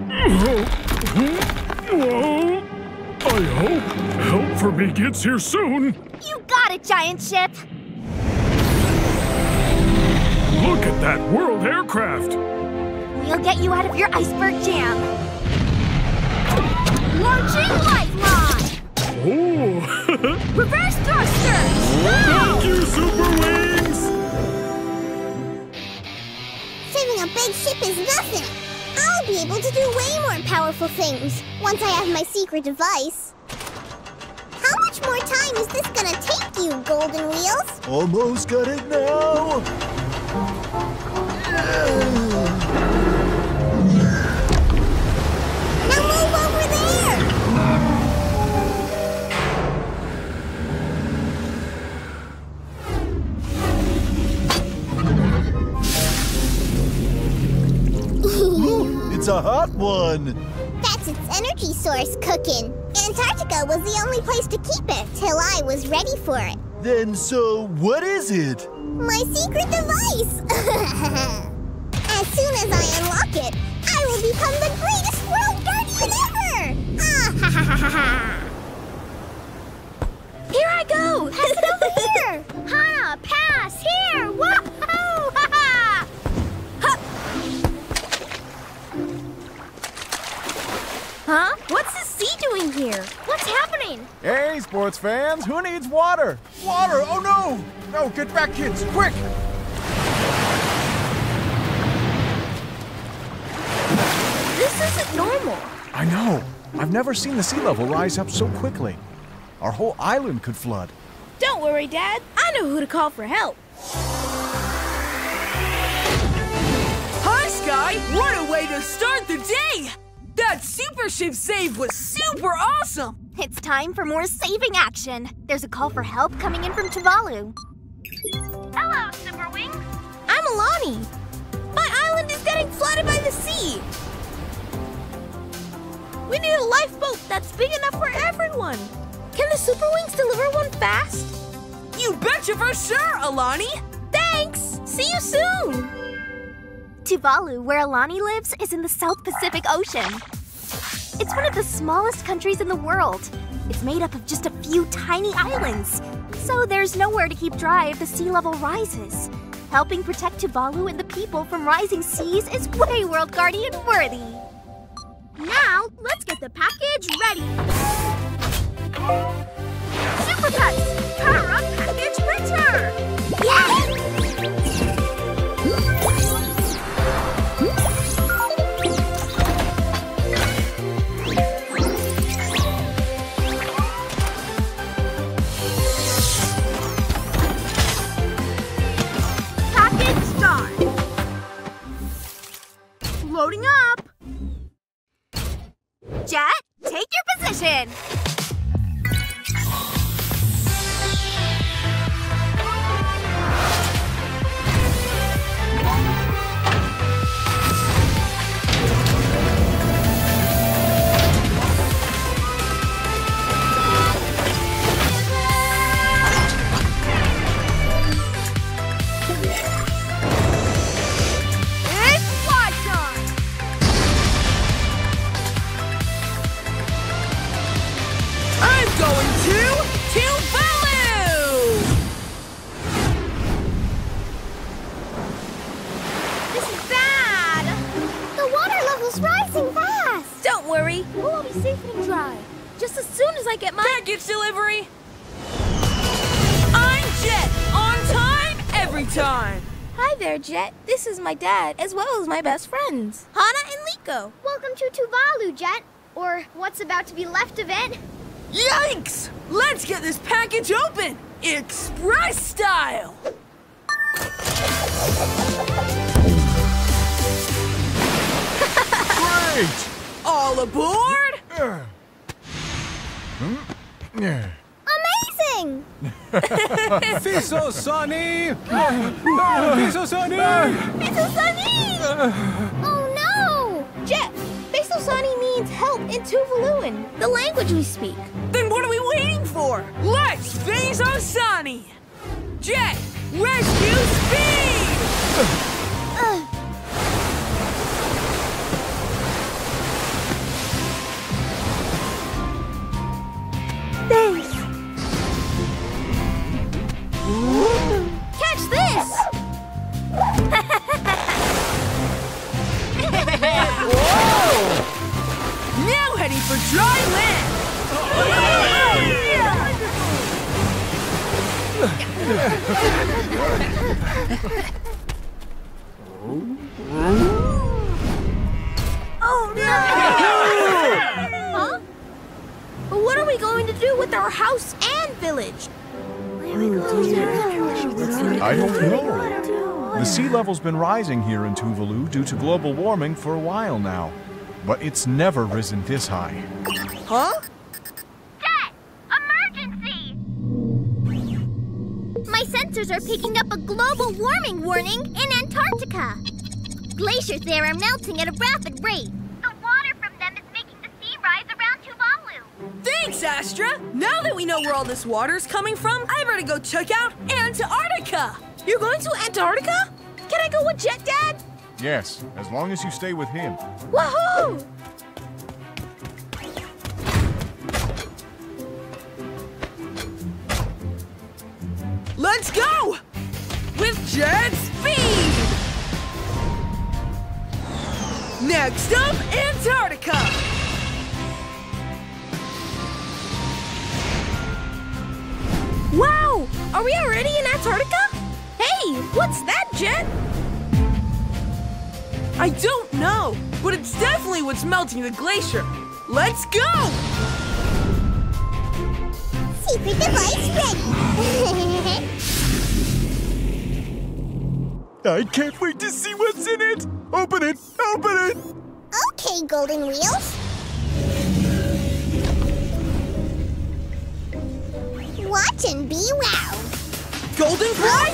Whoa! I hope help for me gets here soon. You got it, giant ship. Look at that world aircraft. We'll get you out of your iceberg jam. Launching lifeline. Oh! Reverse thruster. Thank you, Super Wings. Saving a big ship is nothing. I'll be able to do way more powerful things once I have my secret device. How much more time is this gonna take you, Golden Wheels? Almost got it now. Now move over there! It's a hot one. That's its energy source cooking. Antarctica was the only place to keep it till I was ready for it. Then so what is it? My secret device. As soon as I unlock it, I will become the greatest world guardian ever. Here I go. Pass it over here. Hana, pass here. Whoa. Huh? What's the sea doing here? What's happening? Hey, sports fans, who needs water? Water, oh no! No, get back, kids, quick! This isn't normal. I know. I've never seen the sea level rise up so quickly. Our whole island could flood. Don't worry, Dad. I know who to call for help. Hi, Sky! What a way to start the day! That super ship save was super awesome! It's time for more saving action. There's a call for help coming in from Tuvalu. Hello, Super Wings. I'm Alani. My island is getting flooded by the sea. We need a lifeboat that's big enough for everyone. Can the Super Wings deliver one fast? You betcha for sure, Alani! Thanks! See you soon! Tuvalu, where Alani lives, is in the South Pacific Ocean. It's one of the smallest countries in the world. It's made up of just a few tiny islands, so there's nowhere to keep dry if the sea level rises. Helping protect Tuvalu and the people from rising seas is way World Guardian worthy. Now, let's get the package ready. Super Pets, power up package printer! Yeah! Loading up! Jet, take your position! We'll all be safe and dry. Just as soon as I get my package delivery. I'm Jet, on time, every time. Hi there, Jet. This is my dad, as well as my best friends, Hana and Liko. Welcome to Tuvalu, Jet, or what's about to be left of it. Yikes! Let's get this package open, express style. Great! All aboard! Amazing! Faiso Sani! Faiso Sani! Faiso Sani! Oh no! Jet, Faiso Sani means help in Tuvaluan, the language we speak. Then what are we waiting for? Let's Faiso Sani! Jet, rescue speed! heading for dry land! Oh no! Huh? But what are we going to do with our house and village? I don't know. The sea level's been rising here in Tuvalu due to global warming for a while now. But it's never risen this high. Huh? Dad! Emergency! My sensors are picking up a global warming warning in Antarctica. Glaciers there are melting at a rapid rate. The water from them is making the sea rise around Tuvalu. Thanks, Astra! Now that we know where all this water's coming from, I better go check out Antarctica! You're going to Antarctica? Can I go with Jet, Dad? Yes, as long as you stay with him. Woohoo! Let's go! With jet speed! Next up, Antarctica! Wow! Are we already in Antarctica? Hey, what's that, Jet? I don't know, but it's definitely what's melting the glacier. Let's go! Secret device ready. I can't wait to see what's in it. Open it, open it. Okay, Golden Wheels. Watch and be wow. Golden Boy?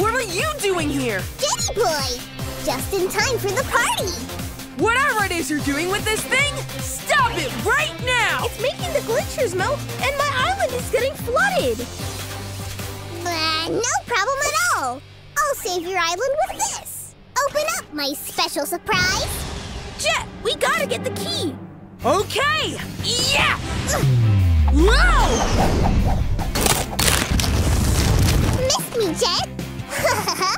What are you doing here? Jetty Boy. Just in time for the party! Whatever it is you're doing with this thing, stop it right now! It's making the glaciers melt, and my island is getting flooded! No problem at all! I'll save your island with this! Open up, my special surprise! Jet, we gotta get the key! Okay! Yeah! Whoa! Missed me, Jet! Huh?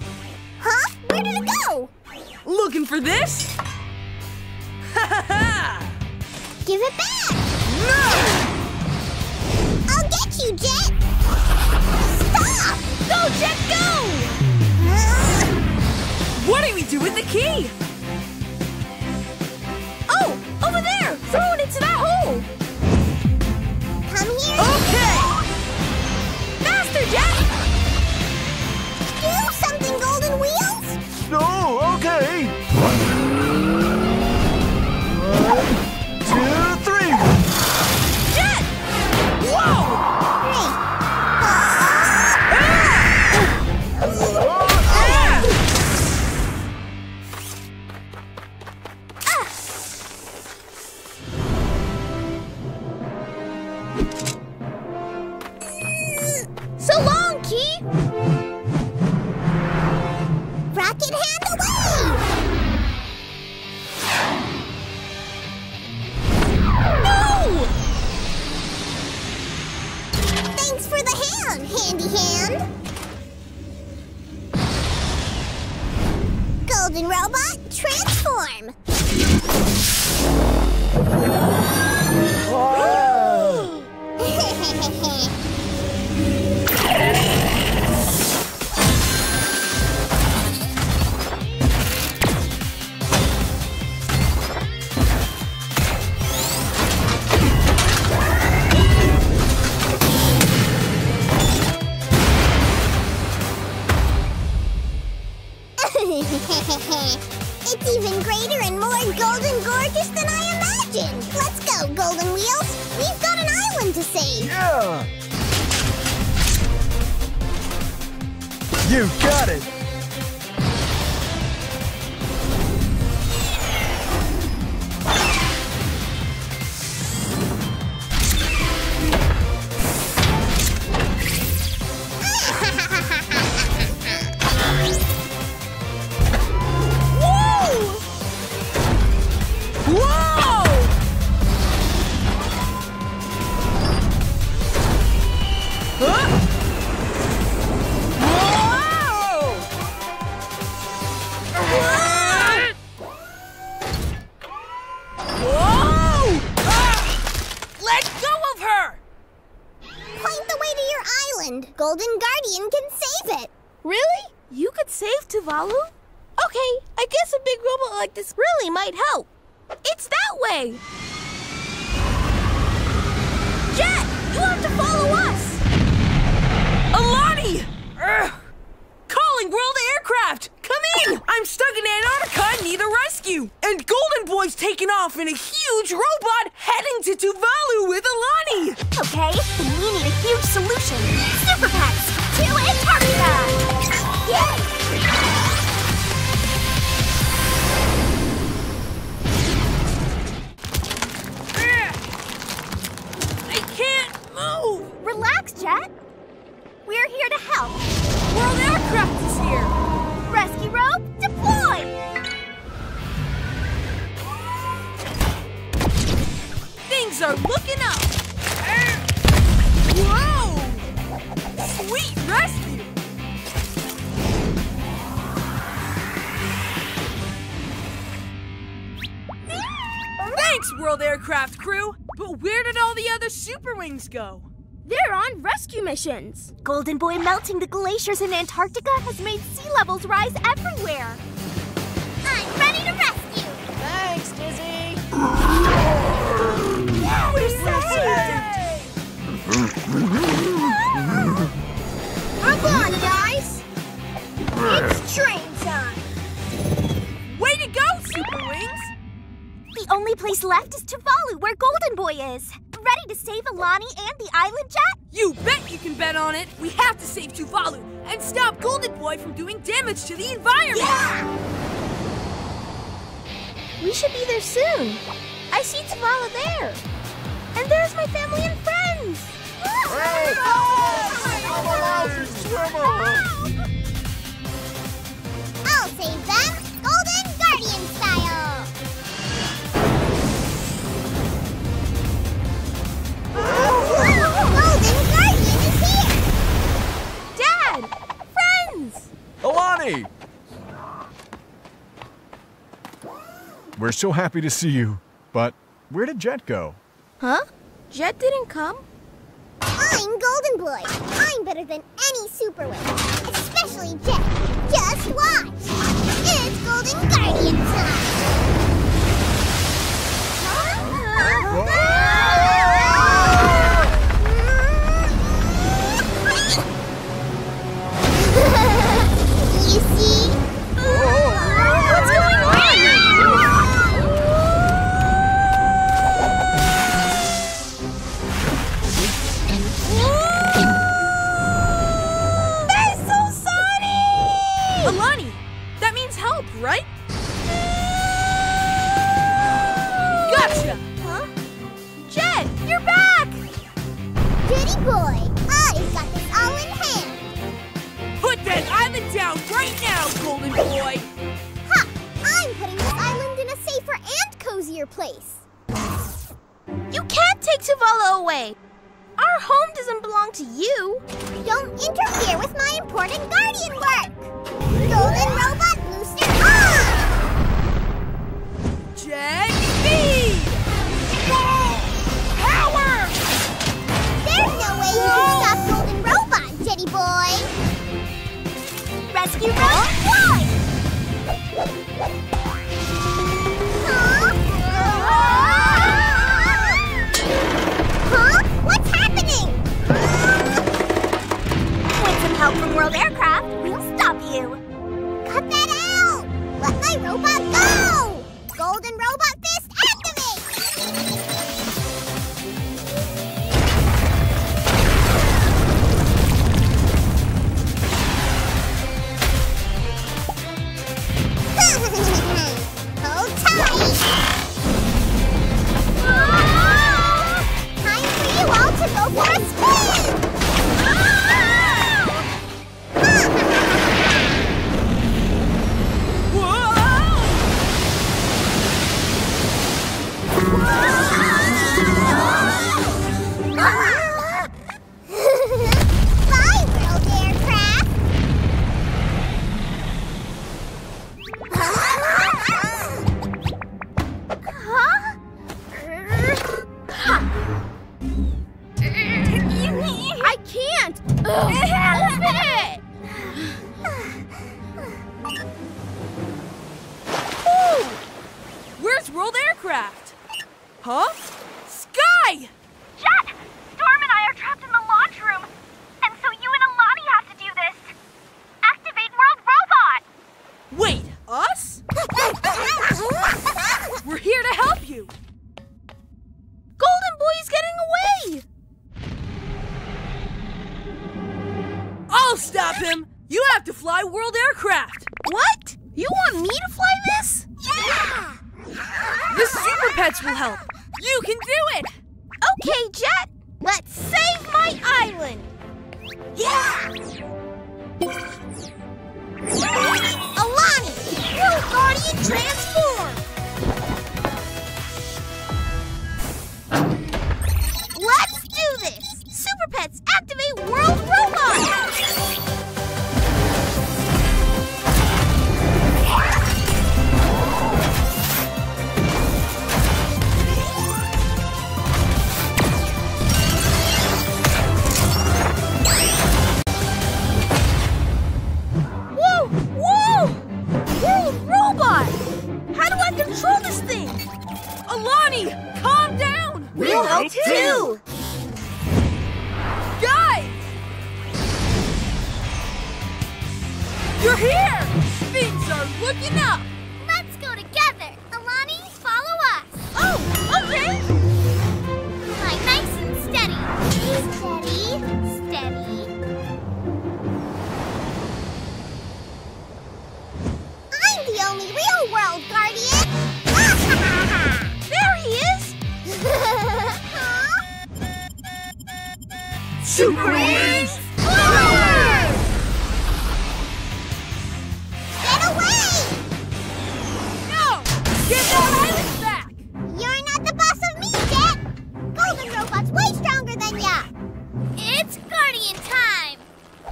Where did it go? Looking for this? Ha ha ha! Give it back! No! I'll get you, Jet! Stop! Go, Jet, go! What do we do with the key? Oh! Over there! Throw it into that hole! Come here! Okay! Faster, Jet! Do something, Golden Wheels! Oh, okay! 1, 2, 3! Jet! Whoa! Golden Guardian can save it! Really? You could save Tuvalu? Okay, I guess a big robot like this really might help. It's that way! Jet, you have to follow us! Alani! Calling World Aircraft! Come in! I'm stuck in Antarctica and need a rescue! And Golden Boy's taking off in a huge robot heading to Tuvalu with Alani! Okay, then we need a huge solution. Super Pets to Antarctica! Yay! Move. Relax, Jet. We're here to help. World Aircraft is here. Rescue rope, deploy! Things are looking up. Whoa! Sweet rescue! Thanks, World Aircraft crew! But where did all the other super wings go? They're on rescue missions. Golden Boy melting the glaciers in Antarctica has made sea levels rise everywhere. I'm ready to rescue. Thanks, Dizzy. We're saved. Hop on, guys. It's train time. Way to go, super wings. The only place left is Tuvalu, where Golden Boy is. Ready to save Alani and the island, Jet? You bet you can bet on it. We have to save Tuvalu and stop Golden Boy from doing damage to the environment. Yeah! We should be there soon. I see Tuvalu there. And there's my family and friends. Hey, I'll save them Golden Guardian style. Golden Guardian is here! Dad! Friends! Alani! We're so happy to see you, but where did Jet go? Huh? Jet didn't come? I'm Golden Boy. I'm better than any superwing, especially Jet. Just watch! It's Golden Guardian time! You see? What's going on? Faiso Sani! Alani, that means help, right? Gotcha! Huh? Jet, you're back! Goody boy, I've got this all in hand. Put that island down right now, Golden Boy! Ha! I'm putting this island in a safer and cozier place. You can't take Tuvalu away! Our home doesn't belong to you! Don't interfere with my important guardian work! Golden Robot Booster on! Jet Speed! Power! There's no way you can stop Golden Robot, Jetty Boy! Rescue rope, fly! Huh? What's happening? With some help from World Aircraft, we'll stop you. Cut that out! Let my robot go! Golden Robot Fist, activate! Hold tight! Ah! Time for you all to go for a spin! Ah! Whoa! Whoa! Ah! old aircraft. Huh? Sky! Jet! Storm and I are trapped in the launch room. And so you and Alani have to do this. Activate World Robot! Wait, us? We're here to help you. Golden Boy's getting away! I'll stop him! You have to fly World Aircraft! What? You want me to fly this? Yeah! The Super Pets will help! You can do it! Okay, Jet! Let's save my island! Yeah! Alani! World Guardian Transform! Let's do this! Super Pets, activate World Robot! Control this thing! Alani, calm down! We'll help too! Guys! You're here! Things are looking up! Let's go together! Alani, follow us! Oh, okay! Fly nice and steady! Steady, steady. I'm the only real world guardian! Super Wings forward! Get away! No! Get that island back! You're not the boss of me, Jet! Golden Robot's way stronger than ya! It's Guardian time!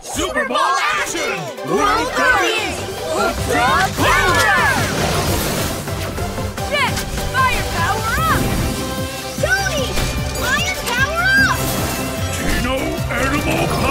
Super Bowl action! World Guardians! Ultra power! Jet, firepower up! Tony! Lion power up! Animal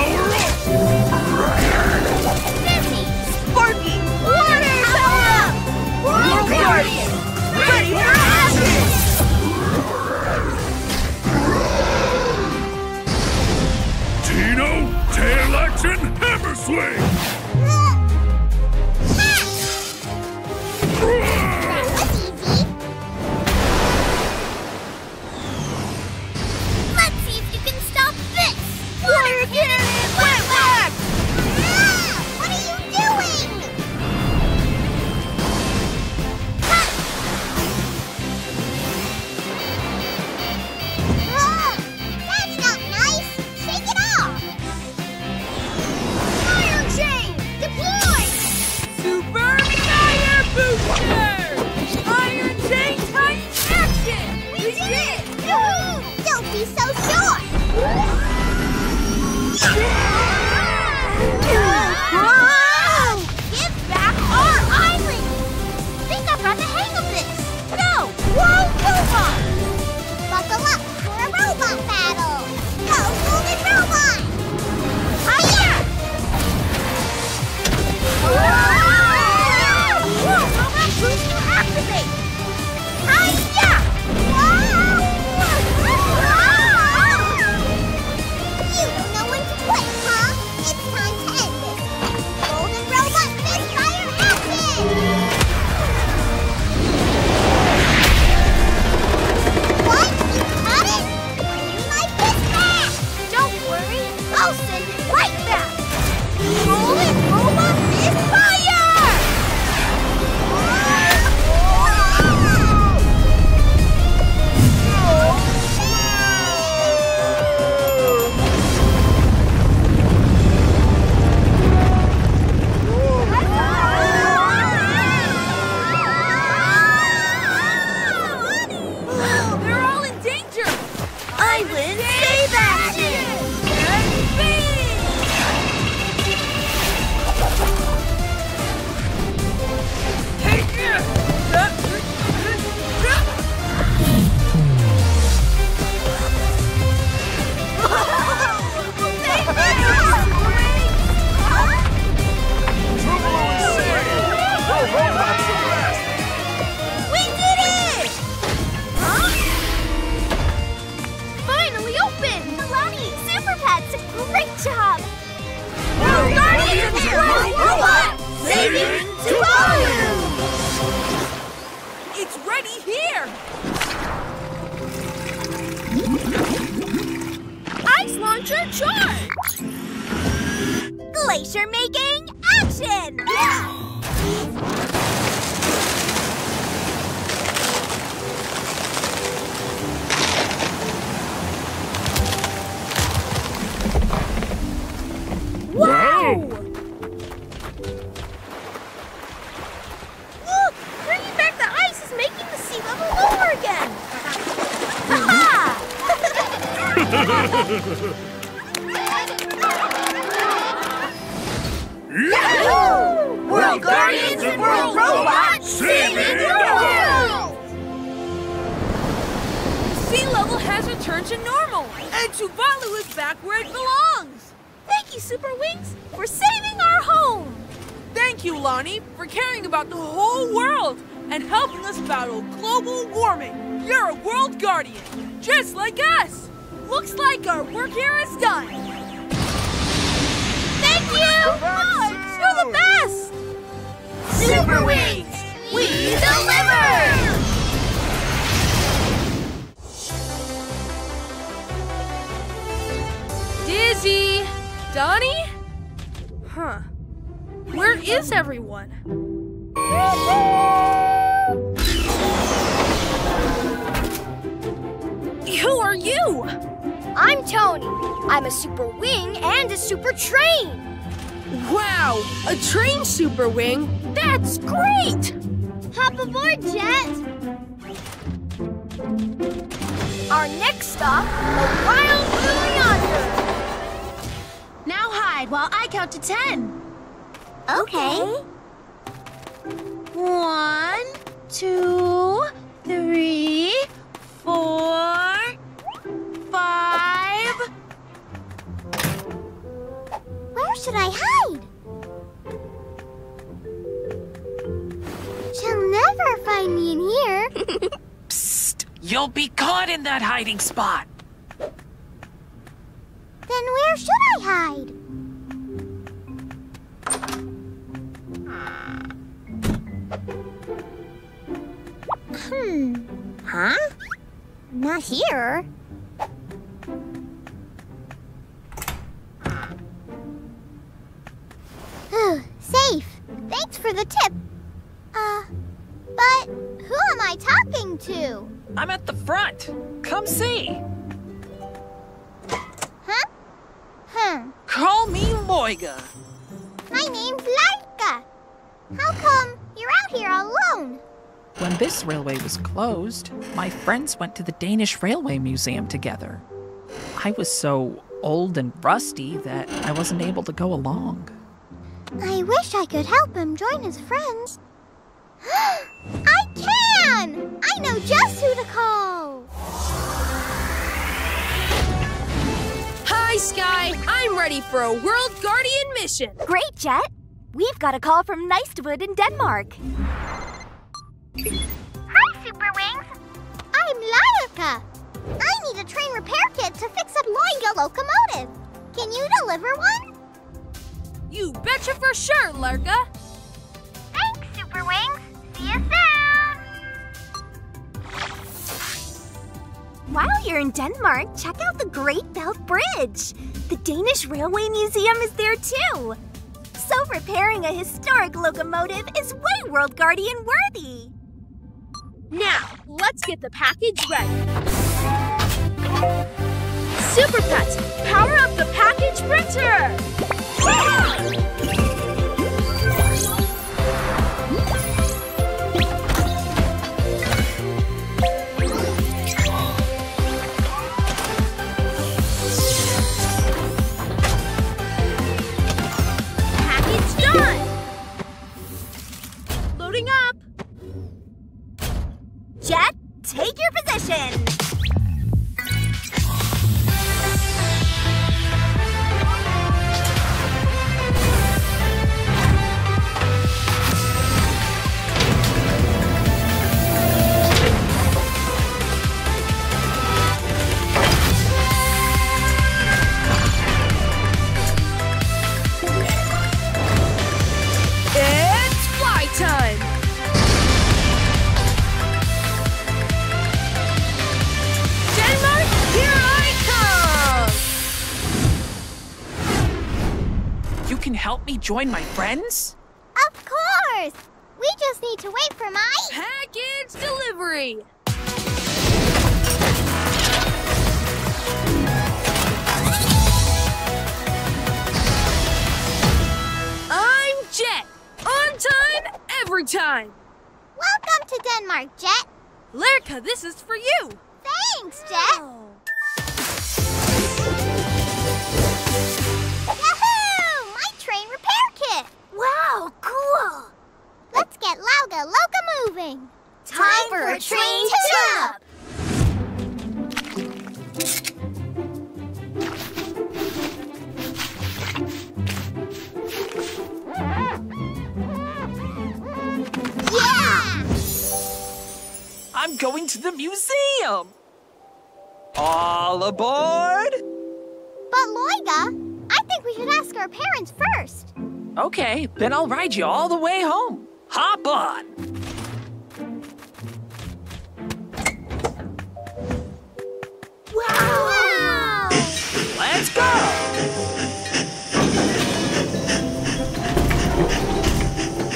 glacier making action! Wow! Look! Bringing back the ice is making the sea level lower again! Ha-ha! Yahoo! World Guardians and World Robots saving the world! Sea level has returned to normal, and Tuvalu is back where it belongs! Thank you, Super Wings, for saving our home! Thank you, Lonnie, for caring about the whole world and helping us battle global warming. You're a World Guardian, just like us! Looks like our work here is done! Thank you! Oh, you're the best! Super Wings! We deliver! Dizzy! Donnie? Huh. Where is everyone? Who are you? I'm Tony. I'm a super wing and a super train. Wow, a train super wing? That's great! Hop aboard, Jet! Our next stop, the wild blue yonder! Now hide while I count to 10. Okay. 1, 2, 3, 4, 5. Where should I hide? She'll never find me in here. Psst! You'll be caught in that hiding spot. Then where should I hide? Huh? Not here. Safe. Thanks for the tip. But who am I talking to? I'm at the front. Come see. Huh? Call me Moiga. My name's Larka. How come you're out here alone? When this railway was closed, my friends went to the Danish Railway Museum together. I was so old and rusty that I wasn't able to go along. I wish I could help him join his friends. I can! I know just who to call! Hi, Sky! I'm ready for a World Guardian mission! Great, Jet! We've got a call from Nystwood in Denmark. Hi, Super Wings! I'm Lyrica. I need a train repair kit to fix up Loinga locomotive. Can you deliver one? You betcha for sure, Larka! Thanks, Super Wings! See you soon! While you're in Denmark, check out the Great Belt Bridge! The Danish Railway Museum is there too! So repairing a historic locomotive is way World Guardian worthy! Now, let's get the package ready! Super Pets, power up the package printer! Package done! Loading up! Jet, take your position! Time! help me join my friends? Of course! We just need to wait for my... package delivery! I'm Jet. On time, every time. Welcome to Denmark, Jet. Lerka, this is for you. Thanks, Jet. Oh. Yahoo! My train repair kit. Wow, cool. Let's get Lauga Loca moving. Time for a train tune-up. Yeah! I'm going to the museum. All aboard? But Loiga, I think we should ask our parents first. Okay, then I'll ride you all the way home. Hop on! Wow! Let's go!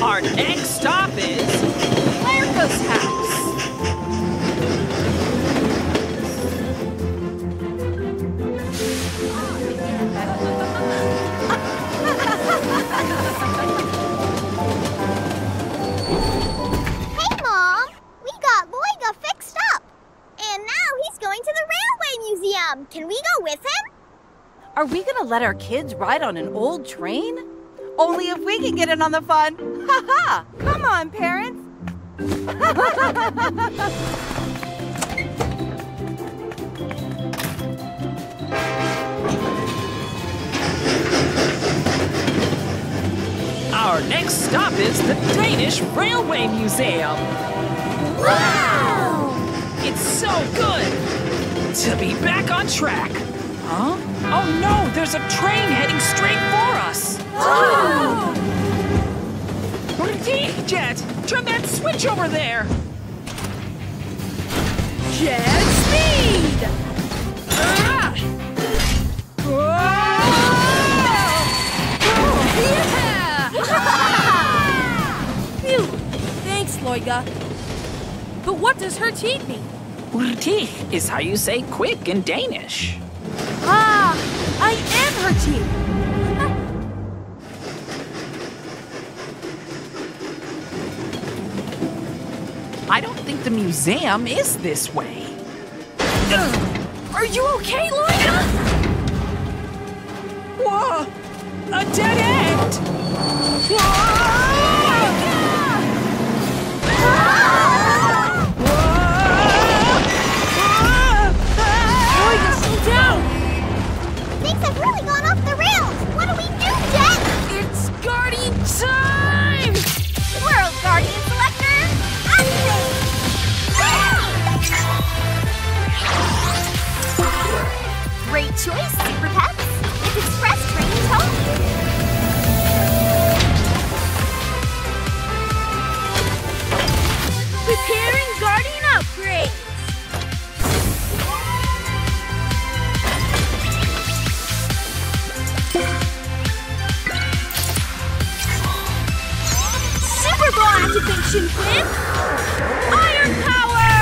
Our next stop is Lerka's house. Fixed up. And now he's going to the railway museum. Can we go with him? Are we gonna let our kids ride on an old train? Only if we can get in on the fun. Ha ha! Come on, parents. Our next stop is the Danish Railway Museum. Wow! It's so good to be back on track. Huh? Oh no, there's a train heading straight for us. Oh! Jet, turn that switch over there. Jet speed! Ah! Whoa! Oh, yeah! Phew! Thanks, Loiga. But what does her teeth mean? Urtich is how you say quick in Danish. Ah, I am her teeth. I don't think the museum is this way. Are you okay, Loiga? Whoa! A dead end! Whoa! Things have really gone off the rails! What do we do, Jet? It's Guardian time! World Guardian Selector, activate! Great choice, Super Pets! This express train is home! Preparing Guardian upgrade! Superball activation plan! Iron power!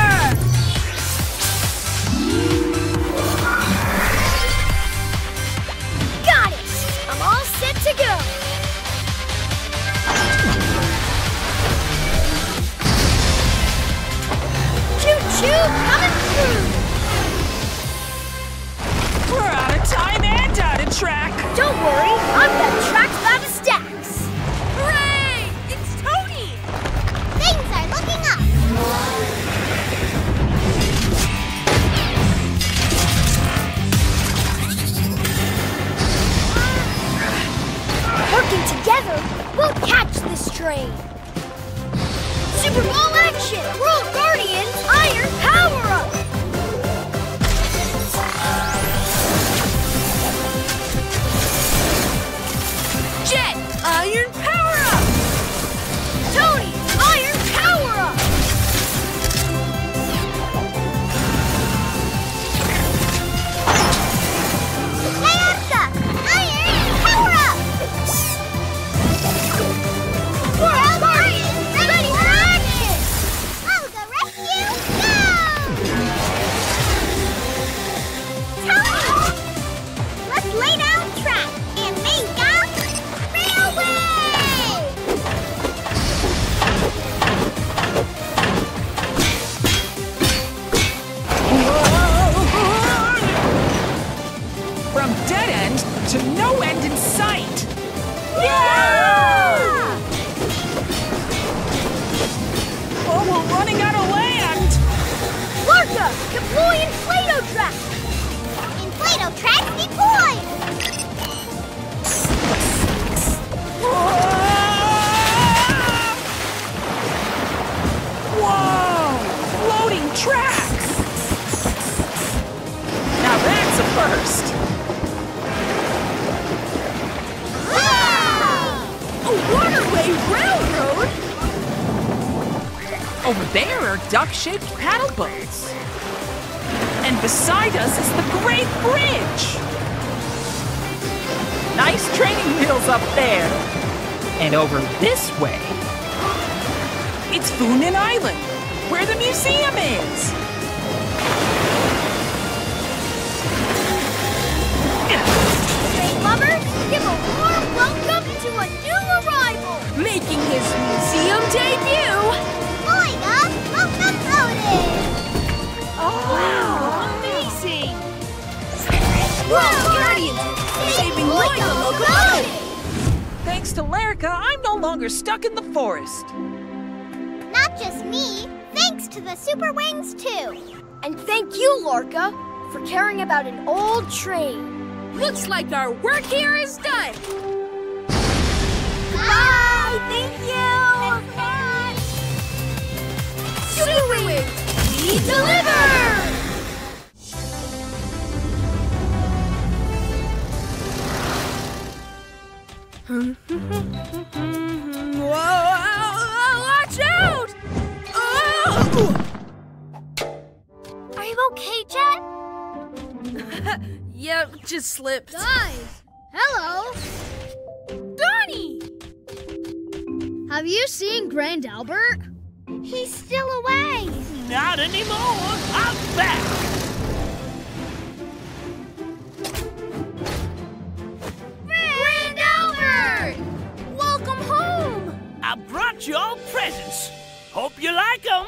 Got it! I'm all set to go! Choo-choo coming through! We're out of time and out of track! Don't worry, I've got tracks by the stacks! Hooray! It's Tony! Things are looking up! Working together, we'll catch this train! Super Bowl action! World Guardian Iron Power-Up! Iron power-up! Tony, iron power-up! Hey, Astra, iron power-up! Petra! Deploy inflato traps! Inflato traps deployed! Whoa! Floating tracks! Now that's a first! Wow! A waterway railroad? Over there are duck-shaped paddle boats. And beside us is the Great Bridge. Nice training wheels up there. And over this way, it's Funan Island, where the museum is. Great lovers, give a warm welcome to a new arrival. Making his museum debut. Oh, wow, amazing! World Guardians, saving loyal locality! Thanks to Lerica, I'm no longer stuck in the forest. Not just me, thanks to the Super Wings too. And thank you, Lorca, for caring about an old train. Looks like our work here is done. Bye! Thank you! Super Wings, we deliver! Whoa, watch out! Oh! Are you okay, Jet? Yeah, just slipped. Guys, hello! Donnie! Have you seen Grand Albert? He's still away! Not anymore! I'm back! Grand Albert! Welcome home! I brought you all presents. Hope you like them!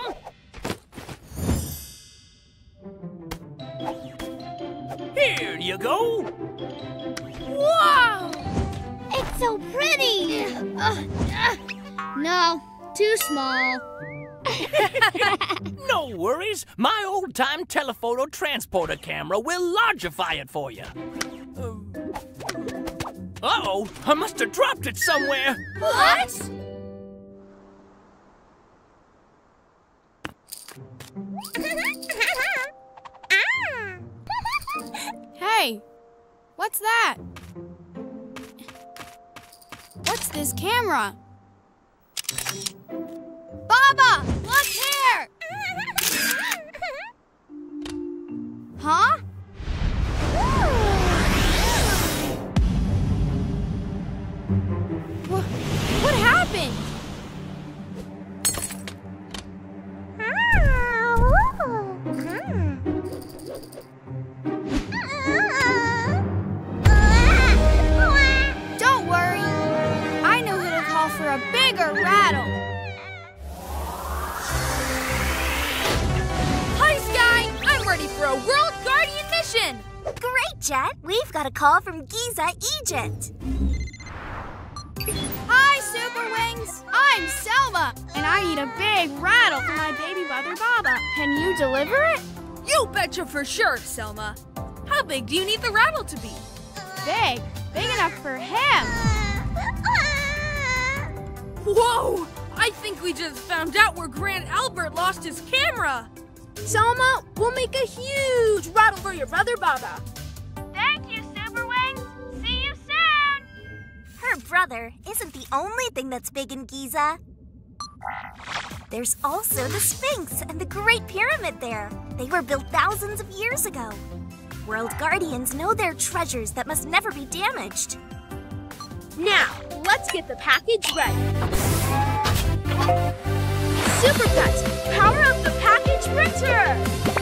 Here you go! Wow! It's so pretty! No, too small. No worries. My old-time telephoto transporter camera will largify it for you. Uh-oh, I must have dropped it somewhere. What? Hey, what's that? What's this camera? Baba, look here! Huh? What happened? Don't worry. I know who to call for a bigger rattle. For a World Guardian mission! Great, Jet! We've got a call from Giza, Egypt! Hi, Super Wings! I'm Selma! And I need a big rattle for my baby brother, Baba. Can you deliver it? You betcha for sure, Selma! How big do you need the rattle to be? Big? Big enough for him! Whoa! I think we just found out where Grand Albert lost his camera! Selma, we'll make a huge rattle for your brother, Baba. Thank you, Super Wings. See you soon. Her brother isn't the only thing that's big in Giza. There's also the Sphinx and the Great Pyramid there. They were built thousands of years ago. World Guardians know their treasures that must never be damaged. Now, let's get the package ready. Supercuts, power up the package printer!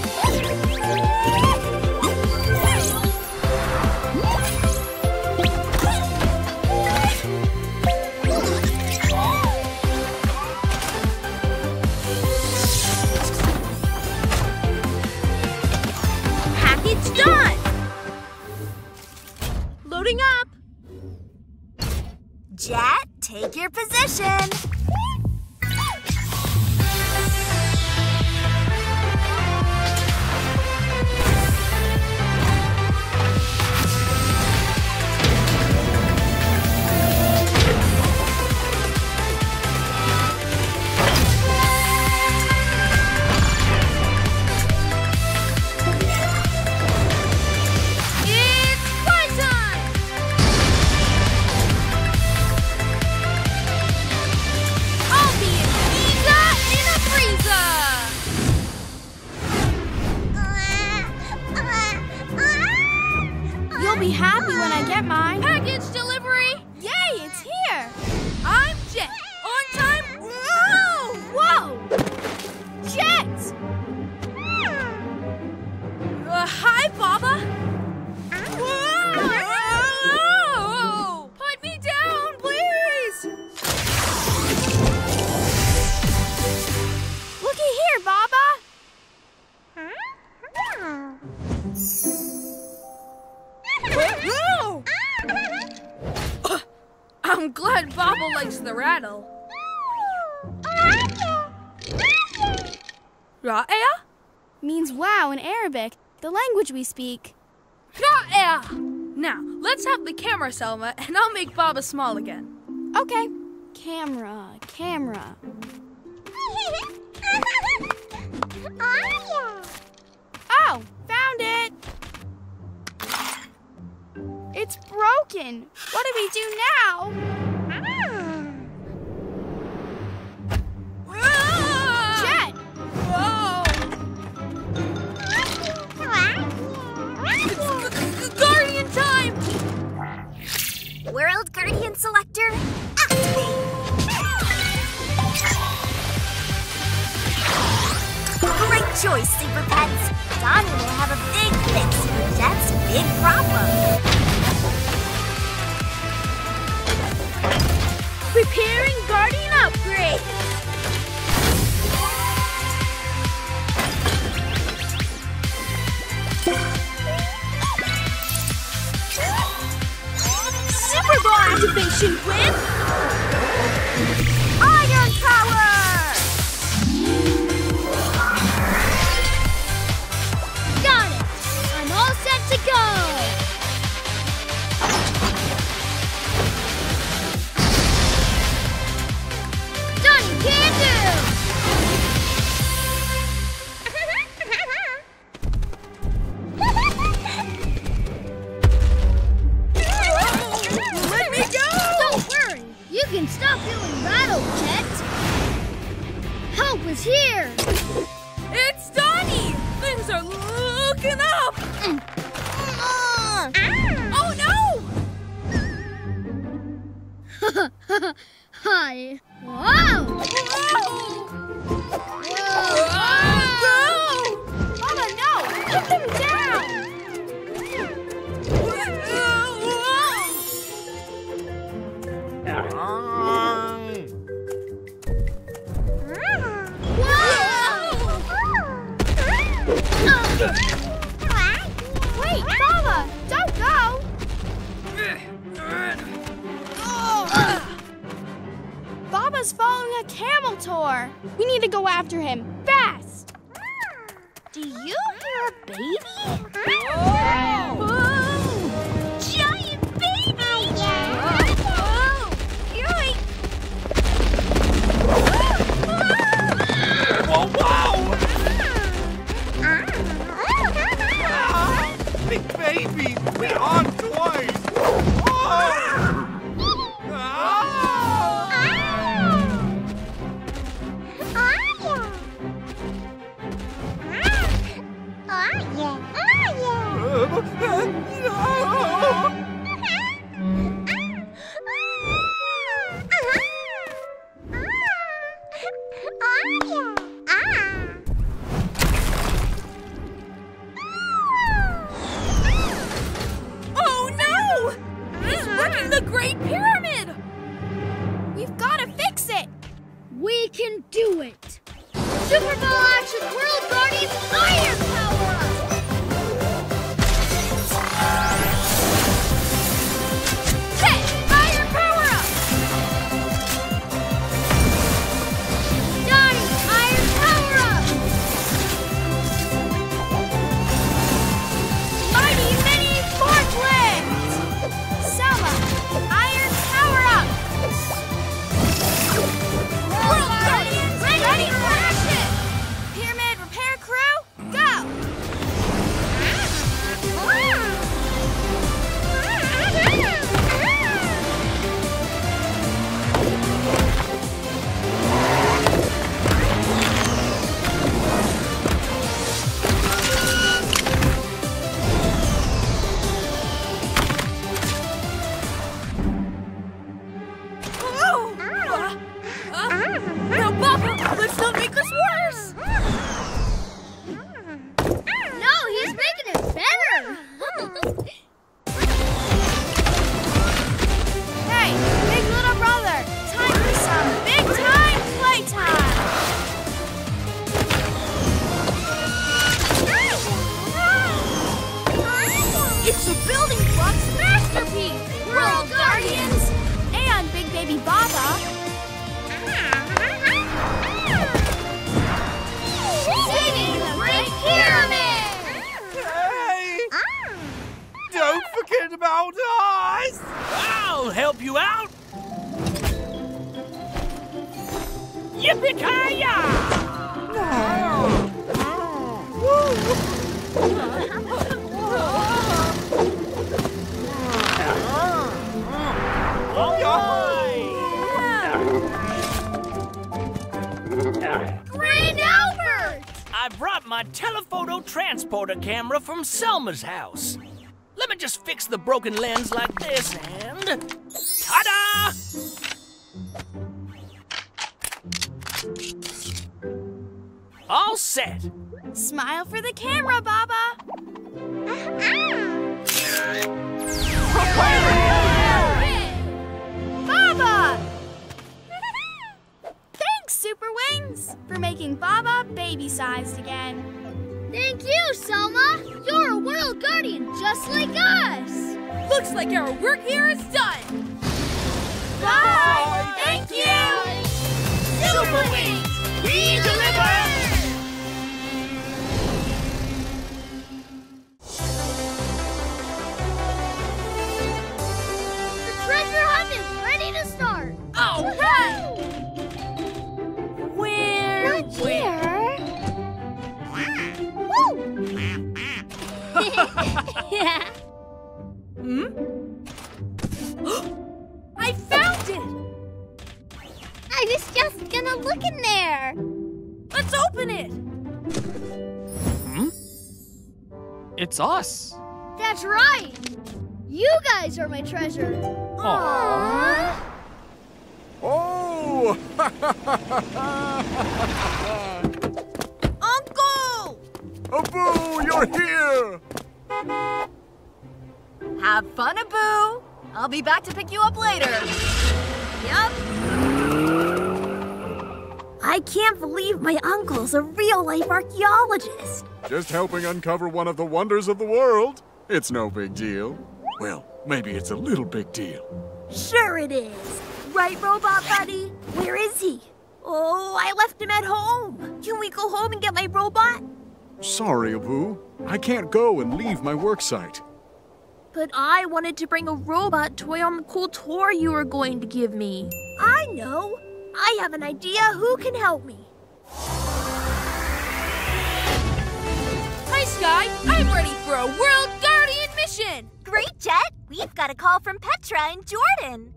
Package done! Loading up! Jet, take your position! when I get mine. Package delivery! Yay, it's here! I'm Jet! On time! Whoa! Whoa! Jet! Hi, Baba! Whoa! Put me down, please! Looky here, Baba! Whoa! I'm glad Baba likes the rattle. Ra'ea? Means wow in Arabic, the language we speak. Ra'ea! Now, let's have the camera, Selma, and I'll make Baba small again. Okay. Camera, camera. Oh, found it! It's broken. What do we do now? Ah. Jet! Whoa! Guardian time! World Guardian Selector, activate! Great choice, Super Pets. Donnie will have a big fix for Jet's big problem. Preparing Guardian Upgrade! Super Ball activation with... Iron Power! Got it! I'm all set to go! Stop feeling rattled, Jet! Help is here! It's Donnie! Things are looking up! Oh no! Hi! Wow! Whoa! Mama, no! Put them down! Wait, Baba, don't go! Baba's following a camel tour. We need to go after him, fast! Do you hear a baby? Oh. Whoa! Giant baby! Oh. Whoa, whoa! Big baby, we're on twice! Oh. World Guardian's Fire Power! about us! I'll help you out! Yippee-ki-yah! No. Grand Albert! I brought my telephoto transporter camera from Selma's house. Let me just fix the broken lens like this and... ta-da! All set. Smile for the camera, Baba. Baba! Thanks, Super Wings, for making Baba baby-sized again. Thank you, Selma. You're a world guardian just like us. Looks like our work here is done. Bye! Thank you! Super Wings, we deliver! Yeah. Hmm? I found it! I was just gonna look in there. Let's open it! Hmm? It's us. That's right. You guys are my treasure. Aww. Oh! Uncle! Abu, you're here! Have fun, Abu. I'll be back to pick you up later. Yep. I can't believe my uncle's a real-life archaeologist. Just helping uncover one of the wonders of the world. It's no big deal. Well, maybe it's a little big deal. Sure it is. Right, Robot Buddy? Where is he? Oh, I left him at home. Can we go home and get my robot? Sorry, Abu. I can't go and leave my worksite. But I wanted to bring a robot toy on the cool tour you were going to give me. I know. I have an idea who can help me. Hi, Sky. I'm ready for a World Guardian mission. Great, Jet. We've got a call from Petra in Jordan.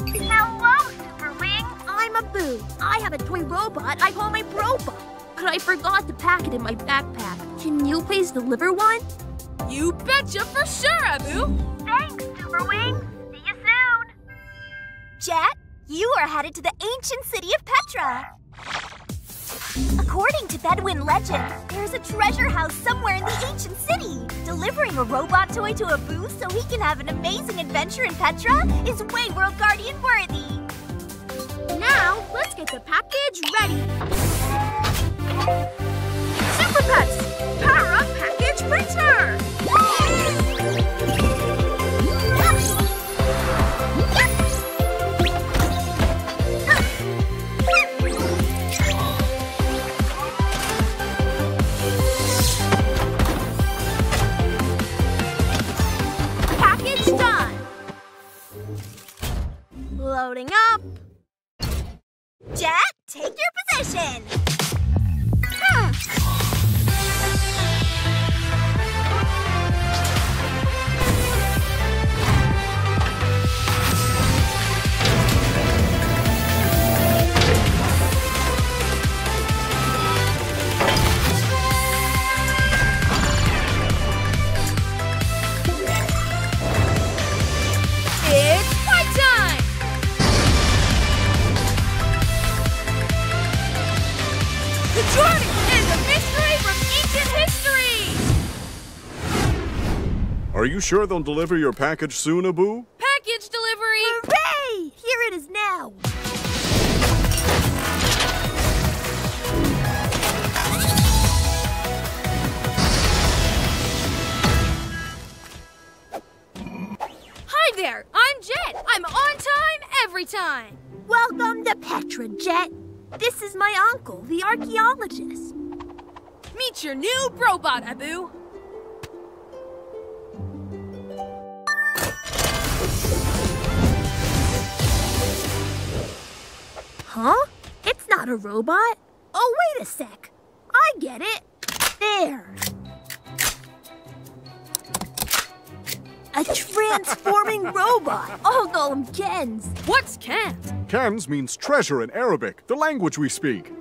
Hello, Super Wing. I'm Abu. I have a toy robot I call my Brobot. But I forgot to pack it in my backpack. Can you please deliver one? You betcha for sure, Abu. Thanks, Super Wing. See you soon. Jet, you are headed to the ancient city of Petra. According to Bedouin legend, there's a treasure house somewhere in the ancient city. Delivering a robot toy to Abu so he can have an amazing adventure in Petra is way World Guardian worthy. Now, let's get the package ready. Super Pets, power up package printer! Package done! Loading up. Jet, take your position. Jordan is a mystery from ancient history! Are you sure they'll deliver your package soon, Abu? Package delivery! Hooray! Here it is now! Hi there! I'm Jet! I'm on time every time! Welcome to Petra, Jet! This is my uncle, the archaeologist. Meet your new robot, Abu. Huh? It's not a robot. Oh, wait a sec. I get it. There. A transforming robot. I'll call him Kenz. What's Kenz? Kenz means treasure in Arabic, the language we speak.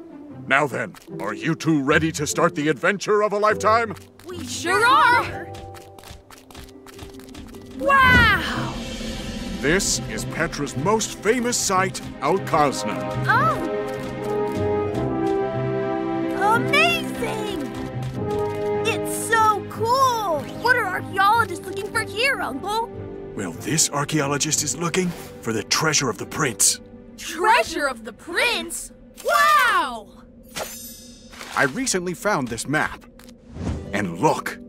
Now then, are you two ready to start the adventure of a lifetime? We sure are! Wow! This is Petra's most famous site, Al Khazna. Oh! Amazing! It's so cool! What are archaeologists looking for here, Uncle? Well, this archaeologist is looking for the treasure of the prince. Treasure of the prince? Wow! I recently found this map. And look!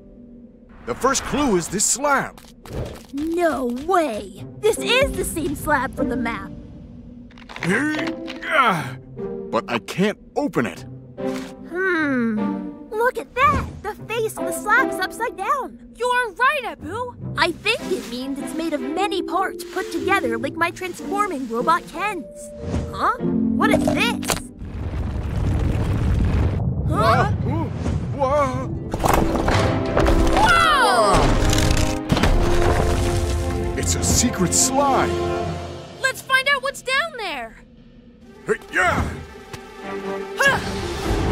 The first clue is this slab. No way! This is the same slab from the map. But I can't open it. Look at that! The face of the slab is upside down. You're right, Abu. I think it means it's made of many parts put together like my transforming robot Kenz. Huh? What is this? Huh? Whoa! Whoa! It's a secret slide. Let's find out what's down there. Hey, yeah! Huh.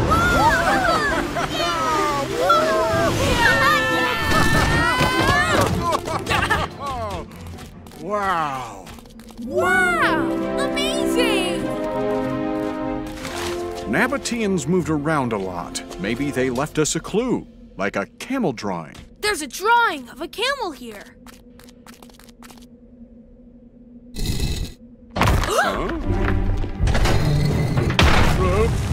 Whoa! Yeah! Whoa! Yeah! Oh. Wow! Wow! Amazing! Nabateans moved around a lot. Maybe they left us a clue, like a camel drawing. There's a drawing of a camel here. Huh?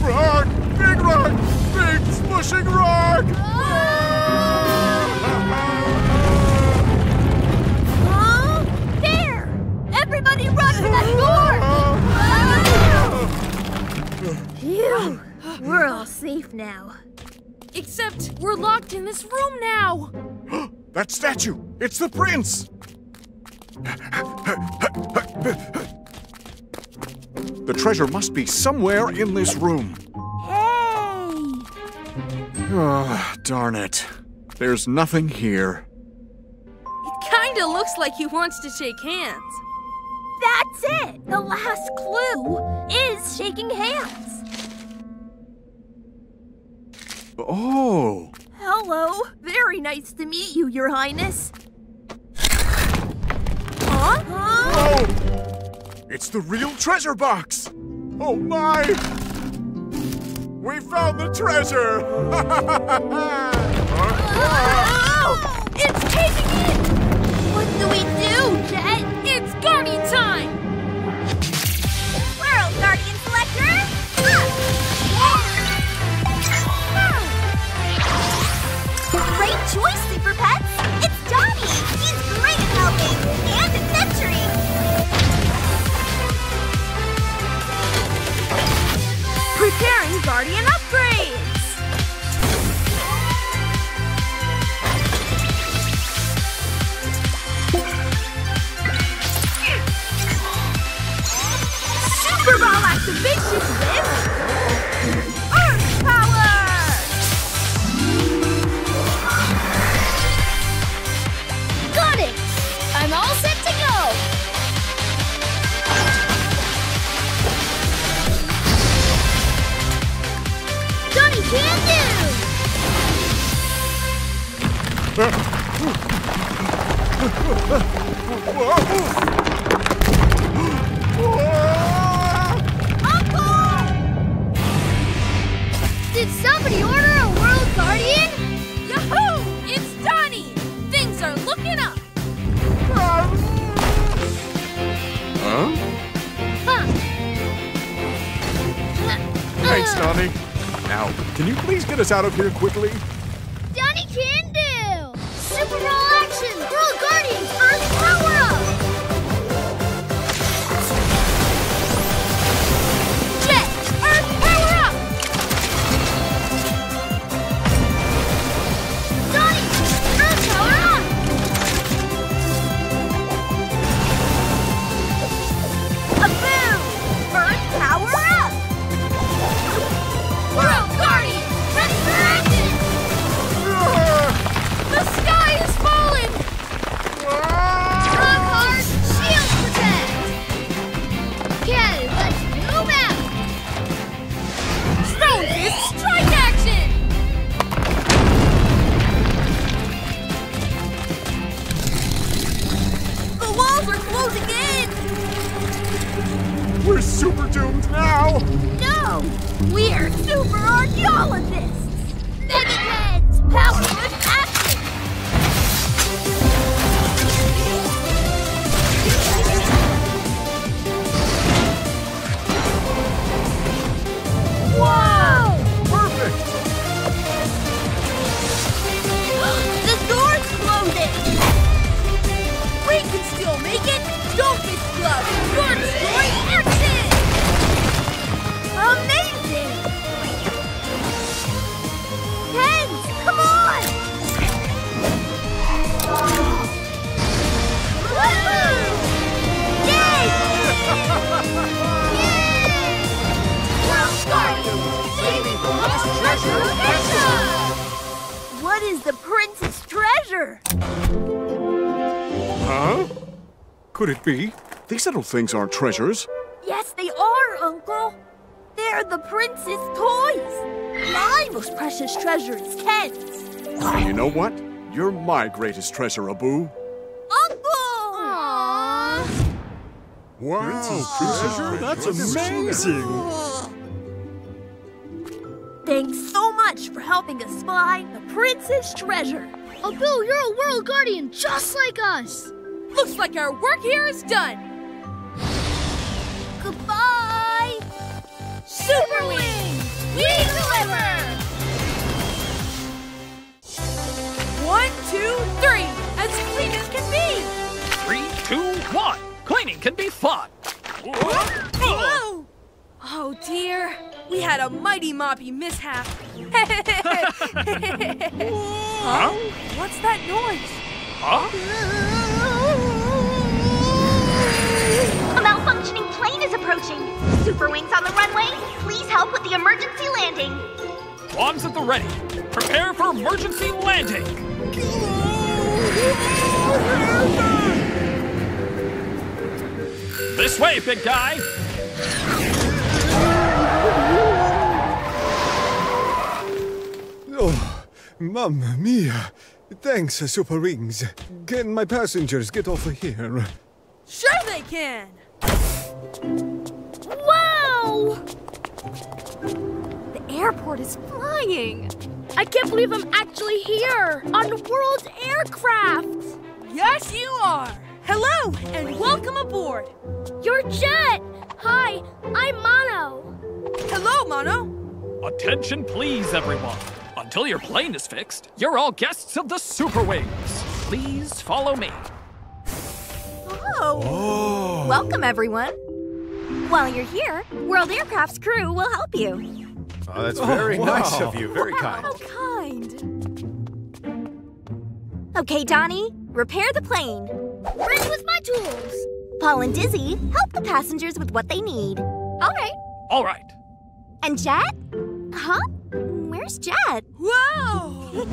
Rock! Big rock! Big splashing rock! Huh? There! Everybody run for that door! Phew! We're all safe now. Except we're locked in this room now. That statue! It's the prince! The treasure must be somewhere in this room. Hey! Oh, darn it. There's nothing here. It kinda looks like he wants to shake hands. That's it! The last clue is shaking hands. Oh! Hello. Very nice to meet you, Your Highness. Huh? Oh! It's the real treasure box! Oh my! We found the treasure! Oh, it's taking it! What do we do, Jet? It's guardian time! We're all guardian collectors! Great choice, Super Pets! It's Dougie! He's great at helping and adventuring! Preparing Guardian upgrades! Super Ball activation with Earth Power! Got it! I'm all set to go! Can do! Uncle! Did somebody order a World Guardian? Yahoo! It's Donnie! Things are looking up! Huh? Thanks, Donnie. Now, can you please get us out of here quickly? Donnie can do! Super Bowl action! World Guardians! Earth power up! Jet! Earth power up! Donnie! Earth power up! Abu! Earth power up! take it! Don't miss glove! Your story action! Amazing! Kenz, come on! Woohoo! Yay! Yay! Well, Mario, saving the lost treasure of Astra! What is the prince's treasure? Huh? Could it be? These little things aren't treasures. Yes, they are, Uncle. They're the prince's toys. My most precious treasure is Ken's. You know what? You're my greatest treasure, Abu. Uncle! Aww. Wow, treasure? That's amazing. Thanks so much for helping us find the prince's treasure. Abu, you're a world guardian just like us. Looks like our work here is done. Goodbye! Super Wings! We deliver! 1, 2, 3, as clean as can be! 3, 2, 1, cleaning can be fun! Whoa! Oh dear, we had a mighty moppy mishap. Huh? What's that noise? Huh? A malfunctioning plane is approaching. Super Wings on the runway, please help with the emergency landing. Bombs at the ready. Prepare for emergency landing. This way, big guy. Oh, mamma mia. Thanks, Super Wings. Can my passengers get off of here? Sure they can! Wow! The airport is flying! I can't believe I'm actually here! On World Aircraft! Yes, you are! Hello, and welcome aboard! Your jet! Hi, I'm Mono! Hello, Mono! Attention please, everyone! Until your plane is fixed, you're all guests of the Super Wings! Please follow me. Oh. Welcome, everyone. While you're here, World Aircraft's crew will help you. Oh, that's very nice of you. Very kind. How kind. Okay, Donnie, repair the plane. Ready with my tools. Paul and Dizzy, help the passengers with what they need. All right. All right. And Jet? Huh? Where's Jet? Whoa!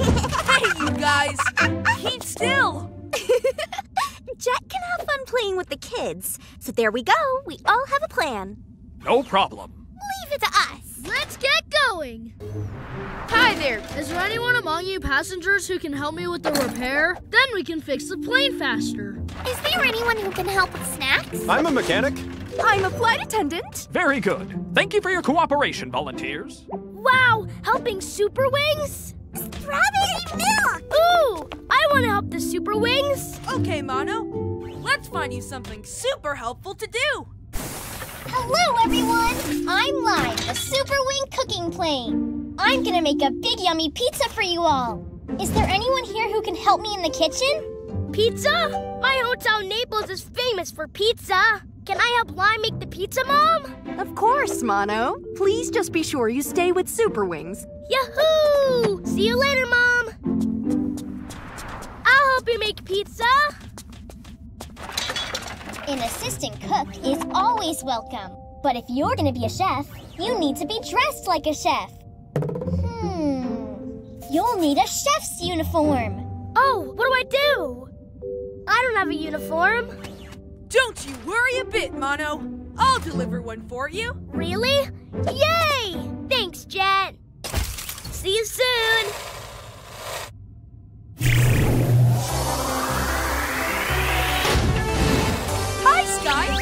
Hey, you guys. Keep still. Jet can have fun playing with the kids. So there we go. We all have a plan. No problem. Leave it to us. Let's get going. Hi there. Is there anyone among you passengers who can help me with the repair? Then we can fix the plane faster. Is there anyone who can help with snacks? I'm a mechanic. I'm a flight attendant. Very good. Thank you for your cooperation, volunteers. Wow, helping Super Wings? Strawberry milk! Ooh! I want to help the Super Wings! Okay, Mono. Let's find you something super helpful to do! Hello, everyone! I'm Lime, the Super Wing cooking plane. I'm gonna make a big yummy pizza for you all. Is there anyone here who can help me in the kitchen? Pizza? My hometown Naples is famous for pizza. Can I help Lime make the pizza, Mom? Of course, Mono. Please just be sure you stay with Super Wings. Yahoo! See you later, Mom. I'll help you make pizza. An assistant cook is always welcome. But if you're going to be a chef, you need to be dressed like a chef. You'll need a chef's uniform. Oh, what do? I don't have a uniform. Don't you worry a bit, Mono. I'll deliver one for you. Really? Yay! Thanks, Jet. See you soon. Hi, Sky.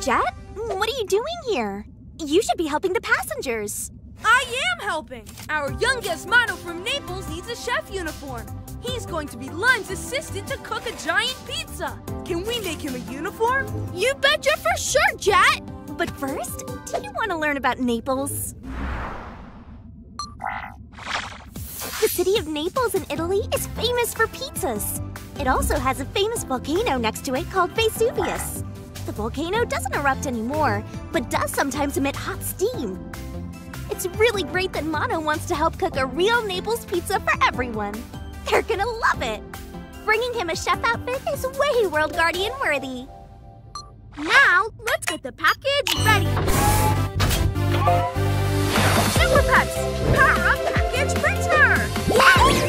Jet, what are you doing here? You should be helping the passengers. I am helping. Our youngest Mono from Naples needs a chef uniform. He's going to be Lime's assistant to cook a giant pizza. Can we make him a uniform? You betcha for sure, Jet! But first, do you want to learn about Naples? The city of Naples in Italy is famous for pizzas. It also has a famous volcano next to it called Vesuvius. The volcano doesn't erupt anymore, but does sometimes emit hot steam. It's really great that Mono wants to help cook a real Naples pizza for everyone. They're gonna love it! Bringing him a chef outfit is way World Guardian worthy. Now, let's get the package ready. Super Pets, power up package printer! Package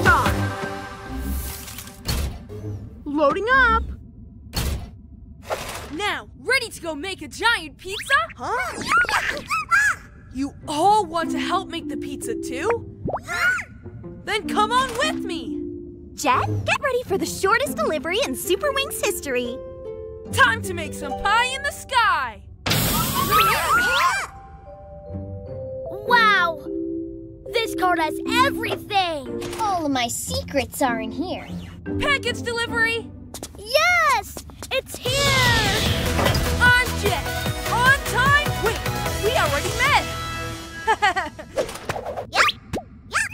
start. Loading up. Now, ready to go make a giant pizza? Huh? You all want to help make the pizza too? Then come on with me! Jet, get ready for the shortest delivery in Super Wings history! Time to make some pie in the sky! Wow! This card has everything! All of my secrets are in here. Package delivery! Yes! It's here! I'm Jet! On time! Wait, we already met! Yep. Yep.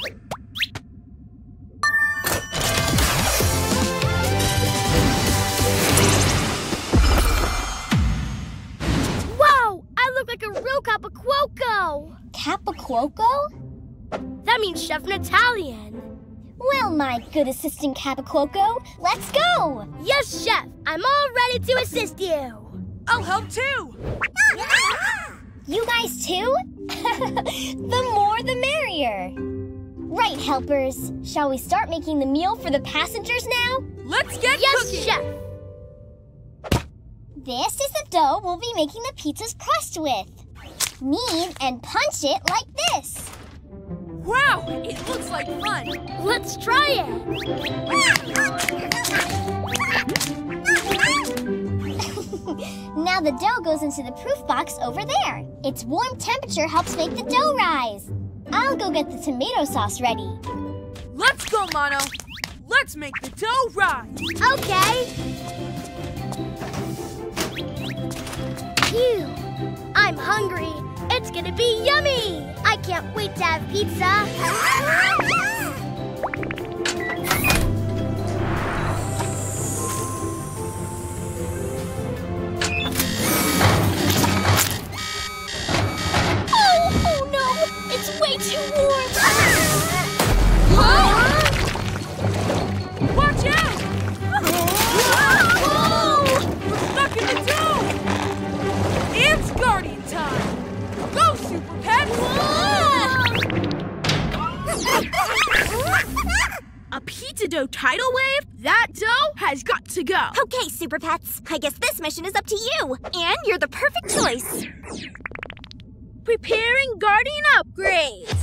Wow! I look like a real Capocuoco! Capocuoco? That means Chef in Italian. Well, my good assistant, Capocuoco, let's go! Yes, Chef! I'm all ready to assist you! I'll help, too! You guys, too? The more, the merrier! Right, helpers. Shall we start making the meal for the passengers now? Let's get cooking! Yes, Chef! This is the dough we'll be making the pizza's crust with. Knead and punch it like this. Wow, it looks like fun. Let's try it. Now the dough goes into the proof box over there. Its warm temperature helps make the dough rise. I'll go get the tomato sauce ready. Let's go, Mono. Let's make the dough rise. Okay. Phew, I'm hungry. It's gonna be yummy! I can't wait to have pizza! Oh no! It's way too warm! Huh? Watch out! Whoa! We're stuck in the dough! It's Guardian time! Go, Super Pets! A pizza dough tidal wave? That dough has got to go! Okay, Super Pets. I guess this mission is up to you. And you're the perfect choice. Preparing Guardian upgrades.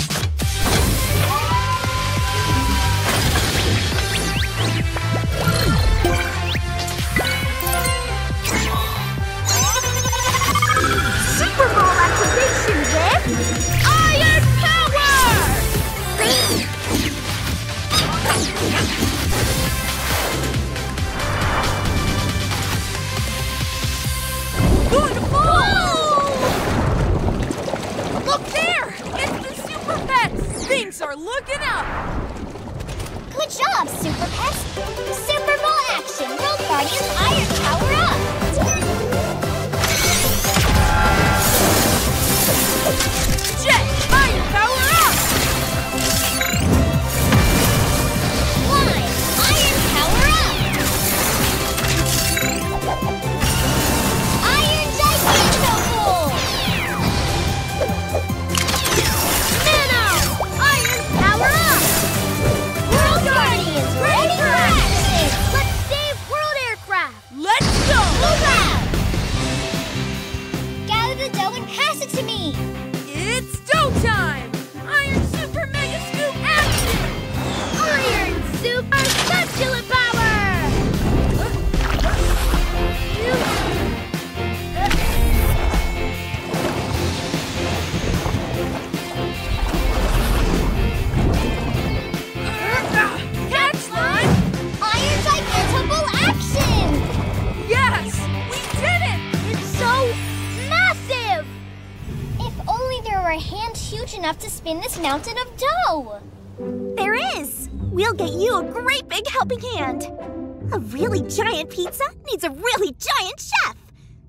Super Bowl activation with Iron Power! Beautiful! Look there! It's the Super Pets! Things are looking up! Good job, Super Pets! Super Bowl action! World Guardian's Iron Power up! Jet, Iron Power up! Lime, Iron Power up! Iron Dynamo! Mono, Iron Power up! World Guardians, ready for action! Let's save world aircraft! Let's go! Move out! spin this mountain of dough. There is. We'll get you a great big helping hand. A really giant pizza needs a really giant chef.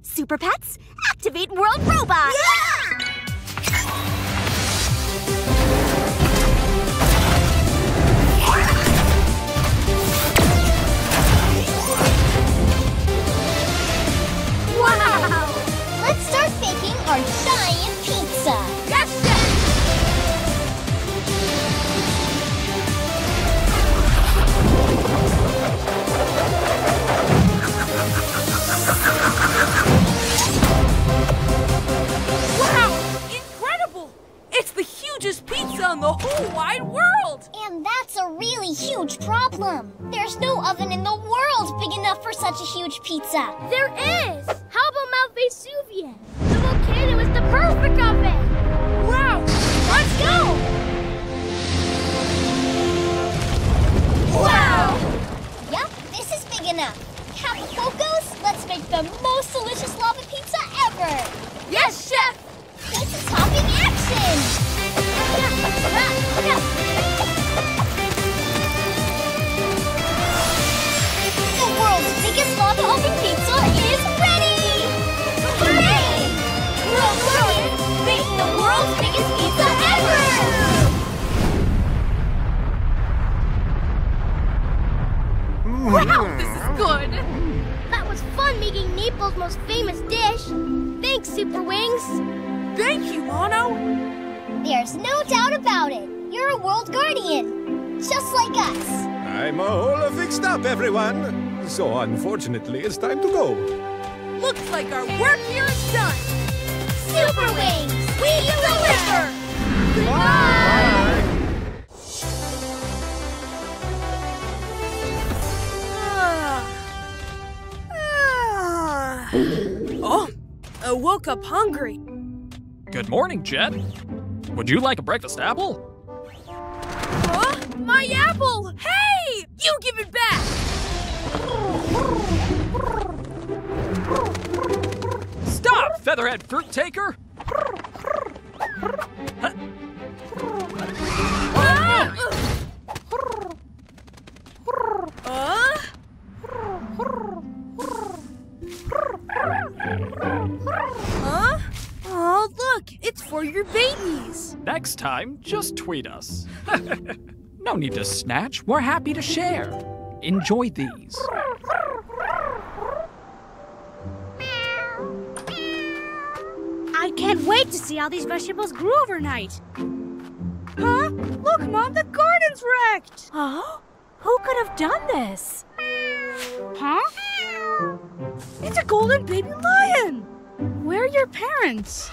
Super Pets, activate World Robot. Yeah! Wow! Let's start baking our giant pizza! Yes, chef! Wow! Incredible! It's the hugest pizza in the whole wide world! And that's a really huge problem. There's no oven in the world big enough for such a huge pizza. There is! How about Mount Vesuvius? The volcano is the perfect oven! Wow! Let's go! Wow! Yep, this is big enough. Capococos, let's make the most delicious lava pizza ever! Yes, Chef! Pizza topping action! The world's biggest lava oven pizza is ready! Hooray! World Robot, make the world's biggest pizza ever! Wow, this is good! That was fun making Naples' most famous dish. Thanks, Super Wings. Thank you, Mono. There's no doubt about it. You're a world guardian, just like us. I'm all fixed up, everyone. So, unfortunately, it's time to go. Looks like our work here is done. Super Wings, we deliver! Goodbye! Oh, I woke up hungry. Good morning, Jet. Would you like a breakfast apple? Huh? My apple! Hey! You give it back! Stop, featherhead fruit taker! Huh? Oh, look, it's for your babies. Next time, just tweet us. No need to snatch, we're happy to share. Enjoy these. I can't wait to see how these vegetables grew overnight. Huh? Look, Mom, the garden's wrecked! Oh? Who could have done this? Huh? It's a golden baby lion! Where are your parents?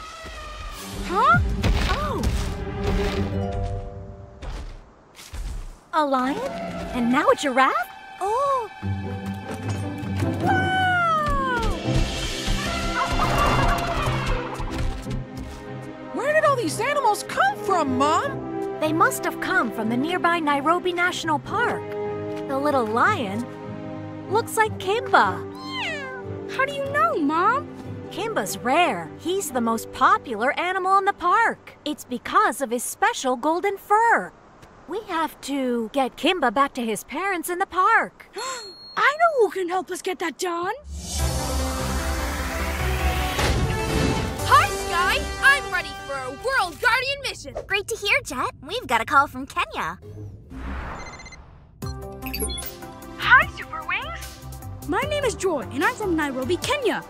Huh? Oh. A lion? And now a giraffe? Oh! Wow! Where did all these animals come from, Mom? They must have come from the nearby Nairobi National Park. The little lion looks like Kimba. How do you know, Mom? Kimba's rare. He's the most popular animal in the park. It's because of his special golden fur. We have to get Kimba back to his parents in the park. I know who can help us get that done. Hi, Sky. I'm ready for a World Guardian mission. Great to hear, Jet. We've got a call from Kenya. Hi, Super Wings. My name is Joy, and I'm from Nairobi, Kenya.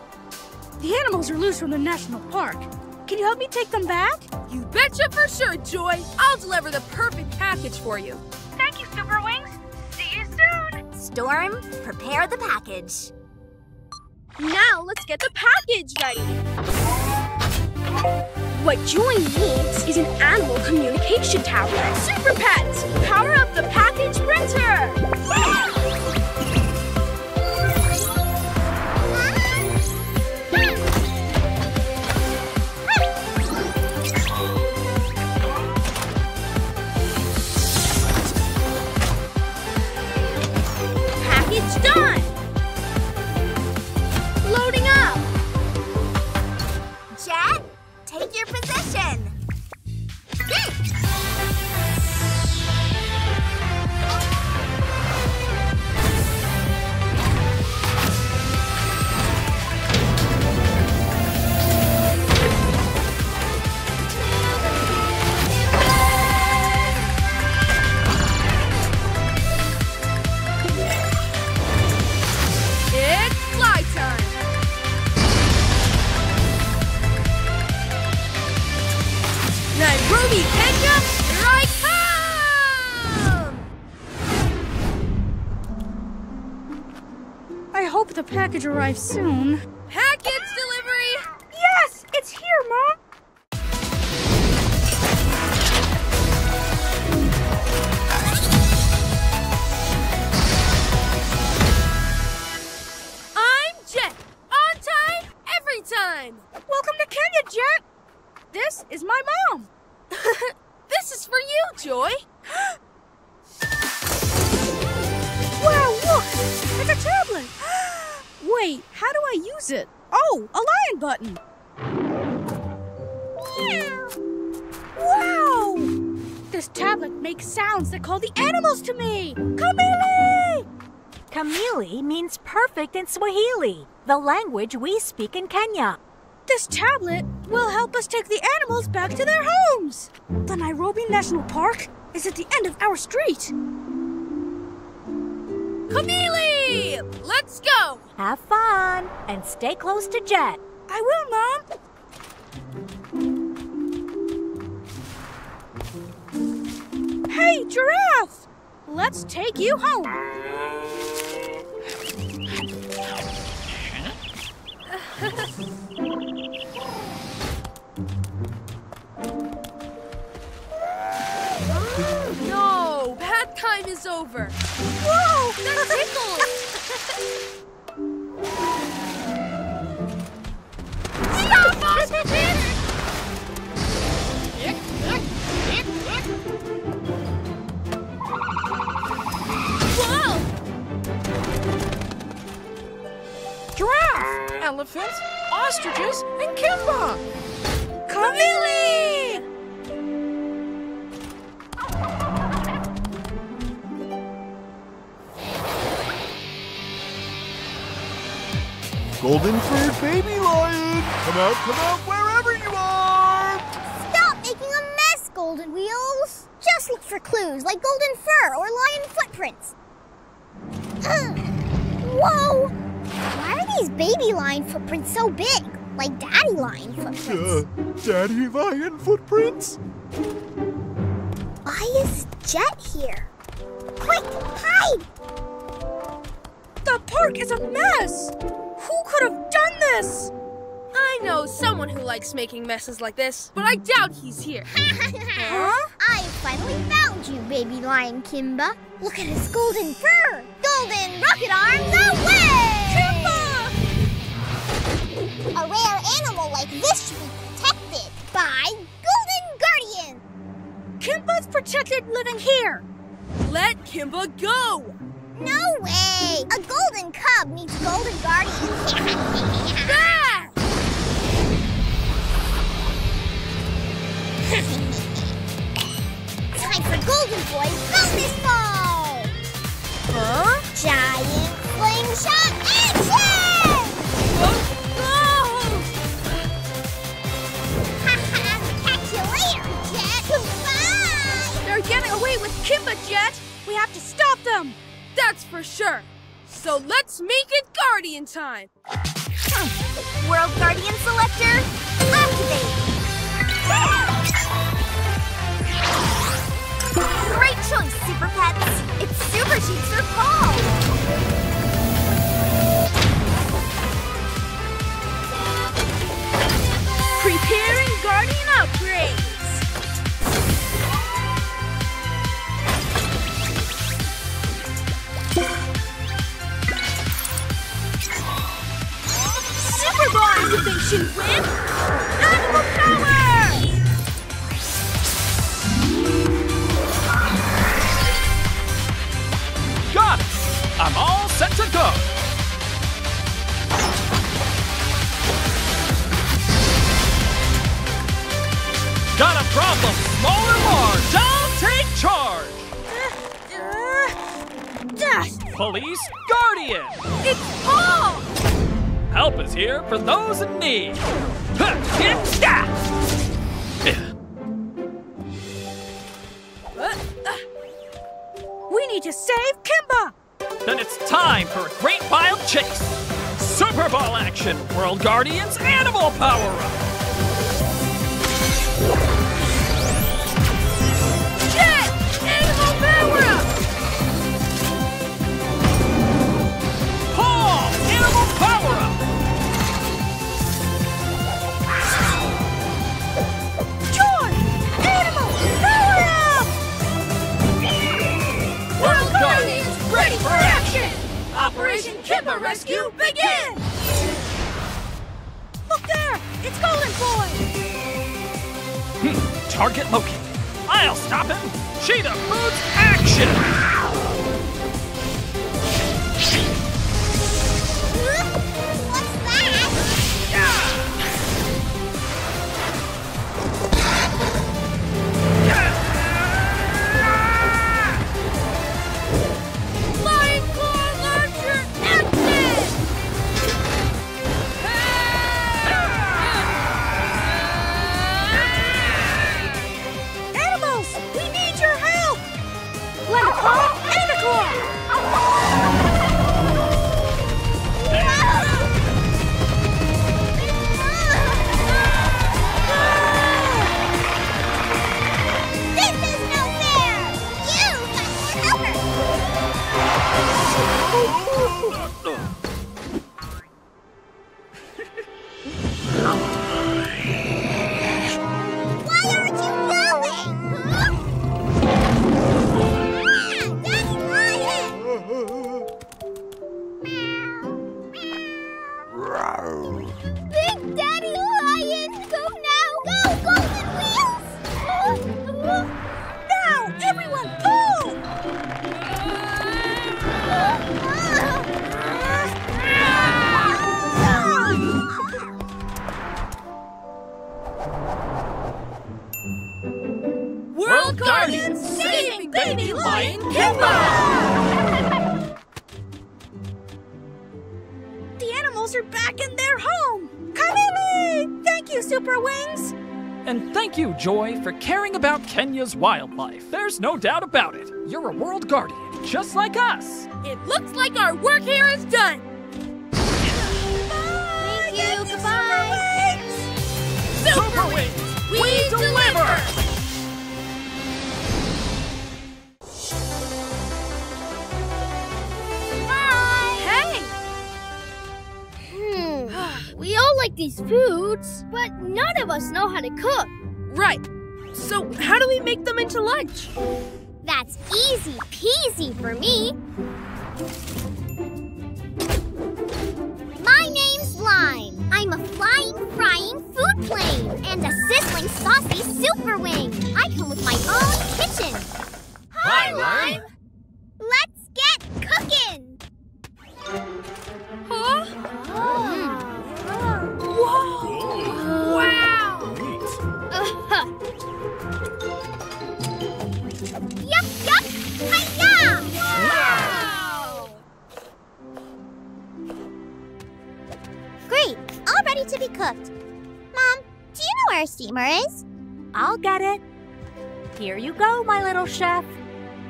The animals are loose from the national park. Can you help me take them back? You betcha for sure, Joy. I'll deliver the perfect package for you. Thank you, Super Wings. See you soon. Storm, prepare the package. Now let's get the package ready. What Joy needs is an animal communication tower. Super Pets, power up the package printer. Yeah! Done! Loading up! Jet, take your position! package arrive soon. Package delivery! Yes! It's here, Mom! I'm Jet. On time, every time! Welcome to Kenya, Jet! This is my mom! This is for you, Joy! Wow, look! It's a tablet! Wait, how do I use it? Oh, a lion button! Wow! This tablet makes sounds that call the animals to me! Kamili! Kamili means perfect in Swahili, the language we speak in Kenya. This tablet will help us take the animals back to their homes! The Nairobi National Park is at the end of our street! Kamili! Let's go! Have fun and stay close to Jet. I will, Mom. Hey, Giraffe! Let's take you home. No, bath time is over. Whoa! They're tickled! Stop us, kids! Whoa! Giraffe! Elephants, ostriches, and Kimba! Kamili! Golden fur baby lion! Come out, wherever you are! Stop making a mess, Golden Wheels! Just look for clues, like golden fur or lion footprints. Whoa! Why are these baby lion footprints so big? Like daddy lion footprints? Daddy lion footprints? Why is Jet here? Quick, hide! The park is a mess! Who could have done this? I know someone who likes making messes like this, but I doubt he's here. Huh? I finally found you, baby lion Kimba. Look at his golden fur! Golden rocket arms away! Kimba! A rare animal like this should be protected by Golden Guardian! Kimba's protected living here! Let Kimba go! No way! A golden cub needs golden guardians. Ah! Time for Golden Boy bonus ball! Huh? Giant slingshot action! Haha! Catch you later, Jet! Goodbye! They're getting away with Kimba, Jet! We have to stop them! That's for sure. So let's make it Guardian time. World Guardian Selector, activate. Great choice, Super Pets. It's Super Sheets for Paul. Preparing Guardian upgrade. Super Bombs eviction with Animal Power! Got it! I'm all set to go! Got a problem, small or large, I'll take charge! Police Guardian! It's Paul! Help is here for those in need! We need to save Kimba! Then it's time for a great wild chase! Super Ball action! World Guardian's Animal Power-Up! Power Kimba rescue begin! Look there! It's Golden Boy! Target Loki. I'll stop him! Cheetah moves action! What's that? Joy, for caring about Kenya's wildlife. There's no doubt about it. You're a world guardian, just like us. It looks like our work here is done. Thank you. Goodbye. Super Wings, we deliver! Hi! Hey! We all like these foods, but none of us know how to cook. Right. So, how do we make them into lunch? That's easy peasy for me. My name's Lime. I'm a flying, frying food plane and a sizzling, saucy super wing. I come with my own kitchen. Hi, Lime. Let's get cooking. Huh? Oh. Whoa! Wow! Huh. Yup, yup, hi-ya! Wow! Great, all ready to be cooked. Mom, do you know where our steamer is? I'll get it. Here you go, my little chef.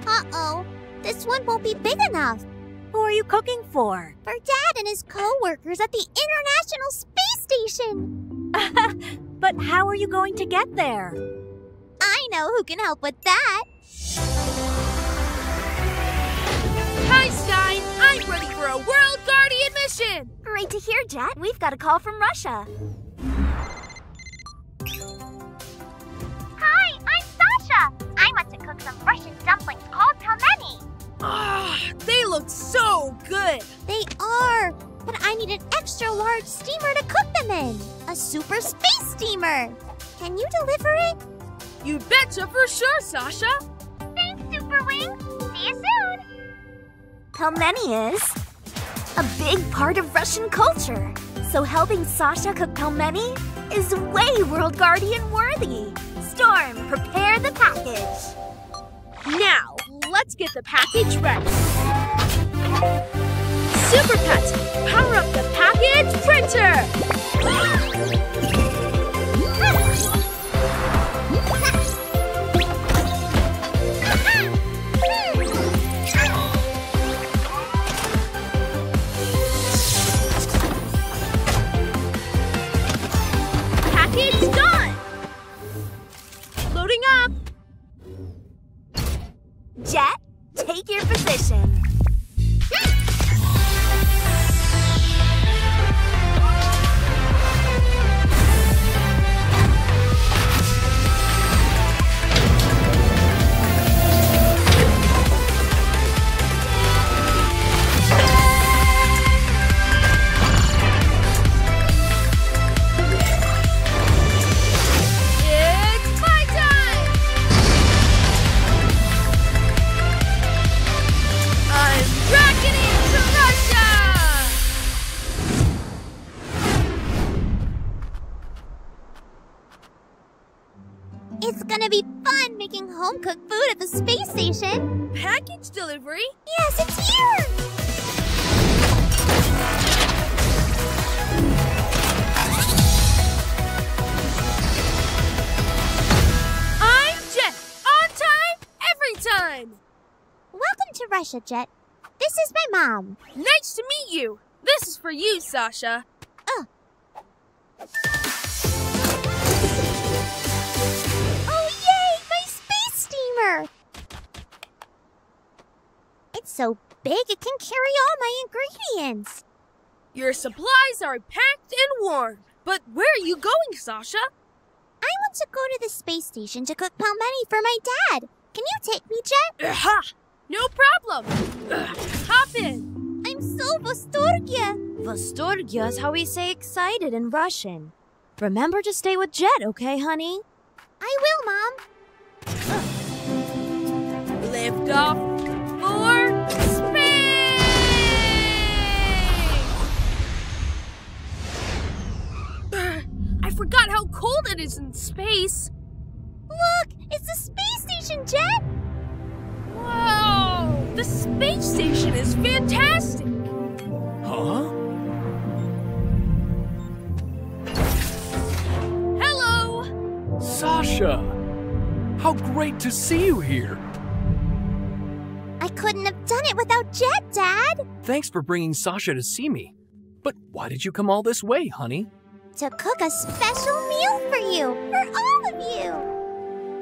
Uh-oh, this one won't be big enough. Who are you cooking for? For Dad and his co-workers at the International Space Station. But how are you going to get there? I know who can help with that. Hi, Stein. I'm ready for a World Guardian mission. Great to hear, Jet. We've got a call from Russia. Hi, I'm Sasha. I want to cook some Russian dumplings called pelmeni. They look so good. They are. But I need an extra-large steamer to cook them in. A super space steamer. Can you deliver it? You betcha for sure, Sasha. Thanks, Super Wing. See you soon. Pelmeni is a big part of Russian culture. So helping Sasha cook pelmeni is way World Guardian worthy. Storm, prepare the package. Now, let's get the package ready. Super Pets, power up the package printer! Package done! Loading up! Jet, take your position. food at the space station. Package delivery? Yes, it's here! I'm Jet. On time, every time! Welcome to Russia, Jet. This is my mom. Nice to meet you. This is for you, Sasha. Oh. Oh, yay! My space steamer! It's so big it can carry all my ingredients. Your supplies are packed and warm. But where are you going, Sasha? I want to go to the space station to cook pelmeni for my dad. Can you take me, Jet? Ha! No problem. Hop in. I'm so восторге. Восторге is how we say excited in Russian. Remember to stay with Jet, okay, honey? I will, Mom. Lift off for space! I forgot how cold it is in space. Look, it's the space station, Jet. Wow! The space station is fantastic! Huh? Hello! Sasha! How great to see you here! I couldn't have done it without Jet, Dad! Thanks for bringing Sasha to see me. But why did you come all this way, honey? To cook a special meal for you! For all of you!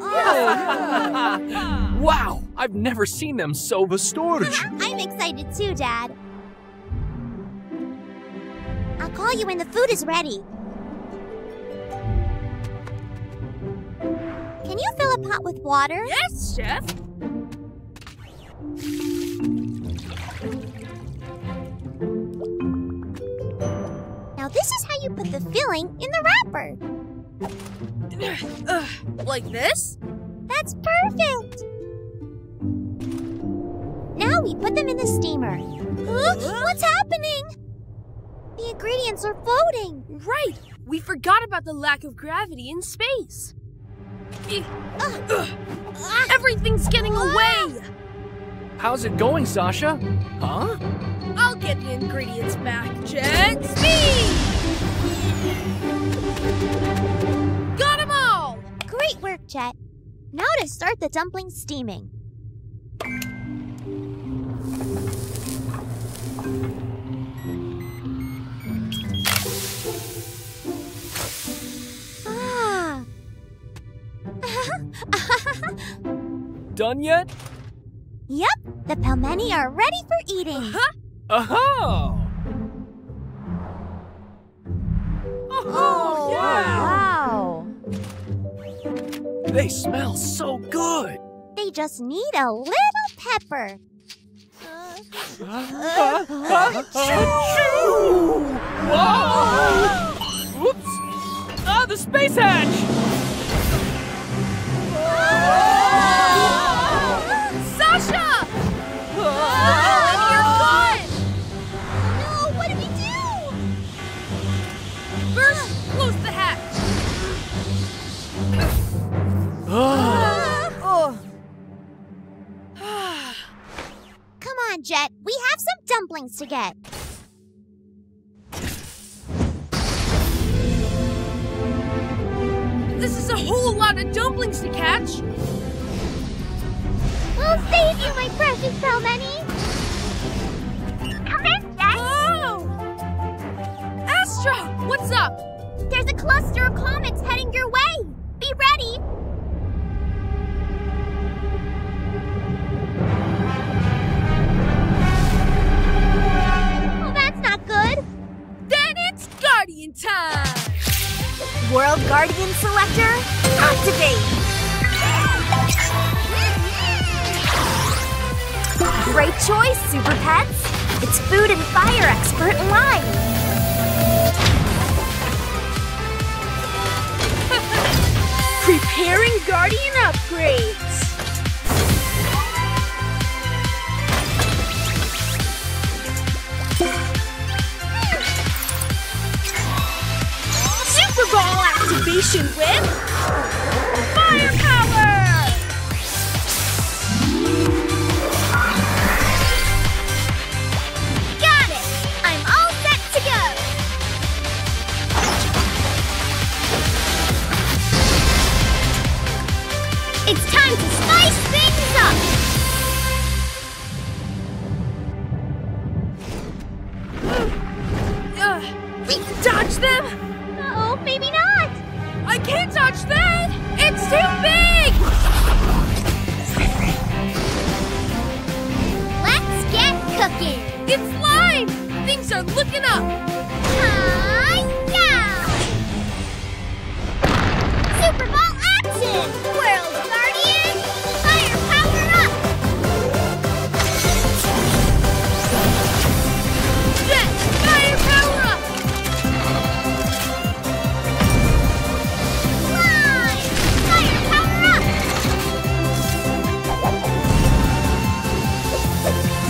Oh. Wow! I've never seen them so восторжен. I'm excited too, Dad. I'll call you when the food is ready. Can you fill a pot with water? Yes, Chef. Now this is how you put the filling in the wrapper. Like this? That's perfect! Now we put them in the steamer. What's happening? The ingredients are floating. Right! We forgot about the lack of gravity in space. Everything's getting away! How's it going, Sasha? Huh? I'll get the ingredients back. Jet speed! Great work, Jet. Now to start the dumplings steaming. Ah. Done yet? Yep, the pelmeni are ready for eating. Oh, yeah. Wow. They smell so good! They just need a little pepper. Whoa! Whoops! Ah, the space hatch! Sasha! You're gone! No, what do we do? First, close the hatch. Come on, Jet. We have some dumplings to get. This is a whole lot of dumplings to catch. We'll save you, my precious pelmeni. Come in, Jet. Oh! Astra, what's up? There's a cluster of comets heading your way. Be ready. Guardian time! World Guardian Selector, activate! Great choice, Super Pets! It's food and fire expert Lime! Preparing Guardian upgrades! Ball activation with firepower! Things are looking up! Yeah! Super Bowl action! World Guardian, fire power up! Yes! Fire power up! Lime! Fire power up!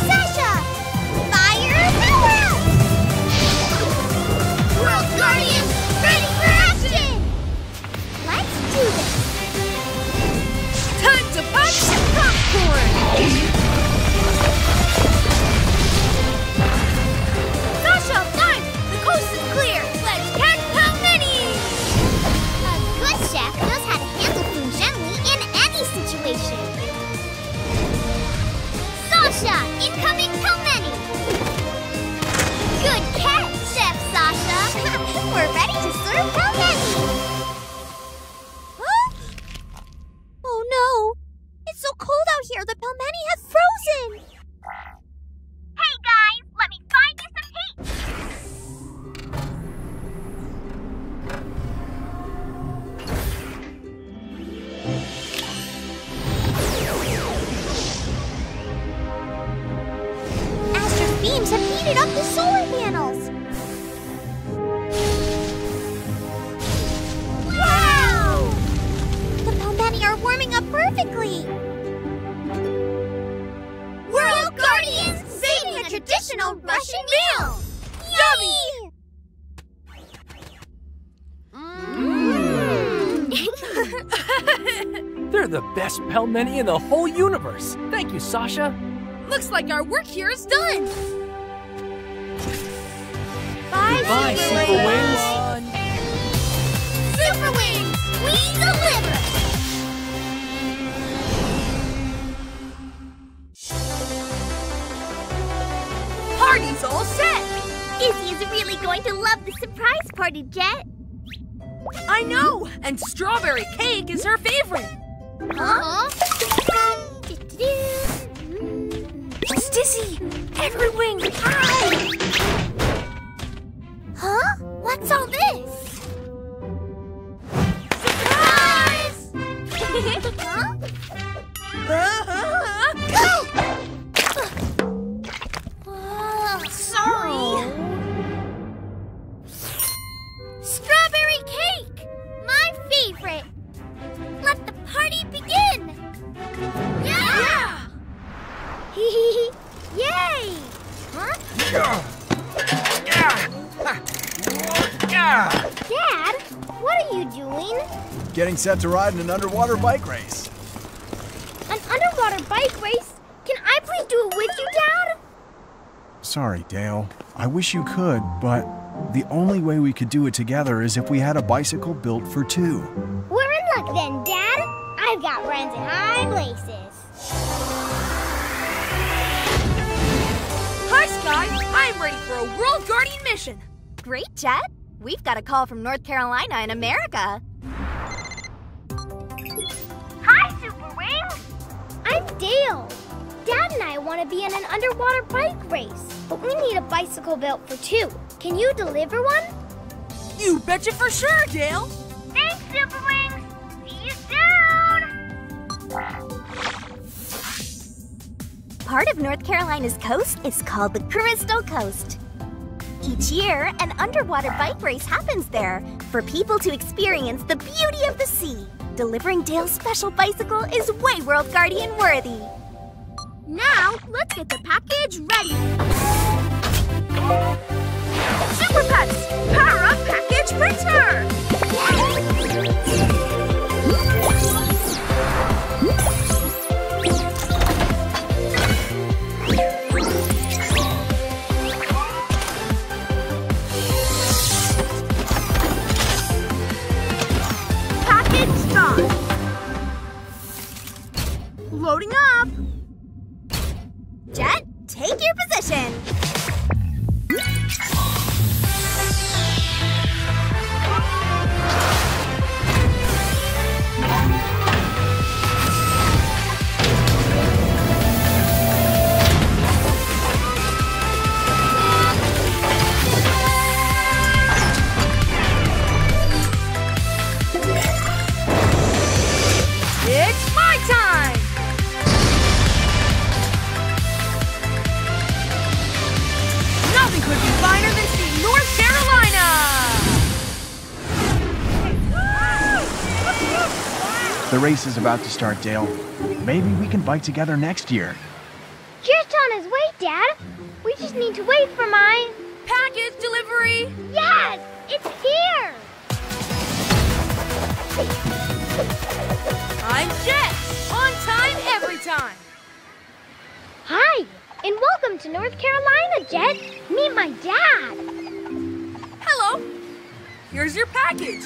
Sasha! Fire power up! Guardians, ready for action! Let's do this! Time to pop some popcorn! Sasha, Lime, the coast is clear! Let's catch pelmeni! A good chef knows how to handle food gently in any situation! Sasha, incoming pelmeni! Good catch, Chef Sasha! We're ready to serve pelmeni! Huh? Oh no! It's so cold out here, the pelmeni has frozen! Hey guys, let me find you some heat! Astra's beams have heated up the solar panels! Wow! The pelmeni are warming up perfectly! World Guardians saving a traditional Russian meal! Yummy! They're the best pelmeni in the whole universe. Thank you, Sasha. Looks like our work here is done! Bye, Super Wings! Super Wings, we deliver! Party's all set! Izzy is really going to love the surprise party, Jet. I know! And strawberry cake is her favorite! It's dizzy! Everywing! Huh? What's all this? Surprise! Huh? Sorry. Strawberry cake! My favorite! Let the party begin! Yeah! Yay! Huh? Dad, what are you doing? Getting set to ride in an underwater bike race. An underwater bike race? Can I please do it with you, Dad? Sorry, Dale. I wish you could, but the only way we could do it together is if we had a bicycle built for two. We're in luck then, Dad. I've got friends in high places. Hi, Sky! I'm ready for a World Guardian mission! Great, Jet! We've got a call from North Carolina in America! Hi, Super Wings! I'm Dale! Dad and I want to be in an underwater bike race, but we need a bicycle built for two. Can you deliver one? You betcha for sure, Dale! Thanks, Super Wings! See you soon! Part of North Carolina's coast is called the Crystal Coast. Each year, an underwater bike race happens there for people to experience the beauty of the sea. Delivering Dale's special bicycle is way World Guardian worthy. Now, let's get the package ready. Super Pets, power up package printer! Loading up! Jet, take your position! The race is about to start, Dale. Maybe we can bike together next year. Just on his way, Dad. We just need to wait for my... package delivery! Yes! It's here! I'm Jet! On time, every time! Hi! And welcome to North Carolina, Jet! Meet my dad! Hello! Here's your package!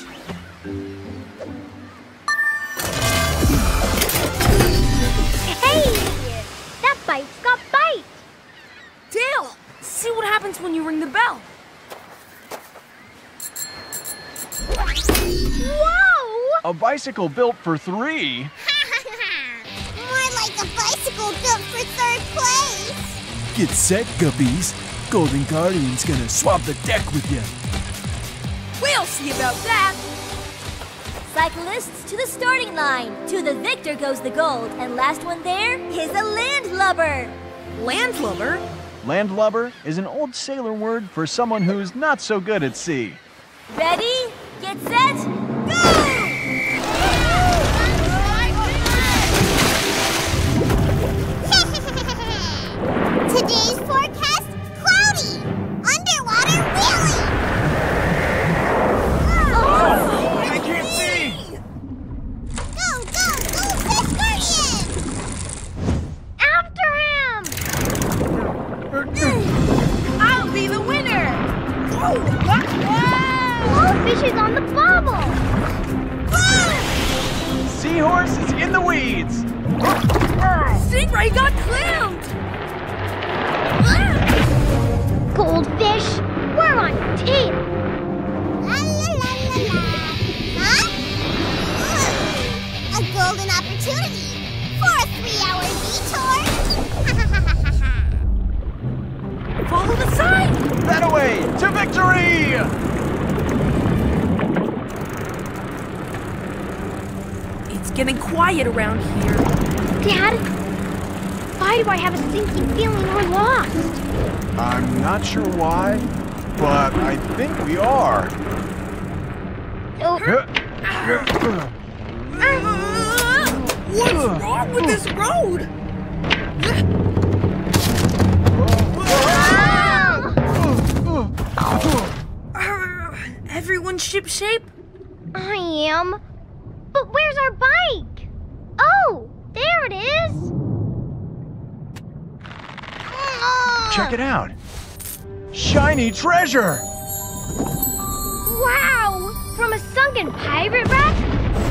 Hey! That bike's got bite! Dale! See what happens when you ring the bell. Whoa! A bicycle built for three? More like a bicycle built for third place. Get set, guppies. Golden Guardian's gonna swab the deck with you. We'll see about that. Cyclists to the starting line. To the victor goes the gold, and last one there is a landlubber. Landlubber? Landlubber is an old sailor word for someone who's not so good at sea. Ready, get set, go! Today's forecast, cloudy, underwater wheelie! Oh, I can't see! Go, go, Fish Guardian! After him! I'll be the winner! Whoa! Whoa! Fish is on the bobble! Whoa! Seahorse is in the weeds! Zebra got clammed! Goldfish, we're on tape! La la la la la! Huh? A golden opportunity for a 3-hour detour! Follow the sign! That away! To victory! It's getting quiet around here. Dad, why do I have a sinking feeling we're lost? I'm not sure why, but I think we are. What's wrong with this road? Everyone ship-shape? I am. But where's our bike? Oh, there it is! Check it out! Shiny treasure! Wow! From a sunken pirate wreck?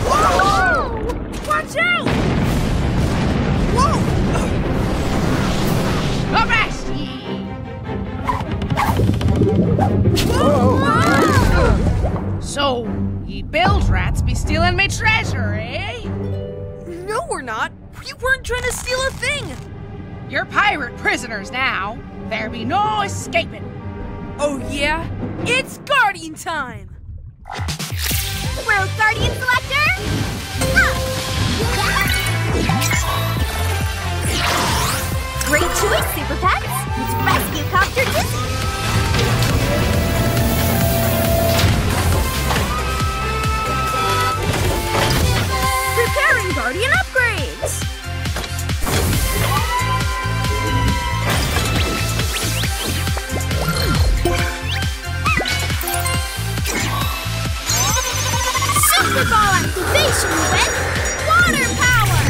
Whoa! Whoa! Watch out! Whoa! Avast! Whoa! Whoa! So, ye bilge rats be stealing my treasure, eh? No, we're not. We weren't trying to steal a thing. You're pirate prisoners now. There be no escaping. Oh, yeah? It's Guardian time! Road Guardian Selector? Up! Great choice, Super Pets! It's Rescue Copter Dizzy! Preparing Guardian upgrades! Super Ball activation with water power!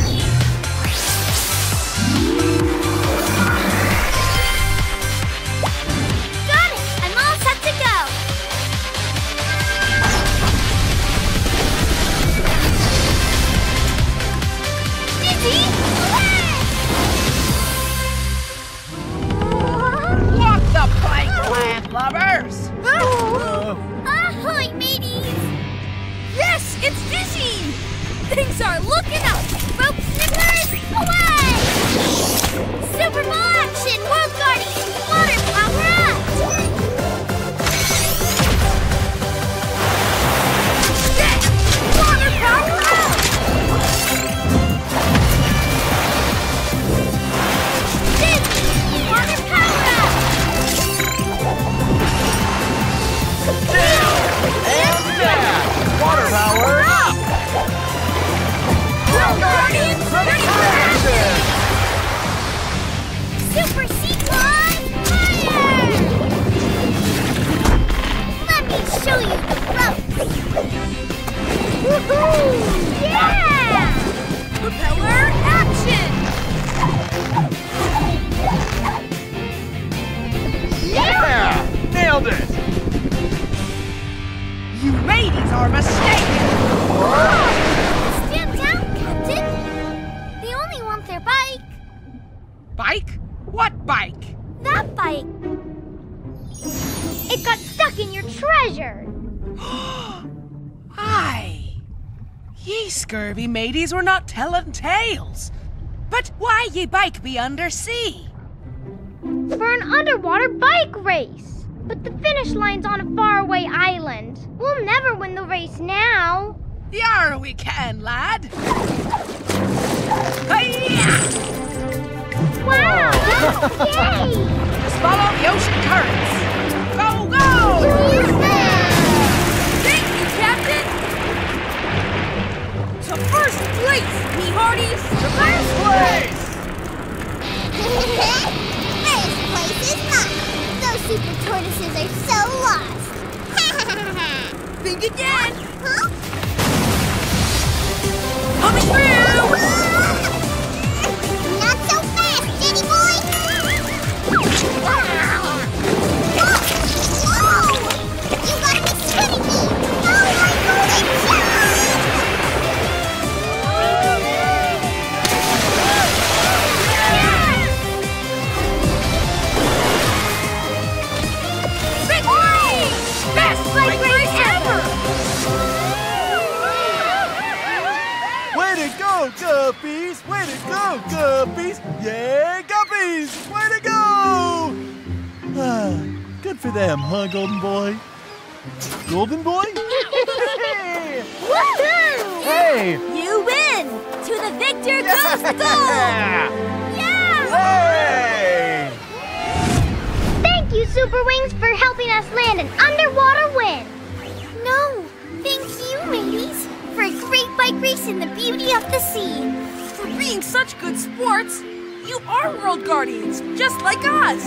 Bike? What bike? That bike. It got stuck in your treasure. Aye. Ye scurvy mateys were not telling tales. But why ye bike be under sea? For an underwater bike race. But the finish line's on a faraway island. We'll never win the race now. Yar we can, lad. Hi-ya! Wow! Yay! Just follow the ocean currents. Go, go! Thank you, Captain! To first place, me hearties! To first place! First place is mine! Those super tortoises are so lost! Think again! Huh? Coming through! Guppies! Way to go, Guppies! Yeah, Guppies! Way to go! Ah, good for them, huh, Golden Boy? Golden Boy? Hey! Woohoo! Hey! You win! To the victor goes the gold! Yeah! Hey! Thank you, Super Wings, for helping us land an underwater win! No, thank you, mateys! For a great bike race in the beauty of the sea. For being such good sports, you are world guardians, just like us.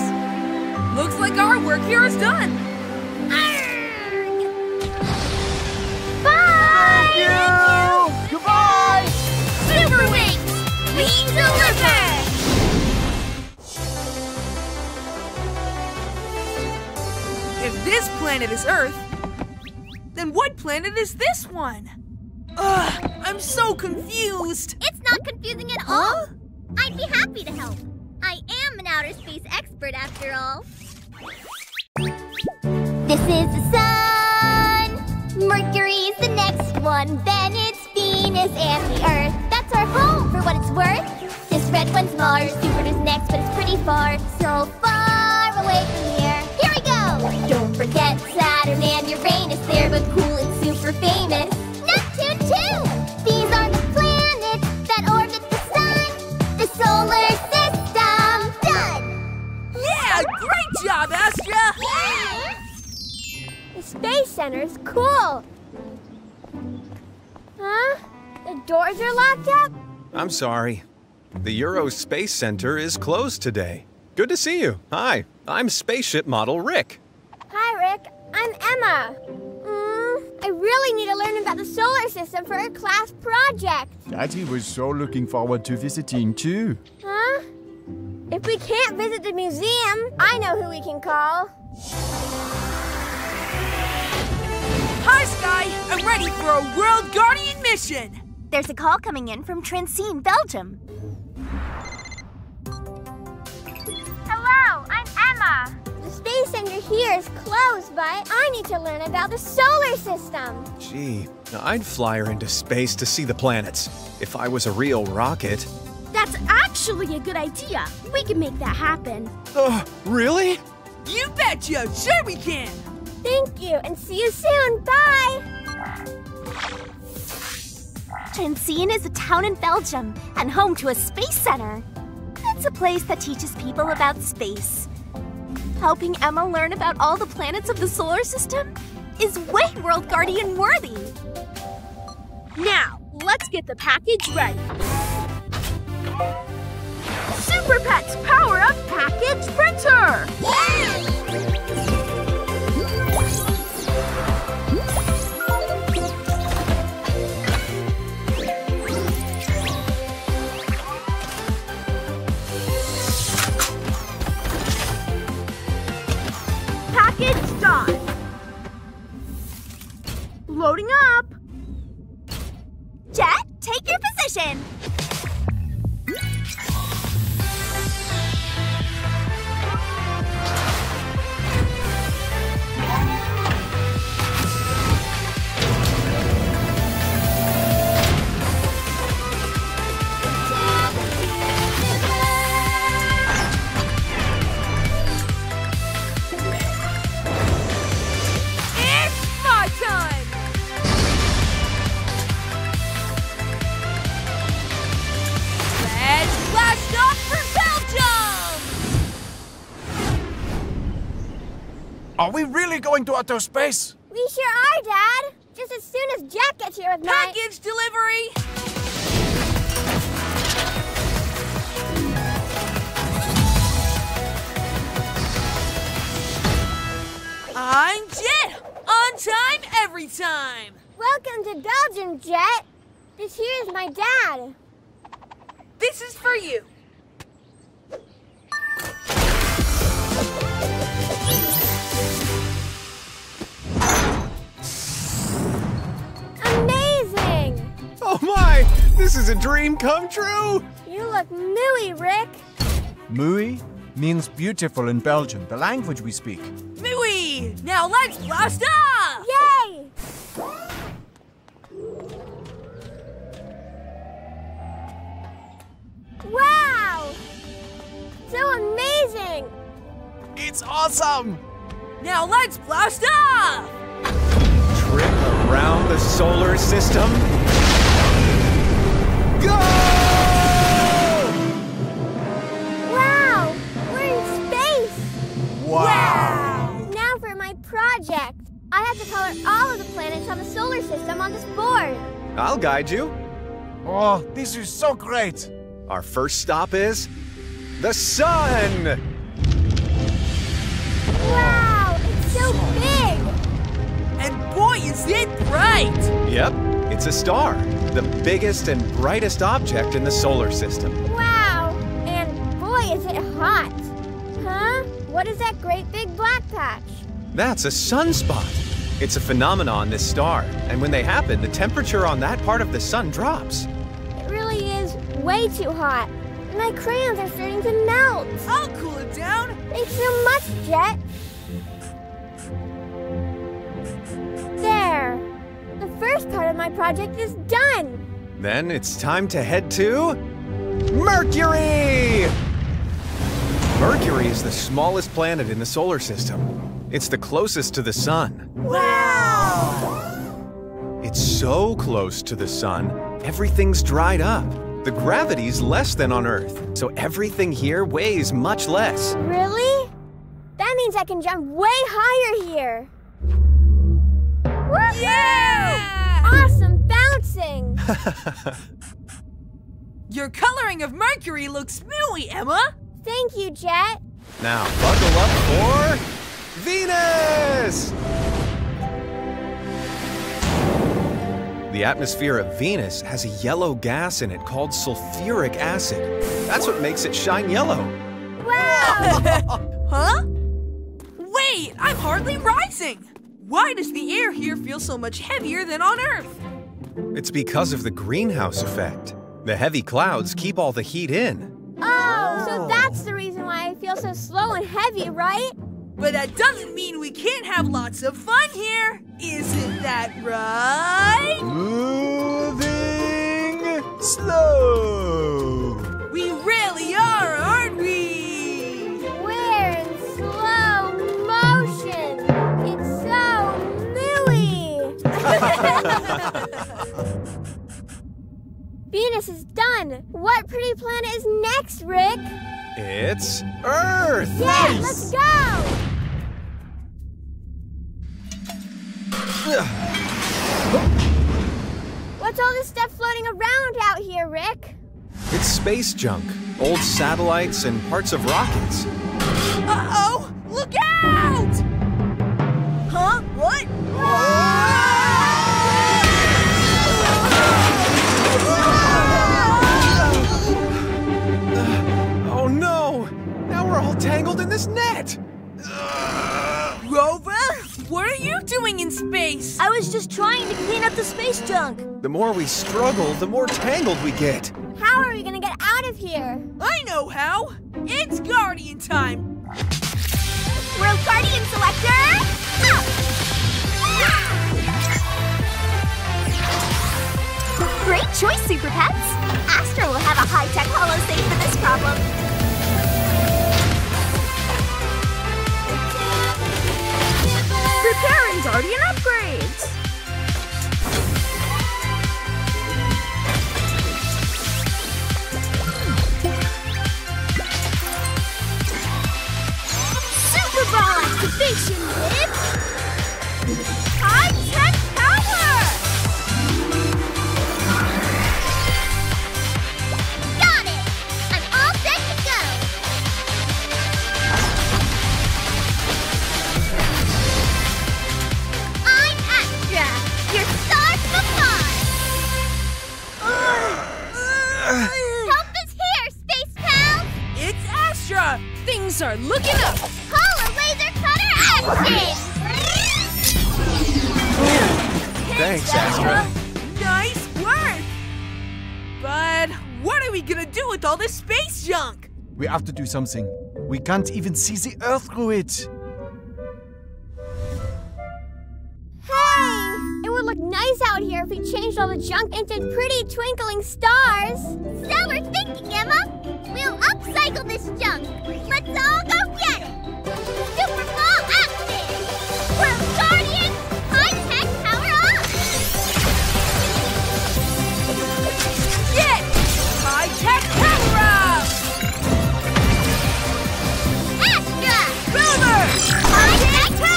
Looks like our work here is done. Arrgh! Bye! Thank you! Goodbye! Super Wings, we deliver! If this planet is Earth, then what planet is this one? Ugh, I'm so confused. It's not confusing at all. I'd be happy to help. I am an outer space expert after all. This is the sun. Mercury's the next one. Then it's Venus and the Earth. That's our home for what it's worth. This red one's Mars. Jupiter's next, but it's pretty far. So far away from here. Here we go. Don't forget Saturn and Uranus. They're but cool and super famous. Neptune too! These are the planets that orbit the sun, the solar system. Done! Yeah, great job, Astra! Yeah! The Space Center's cool. Huh? The doors are locked up? I'm sorry. The Euro Space Center is closed today. Good to see you. Hi, I'm spaceship model Rick. Hi, Rick. I'm Emma. I really need to learn about the solar system for a class project. Daddy was so looking forward to visiting too. Huh? If we can't visit the museum, I know who we can call. Hi, Sky. I'm ready for a World Guardian mission. There's a call coming in from Trincine, Belgium. Hello, I'm Emma. The Space Center here is closed, but I need to learn about the solar system. Gee, I'd fly her into space to see the planets, if I was a real rocket. That's actually a good idea. We can make that happen. Really? You betcha, sure we can. Thank you, and see you soon, bye. Trincine is a town in Belgium, and home to a space center. It's a place that teaches people about space. Helping Emma learn about all the planets of the solar system is way World Guardian worthy. Now, let's get the package ready. Super Pets Power Up Package Printer! Package done. Loading up. Jet, take your position. Are we really going to outer space? We sure are, Dad. Just as soon as Jack gets here with my... Package delivery! I'm Jet! On time, every time! Welcome to Belgium, Jet! This here is my dad. This is for you. Amazing! Oh my! This is a dream come true! You look mooey, Rick. Mooey means beautiful in Belgium, the language we speak. Mooey! Now let's blast off! Yay! Wow! So amazing! It's awesome! Now let's blast off! Trip around the solar system. Go! Project. I have to color all of the planets on the solar system on this board. I'll guide you. Oh, this is so great. Our first stop is the sun. Wow, it's so big. And boy, is it bright. Yep, it's a star, the biggest and brightest object in the solar system. Wow, and boy, is it hot. Huh? What is that great big black patch? That's a sunspot. It's a phenomenon on this star, and when they happen, the temperature on that part of the sun drops. It really is way too hot. My crayons are starting to melt. I'll cool it down. Thanks so much, Jet. There. The first part of my project is done. Then it's time to head to Mercury! Mercury is the smallest planet in the solar system. It's the closest to the sun. Wow! It's so close to the sun, everything's dried up. The gravity's less than on Earth, so everything here weighs much less. Really? That means I can jump way higher here. Woo-hoo! Yeah! Awesome bouncing! Your coloring of Mercury looks smooey, Emma. Thank you, Jet. Now, buckle up for... Venus! The atmosphere of Venus has a yellow gas in it called sulfuric acid. That's what makes it shine yellow. Wow! Huh? Wait, I'm hardly rising! Why does the air here feel so much heavier than on Earth? It's because of the greenhouse effect. The heavy clouds keep all the heat in. Oh, so that's the reason why I feel so slow and heavy, right? But that doesn't mean we can't have lots of fun here! Isn't that right? Moving slow! We really are, aren't we? We're in slow motion! It's so mooey! Venus is done! What pretty planet is next, Rick? It's Earth! Yeah, nice. Let's go! What's all this stuff floating around out here, Rick? It's space junk, old satellites and parts of rockets. Uh-oh! Look out! Huh? What? Whoa! We're all tangled in this net! Rover, what are you doing in space? I was just trying to clean up the space junk. The more we struggle, the more tangled we get. How are we gonna get out of here? I know how! It's Guardian time! World Guardian Selector! Great choice, Super Pets! Astra will have a high-tech holo thing for this problem. Preparing Guardian upgrades! Super Ball activation! Astra! Things are looking up! Call a laser cutter action! Thanks, Astra. Nice work! But what are we gonna do with all this space junk? We have to do something. We can't even see the Earth through it. Hey! It would look nice out here if we changed all the junk into pretty twinkling stars. Stellar thinking, Emma! We'll upcycle this junk. Let's all go get it! Super Ball action! World Guardians, high-tech power up! Yes! High-tech power up! Astra! Rover! High-tech power up!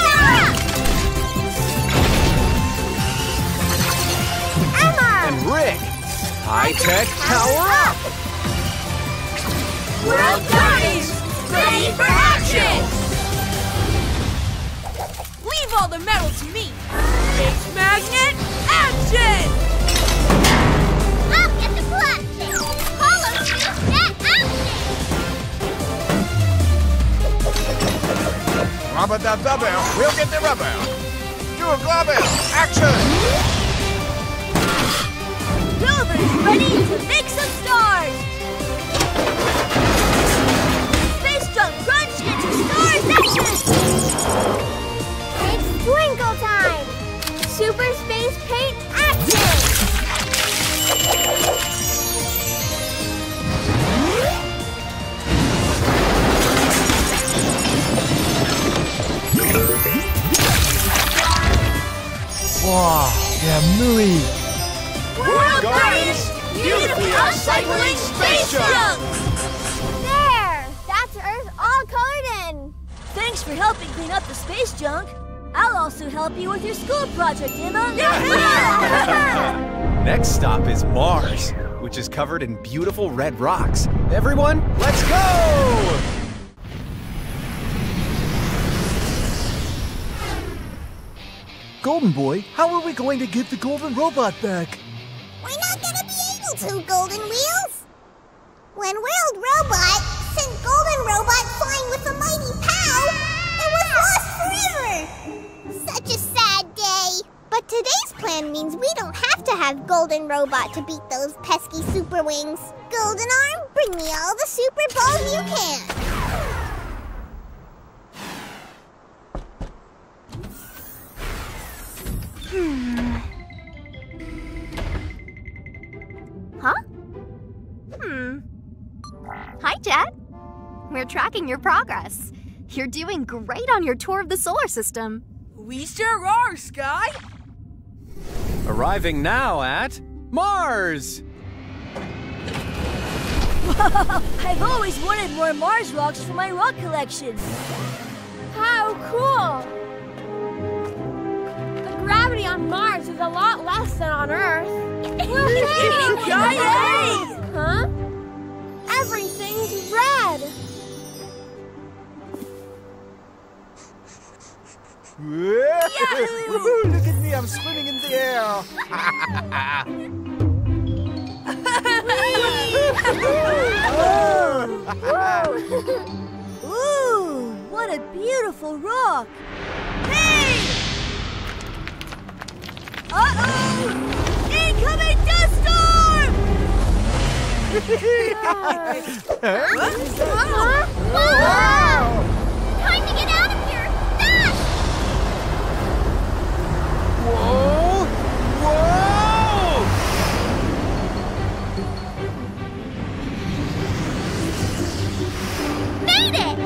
Rick, high-tech power up! World Guardians, ready for action! Leave all the metal to me! Space Magnet, action! I'll get the plastic! Hollow Shield, that action! Rubber da rubber, we'll get the rubber! Do a globber, action! Builders ready to make some stars! Space junk crunched into stars action! It's twinkle time! Super space paint action! Wow, they're mooey! World Guardians, beautifully upcycling space junk! There! That's Earth all colored in! Thanks for helping clean up the space junk. I'll also help you with your school project, Emma. Yeah! Next stop is Mars, which is covered in beautiful red rocks. Everyone, let's go! Golden Boy, how are we going to get the golden robot back? We're not gonna be able to, Golden Wheels! When World Robot sent Golden Robot flying with the mighty POW, it was lost forever! Such a sad day! But today's plan means we don't have to have Golden Robot to beat those pesky super wings. Golden Arm, bring me all the super balls you can! Hi, Jet. We're tracking your progress. You're doing great on your tour of the solar system. We sure are, Sky. Arriving now at Mars. Whoa, I've always wanted more Mars rocks for my rock collection. How cool! Gravity on Mars is a lot less than on Earth. Huh? Everything's red. Woo-hoo, look at me, I'm spinning in the air. Ooh, what a beautiful rock. Uh-oh! Incoming dust storm! Time to get out of here! Fast! Whoa! Whoa! Made it!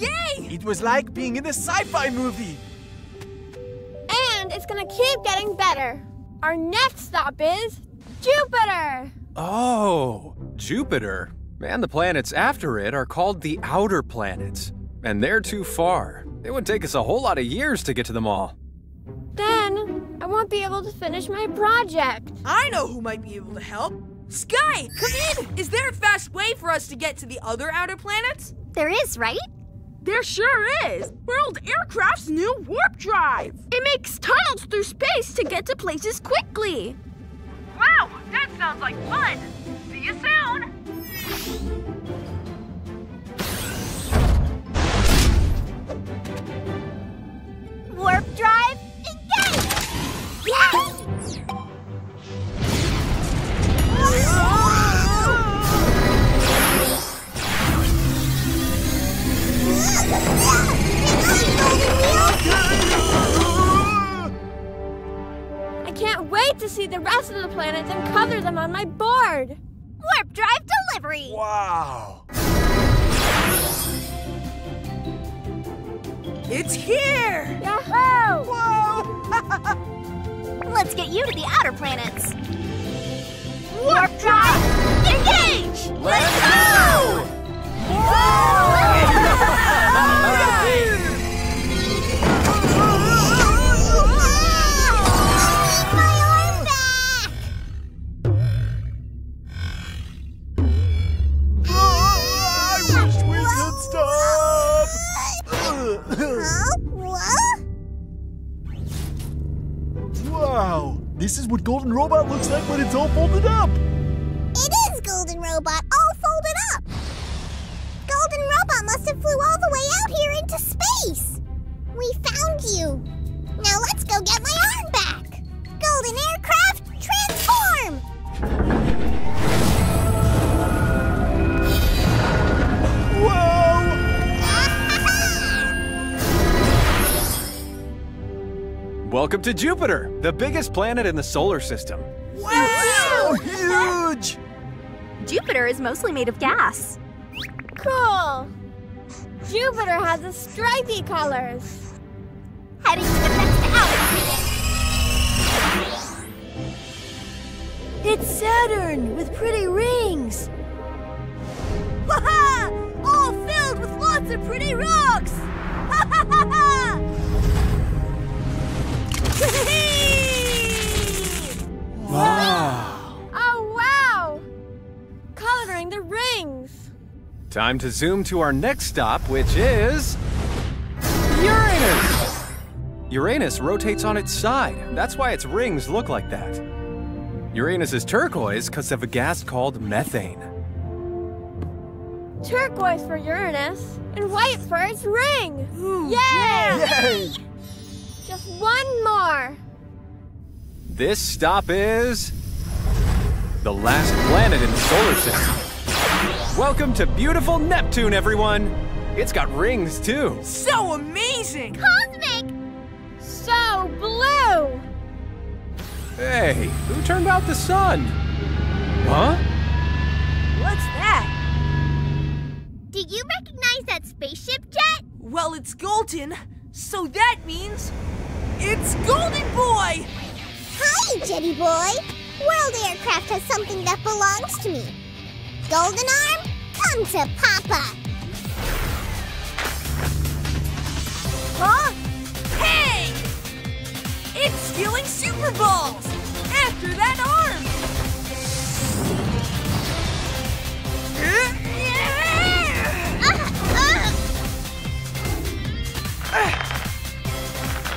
Yay! It was like being in a sci-fi movie. It's gonna keep getting better. Our next stop is Jupiter. Oh, Jupiter. And the planets after it are called the outer planets. And they're too far. It would take us a whole lot of years to get to them all. Then I won't be able to finish my project. I know who might be able to help. Sky, come in. Is there a fast way for us to get to the other outer planets? There is, right? There sure is! World Aircraft's new warp drive! It makes tunnels through space to get to places quickly! Wow, that sounds like fun! See you soon! see the rest of the planets and cover them on my board. Warp drive delivery! Wow! It's here! Yahoo! Whoa! Let's get you to the outer planets. Warp drive! Engage! Let's go! Whoa! Wow, this is what Golden Robot looks like when it's all folded up. It is Golden Robot, all folded up. Golden Robot must have flew all the way out here into space. We found you. Now let's go get my arm back. Golden Aircraft, transform! Whoa! Welcome to Jupiter, the biggest planet in the solar system. Wow! It's so huge! Jupiter is mostly made of gas. Cool. Jupiter has a stripy colors. Heading to the next outfit. It's Saturn with pretty rings. Ha-ha! All filled with lots of pretty rocks! Ha-ha-ha-ha! Wow! Oh, wow! Coloring the rings! Time to zoom to our next stop, which is... Uranus! Uranus rotates on its side. That's why its rings look like that. Uranus is turquoise because of a gas called methane. Turquoise for Uranus, and white for its ring! Ooh, yay! Yay! Just one more! This stop is... the last planet in the solar system. Welcome to beautiful Neptune, everyone! It's got rings, too. So amazing! Cosmic! So blue! Hey, who turned out the sun? Huh? What's that? Do you recognize that spaceship jet? Well, it's golden, so that means... it's Golden Boy! Hi, Jetty Boy! World Aircraft has something that belongs to me. Golden Arm, come to Papa! Huh? Hey! It's stealing Super Balls! After that arm!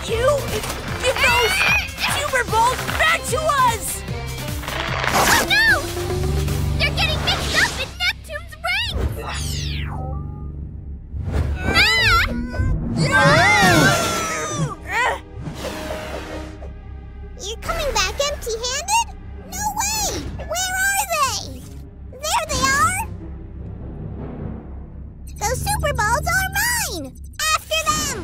You give those Super Balls back to us! Oh no! They're getting mixed up in Neptune's rings! Ah! No! You're coming back empty-handed? No way! Where are they? There they are! Those Super Balls are mine! After them!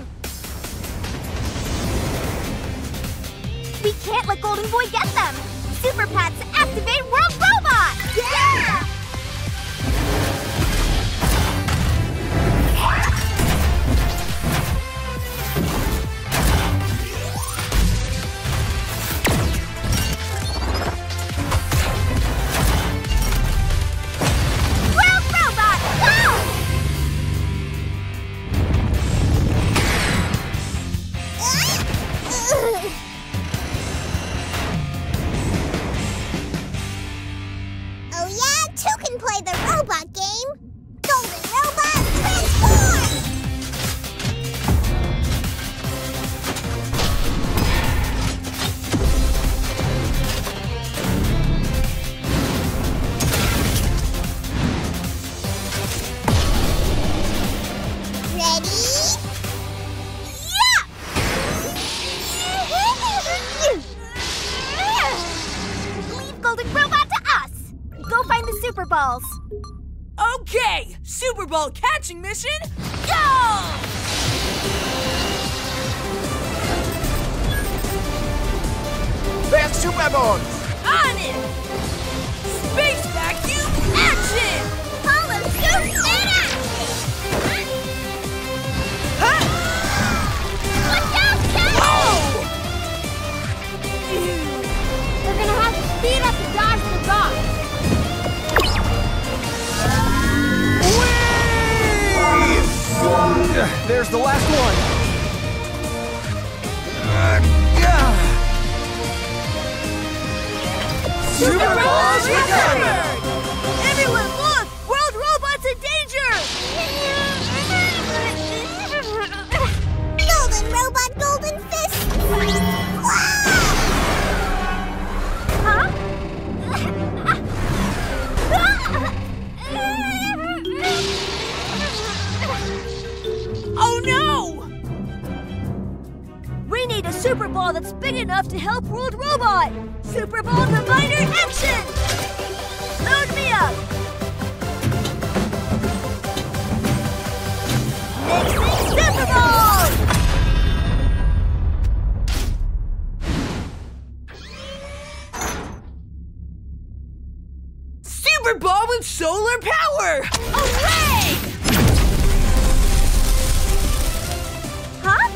We can't let Golden Boy get them! Super Pets, activate World Robot! Yeah! World Robot, go! Two can play the robot game. Golden Robot, transform! Ready? Yeah! Leave Golden Robot to us! Go find the Super Balls. Okay, Super Ball catching mission, go! They're super balls! On it! Space vacuum action! Follow suit and action! Huh? Watch out, Ken! Whoa! Dude! They're gonna have to speed up to dodge the rocks. Whee! There's the last one! Super Robots recovered! Everyone look! World Robots in danger! Golden Robot, Golden Fist! Huh? Oh no! We need a Super Ball that's big enough to help World Robot! Super Ball Combiner action! Load me up! Mixing Super Balls! Super Ball with solar power! Hooray! Huh?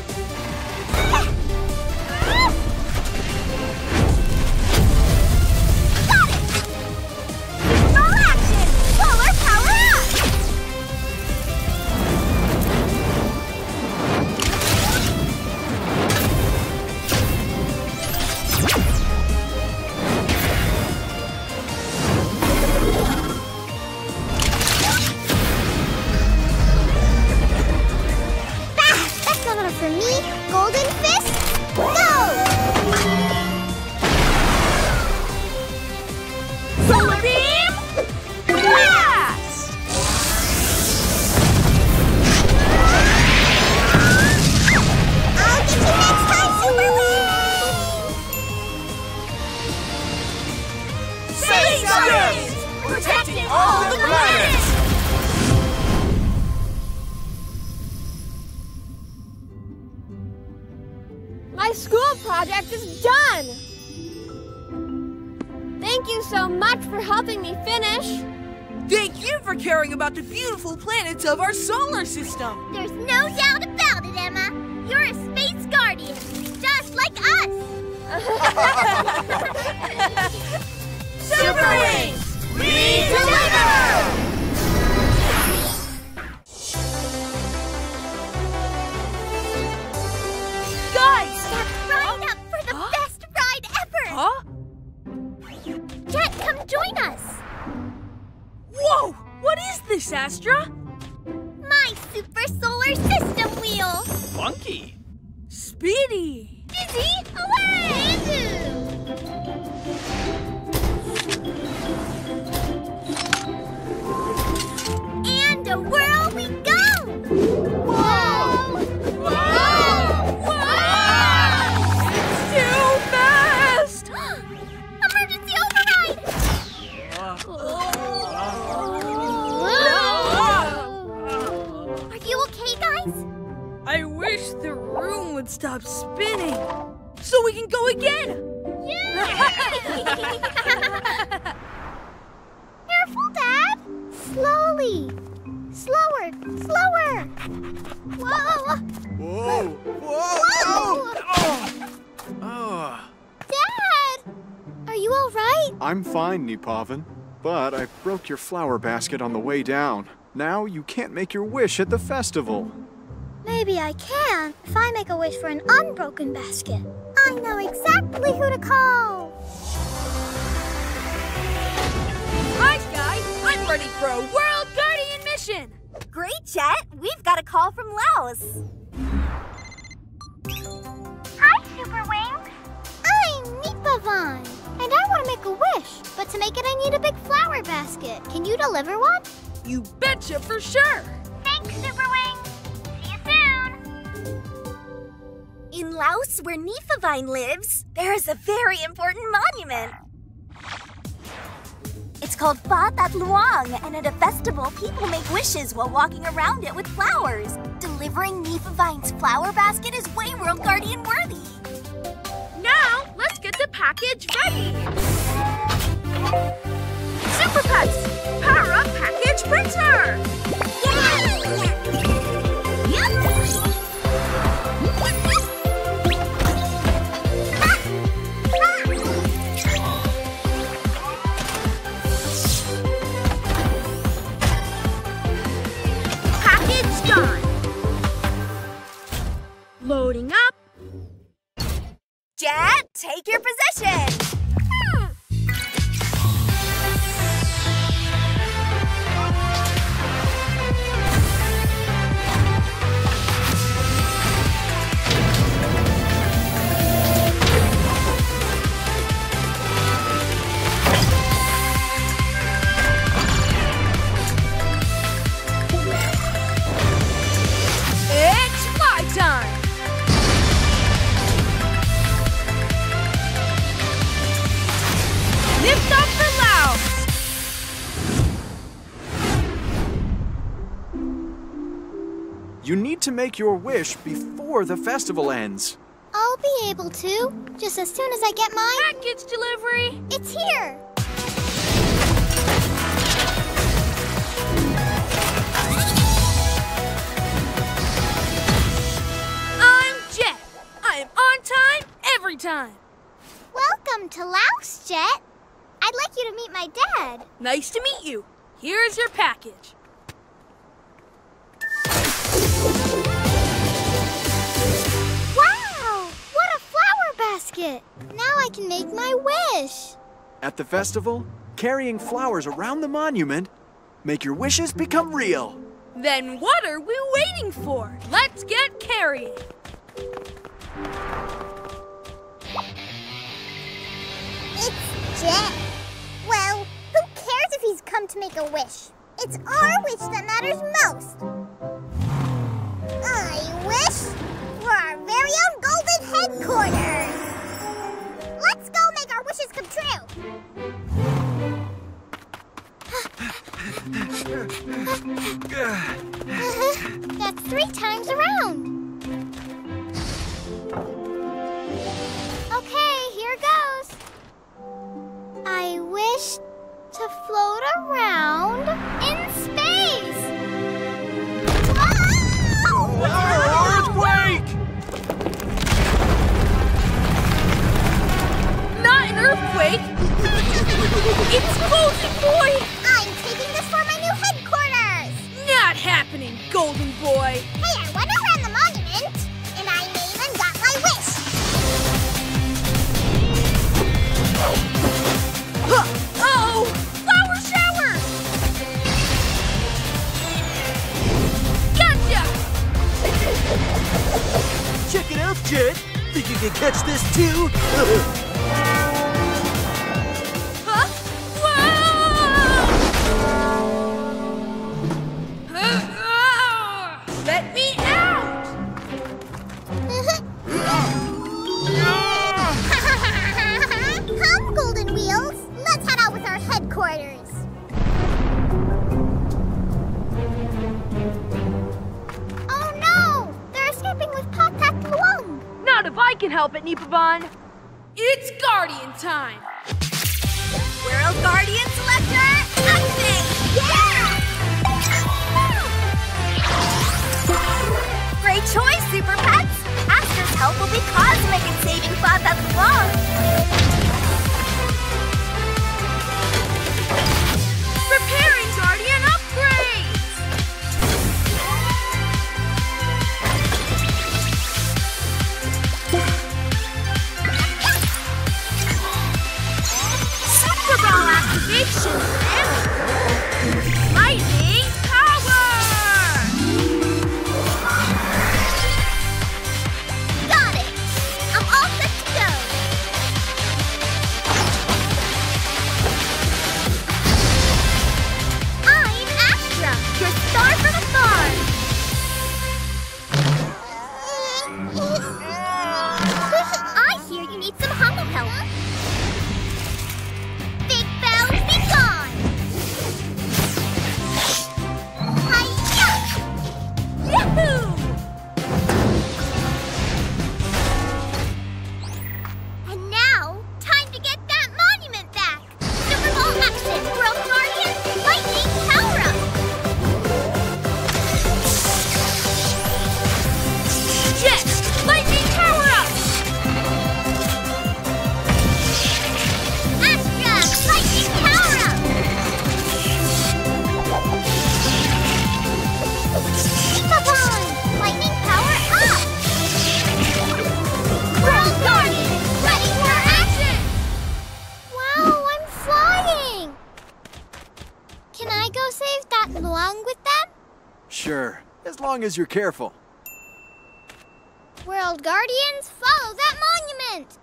Of our solar system. There's no doubt about it, Emma. You're a space guardian, just like us. Super Wings, we deliver! Guys! Line up for the best ride ever! Huh? Jet, come join us! Whoa! What is this, Astra? Super solar system wheel! Funky! Speedy! Dizzy, away! And a whirl we go! Whoa! Whoa! Whoa! Whoa! Whoa! It's too fast! Emergency override! I wish the room would stop spinning so we can go again! Yeah! Careful, Dad! Slowly! Slower! Slower! Whoa! Whoa! Whoa! Whoa! Oh. Dad! Are you all right? I'm fine, Nipavan, but I broke your flower basket on the way down. Now you can't make your wish at the festival. Maybe I can if I make a wish for an unbroken basket. I know exactly who to call. Hi, guys. I'm ready for a World Guardian mission. Great, Jet. We've got a call from Laos. Hi, Super Wings. I'm Nipavan, and I want to make a wish. But to make it, I need a big flower basket. Can you deliver one? You betcha for sure. Thanks, Super Wings. In Laos, where Nifavine lives, there is a very important monument. It's called Pha That Luang, and at a festival, people make wishes while walking around it with flowers. Delivering Nifavine's flower basket is way World Guardian worthy. Now, let's get to package ready! Super Pets! Power Up Package Printer! Yay! Package done! Loading up! Jet, take your position! Lift up for Laos! You need to make your wish before the festival ends. I'll be able to, just as soon as I get my... package delivery! It's here! I'm Jet. I am on time, every time. Welcome to Laos, Jet. I'd like you to meet my dad. Nice to meet you. Here's your package. Wow! What a flower basket! Now I can make my wish. At the festival, carrying flowers around the monument, make your wishes become real. Then what are we waiting for? Let's get carrying. It's Jet. Well, who cares if he's come to make a wish? It's our wish that matters most. I wish for our very own golden headquarters. Let's go make our wishes come true. That's 3 times around. Okay, here goes. I wish to float around in space! Whoa! Whoa! Earthquake! Not an earthquake! It's Golden Boy! I'm taking this for my new headquarters! Not happening, Golden Boy! Hey, I went around the monument, and I even got my wish! Oh. Uh-oh! Flower shower! Gotcha! Check it out, Jet. Think you can catch this, too? Huh? Whoa! Let me out! Come, Golden Wheels. Let's head out with our headquarters. Oh no! They're escaping with Patak Luang. Not if I can help it, Nipaban. It's Guardian time. World Guardian Selector, activate! Yeah! Great choice, Super Pets. Astra's help will be cosmic in saving Patak Luang. Preparing Guardian upgrades! Super Ball activation and lightning power! Got it! I'm all set to go! Sure, as long as you're careful. World Guardians, follow that monument!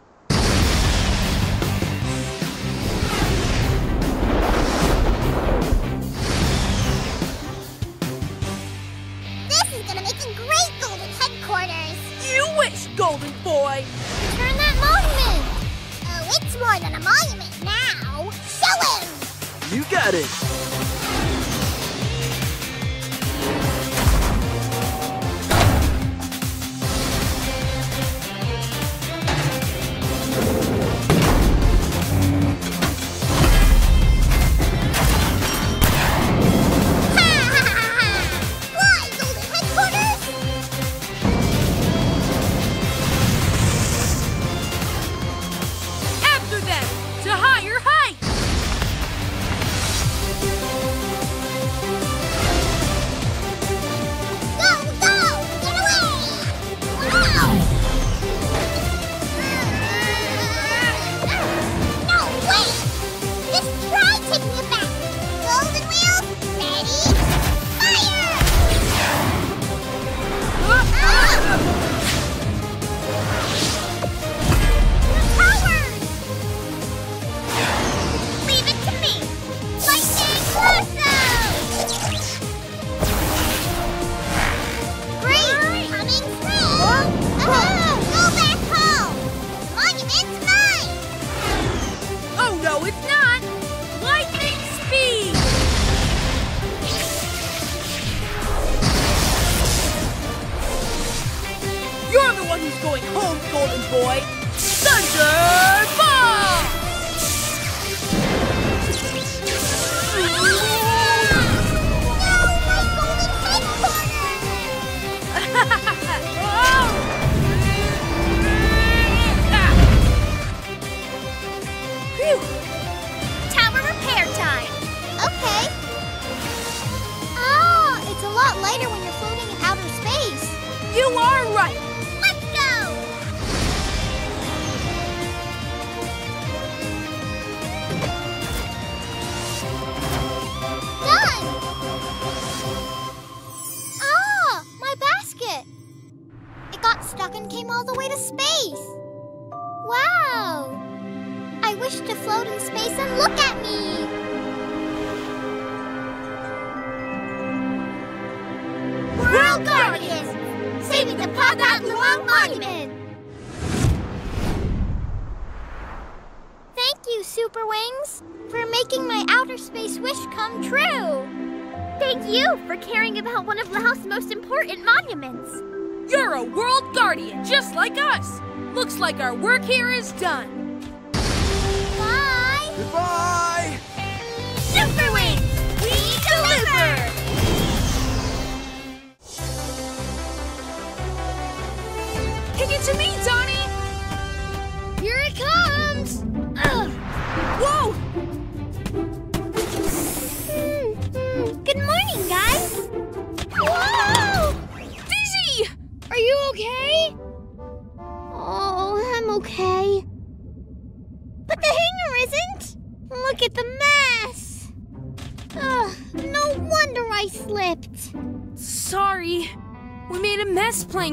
This is gonna make a great golden headquarters! You wish, Golden Boy! Return that monument! Oh, it's more than a monument now! Show him! You got it!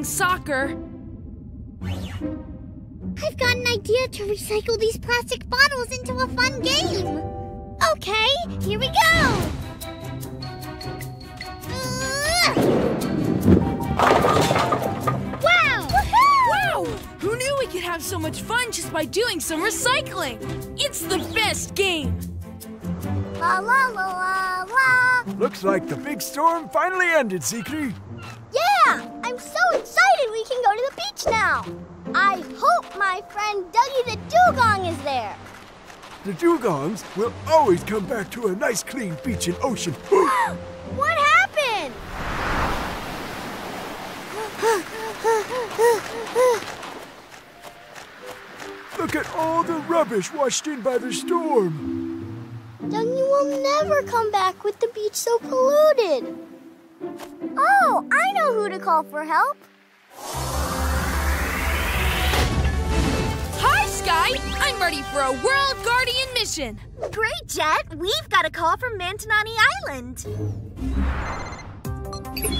Soccer. I've got an idea to recycle these plastic bottles into a fun game. Okay, here we go. Wow! Woohoo! Wow! Who knew we could have so much fun just by doing some recycling? It's the best game. La la la la la. Looks like the big storm finally ended, Siegfried. Now, I hope my friend Dougie the Dugong is there. The Dugongs will always come back to a nice clean beach and ocean. What happened? Look at all the rubbish washed in by the storm. Dougie will never come back with the beach so polluted. Oh, I know who to call for help. Guy, I'm ready for a World Guardian mission. Great, Jet. We've got a call from Mantanani Island.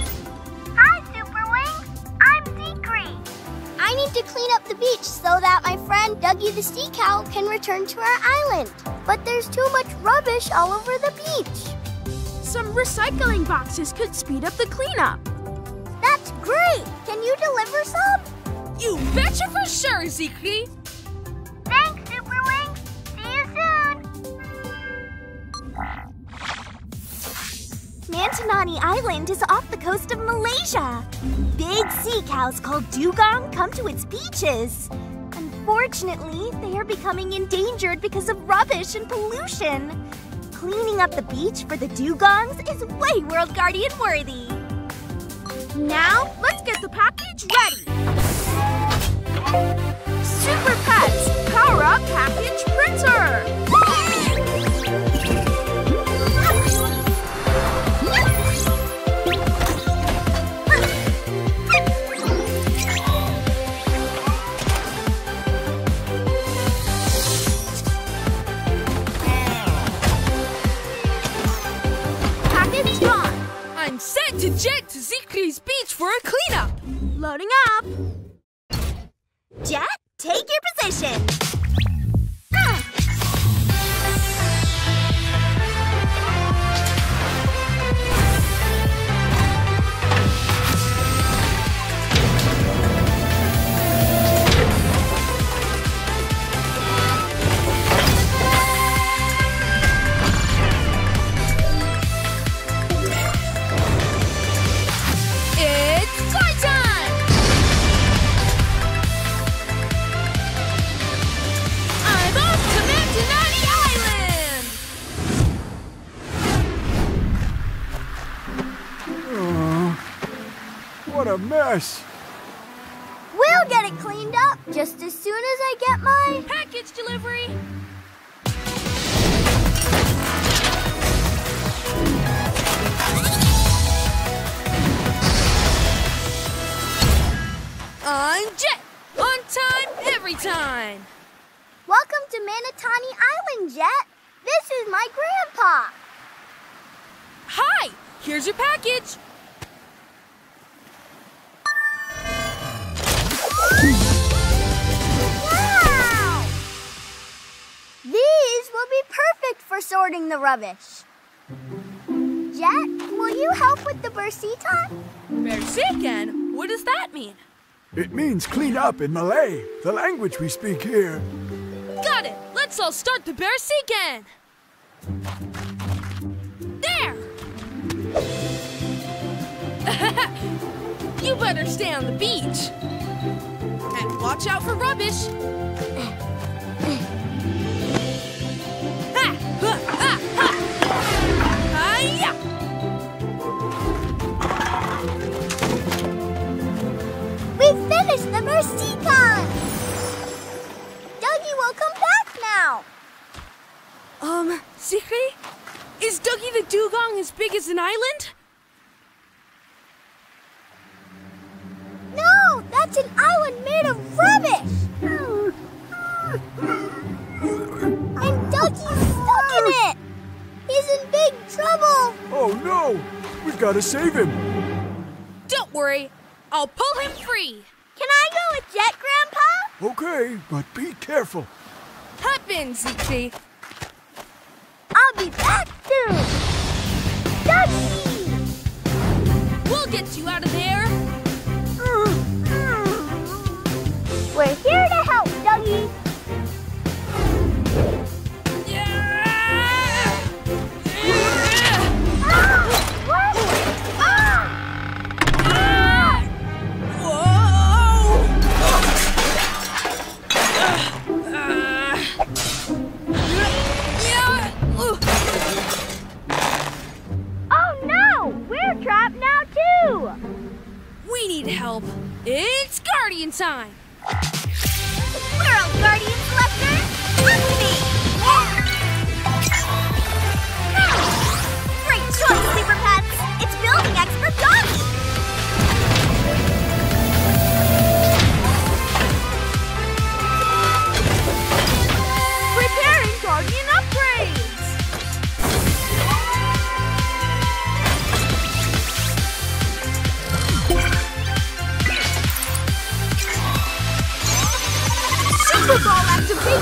need to clean up the beach so that my friend Dougie the sea cow can return to our island. But there's too much rubbish all over the beach. Some recycling boxes could speed up the cleanup. That's great! Can you deliver some? You betcha for sure, Siegfried! Thanks, Super Wings! See you soon! Mantanani Island is off the coast of Malaysia. Big sea cows called dugong come to its beaches. Unfortunately, they are becoming endangered because of rubbish and pollution. Cleaning up the beach for the dugongs is way World Guardian worthy. Now, let's get the package ready! Super Pets Power Up Package Printer! Package gone! I'm set to jet to Siegfried's beach for a cleanup! Loading up! Jet, take your position! It's fly time! I'm off to Mantanani Island! What a mess! We'll get it cleaned up just as soon as I get my package delivery! I'm Jet! On time, every time! Welcome to Mantanani Island, Jet! This is my grandpa! Hi! Here's your package! Wow! These will be perfect for sorting the rubbish. Jet, will you help with the Bersihkan? Bersihkan? What does that mean? It means clean up in Malay, the language we speak here. Got it! Let's all start the bersihkan! There! You better stay on the beach. And watch out for rubbish. We've finished the Bersihkan! Dougie will come back now! Siegfried? Is Dougie the dugong as big as an island? No! That's an island made of rubbish! And Dougie's stuck in it! He's in big trouble! Oh no! We've got to save him! Don't worry! I'll pull him free! Can I go with Jet, Grandpa? Okay, but be careful. Hop in, Siegfried. I'll be back soon! Dougie! We'll get you out of there! We're here to help, Dougie! We need help. It's guardian time. We're all guardians, Lester. Look to me. Yeah. Oh. Great choice, Super Pets. It's building expert Dougie. Preparing guardian upgrades.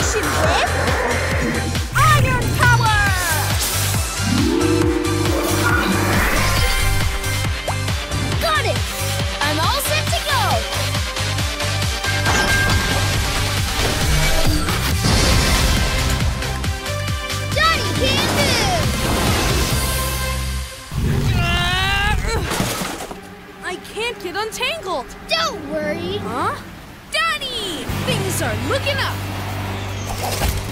action with Iron Power! Got it! I'm all set to go! Johnny can do! I can't get untangled! Don't worry! Huh? Things are looking up.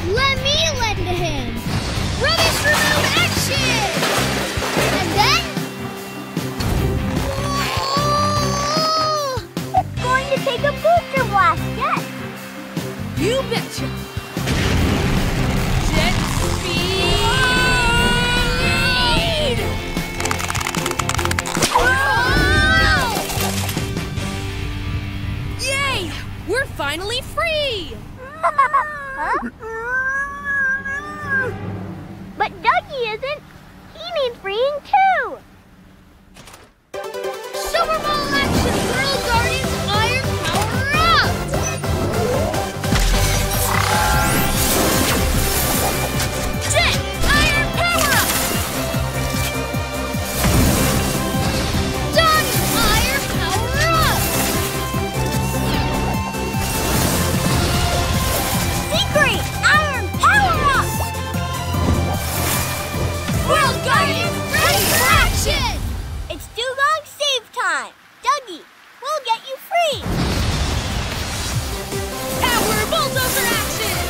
Let me lend a hand. Rubbish remove action! And then... It's going to take a booster blast, yes. You betcha. Jet speed! Whoa! Yay! We're finally free! But Dougie isn't. He needs freeing too! Super Bowl action! Girl Guardians Iron Power up! Jet! Iron Power up! Donnie! Iron Power up! Siegfried! Iron Power up! World Guardians, ready for action! It's too long save time. Dougie, we'll get you free. Power bulldozer action!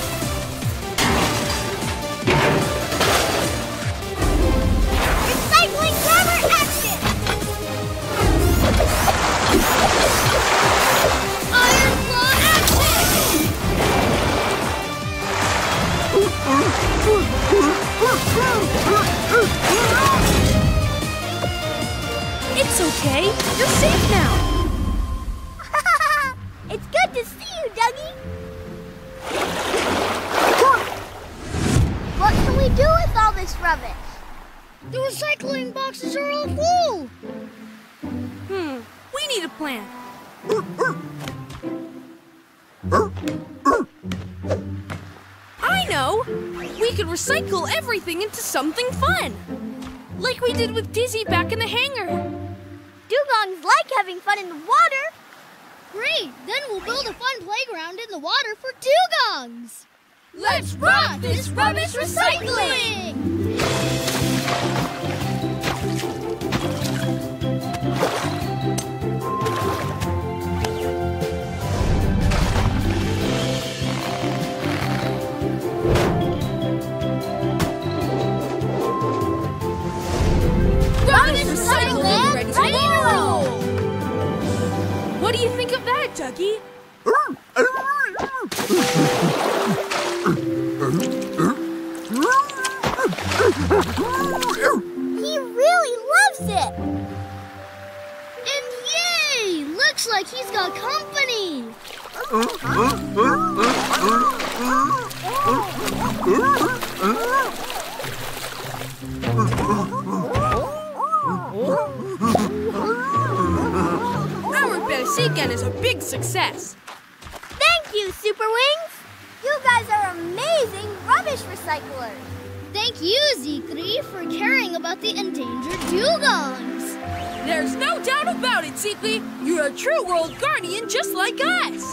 Recycling rubber action! Iron claw action! It's okay. You're safe now. It's good to see you, Dougie. What can we do with all this rubbish? The recycling boxes are all full. We need a plan. I know! We could recycle everything into something fun! Like we did with Dizzy back in the hangar! Dugongs like having fun in the water! Great! Then we'll build a fun playground in the water for dugongs! Let's rock this rubbish recycling! Rubbish recycling ready to roll! What do you think of that, Dougie? He really loves it! And yay! Looks like he's got company! Our Belgican is a big success! Thank you, Super Wings! You guys are amazing rubbish recyclers! Thank you, Siegfried, for caring about the endangered dugongs! There's no doubt about it, Siegfried! You're a true world guardian just like us!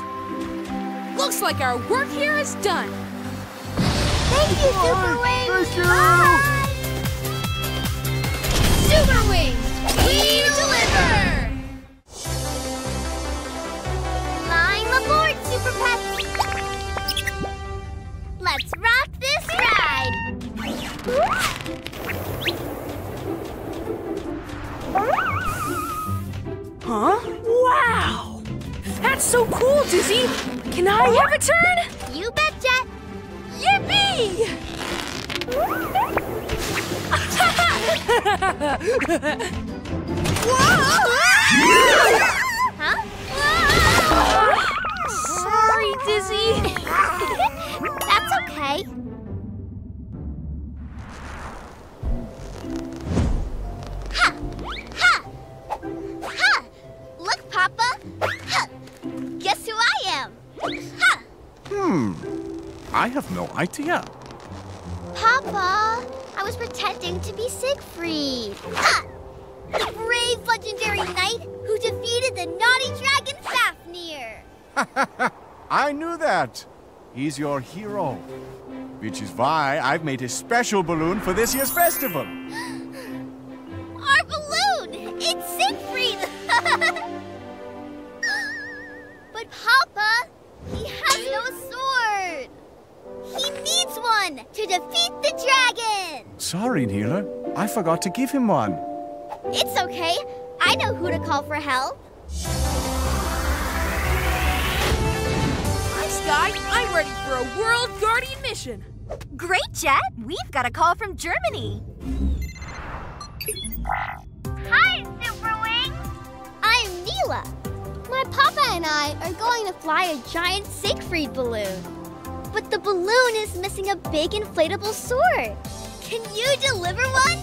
Looks like our work here is done! Thank you, Super Wings! Thank you. Bye! Super Wings, we deliver! Climb aboard, Super Pets! Let's rock this ride! Huh? Wow! That's so cool, Dizzy! Can I have a turn? You betcha! Yippee! Whoa! Huh? Sorry, Dizzy. That's okay. Ha! Ha! Ha! Look, Papa. Ha! Guess who I am? Ha! I have no idea. Papa, I was pretending to be Siegfried. Ha! The brave legendary knight who defeated the naughty dragon Fafnir. Ha! I knew that. He's your hero. Which is why I've made a special balloon for this year's festival. Our balloon! It's Siegfried! But Papa, he has no sword. He needs one to defeat the dragon. Sorry, Neela. I forgot to give him one. It's okay. I know who to call for help. Guy, I'm ready for a World Guardian mission. Great, Jet. We've got a call from Germany. Hi, Superwing. I'm Neela. My papa and I are going to fly a giant Siegfried balloon. But the balloon is missing a big inflatable sword. Can you deliver one?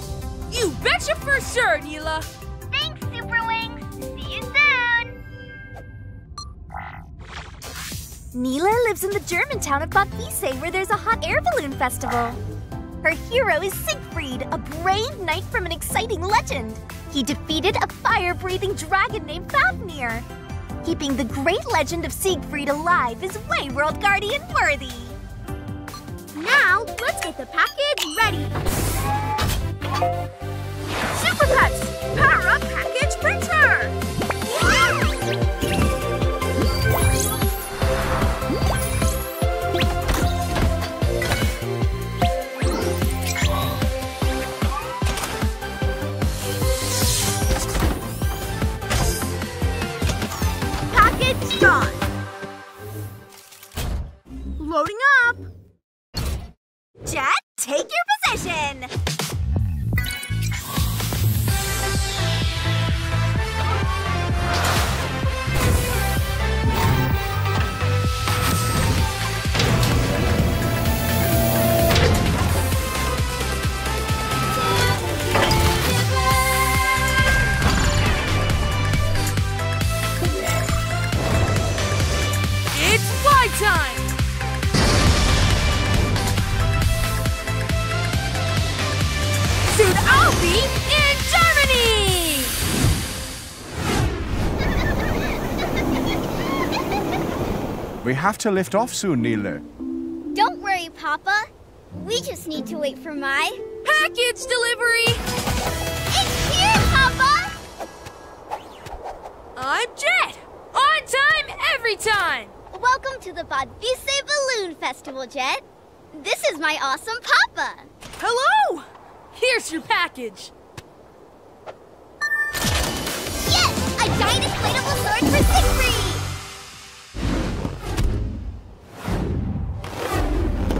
You betcha for sure, Neela. Thanks, Superwing. See you soon. Neela lives in the German town of Bad Wiessee, where there's a hot air balloon festival. Her hero is Siegfried, a brave knight from an exciting legend. He defeated a fire-breathing dragon named Fafnir. Keeping the great legend of Siegfried alive is way World Guardian worthy. Now, let's get the package ready. Super Pets, power up package printer! Loading up! Jet, take your position! It's fly time! Soon I'll be in Germany! We have to lift off soon, Neela. Don't worry, Papa. We just need to wait for my... package delivery! It's here, Papa! I'm Jet! On time, every time! Welcome to the Bad Wiessee Balloon Festival, Jet. This is my awesome Papa. Hello! Here's your package! Yes! A giant inflatable sword for Siegfried!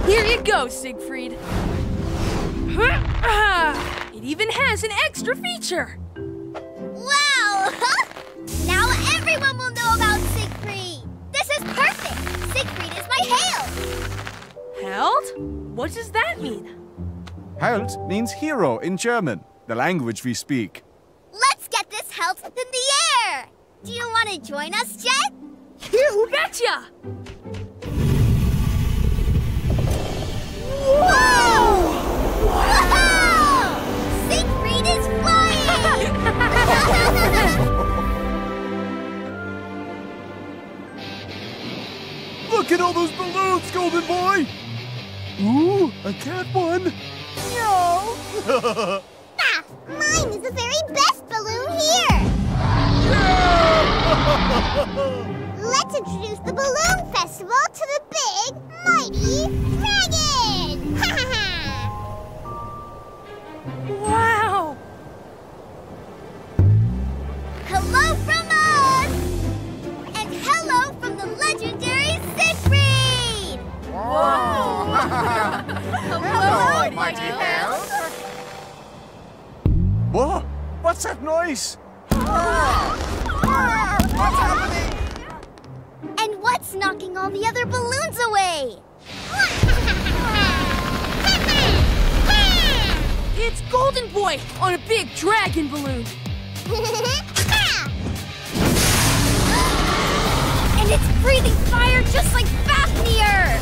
Here you go, Siegfried. It even has an extra feature! Wow! Now everyone will know about Siegfried! This is perfect! Siegfried is my held! Held? What does that mean? Held means hero in German, the language we speak. Let's get this Held in the air! Do you want to join us, Jet? You betcha! Whoa! Whoa! Siegfried is flying! Look at all those balloons, Golden Boy! Ooh, a cat one! No! Ah, mine is the very best balloon here! Let's introduce the balloon festival to the big, mighty dragon! Wow! Hello from us! And hello from the legendary Siegfried! Whoa! Hello, mighty Held. Whoa! What's that noise? What's happening? And what's knocking all the other balloons away? It's Golden Boy on a big dragon balloon. And it's breathing fire just like Fafnir.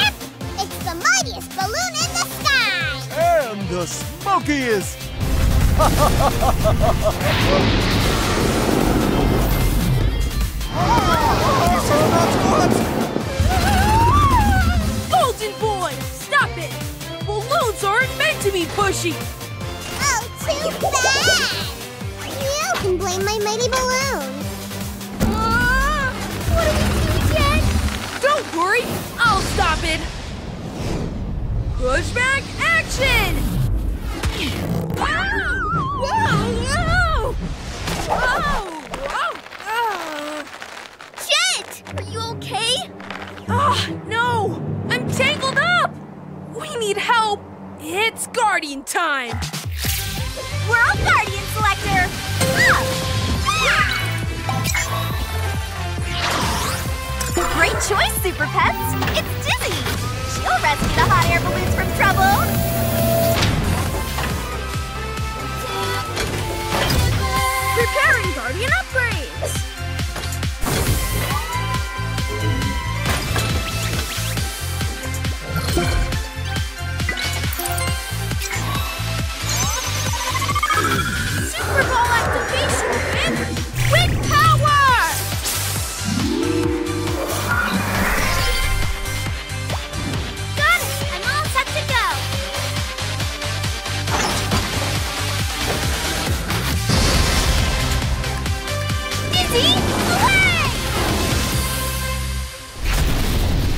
Yep! the smokiest! Golden Boy, stop it! Balloons aren't meant to be pushy! Oh, too bad! You can blame my mighty balloon! What do we do, Dad? Don't worry, I'll stop it! Pushback action! Whoa! Whoa! Whoa! Whoa! Jet! Are you okay? No! I'm tangled up! We need help! It's guardian time! We're all guardian, Selector! Up! Yeah! Great choice, Super Pets! It's Dizzy! You'll rescue the hot air balloons from trouble! Preparing Guardian upgrades! Super Ball activation with wind power! Away!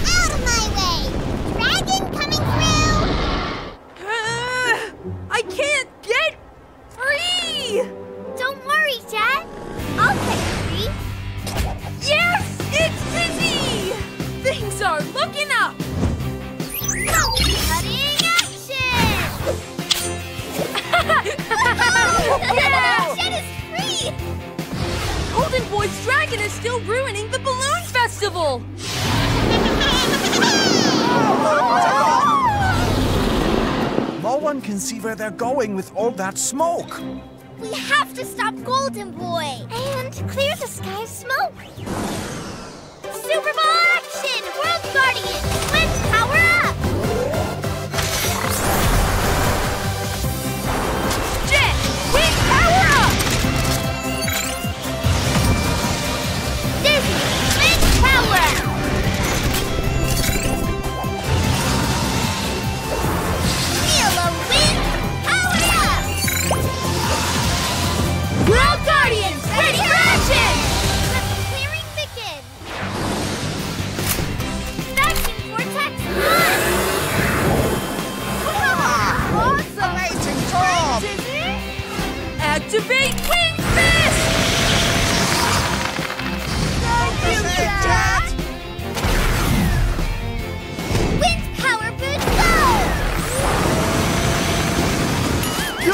Out of my way! Dragon coming through! I can't get free! Don't worry, Dad. I'll get free. Yes! It's Dizzy! Things are looking up! Cutting action! Yeah! Jet is free! Golden Boy's dragon is still ruining the balloon festival! No one can see where they're going with all that smoke! We have to stop Golden Boy! And clear the sky of smoke! Super Bowl action! World Guardian! Wind power up! Jet! Wind power up! World Guardians, ready for action! Let the clearing begin! Vacuum Vortex, run! Awesome! Amazing job! Activate Wing Fist! Thank you, Dad! Wind Power Boost, go!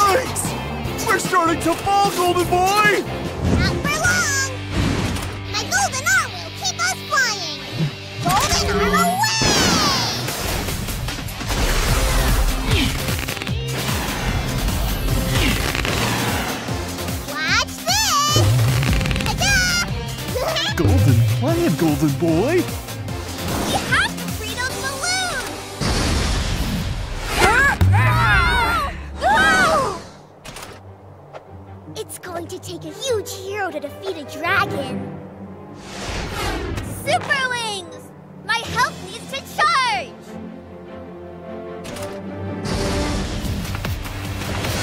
Yikes! We're starting to fall, Golden Boy! Not for long! My golden arm will keep us flying! Golden arm away! Watch this! Ta-da! Golden plan, Golden Boy! We have to free those balloons! It's going to take a huge hero to defeat a dragon. Super Wings! My help needs to charge!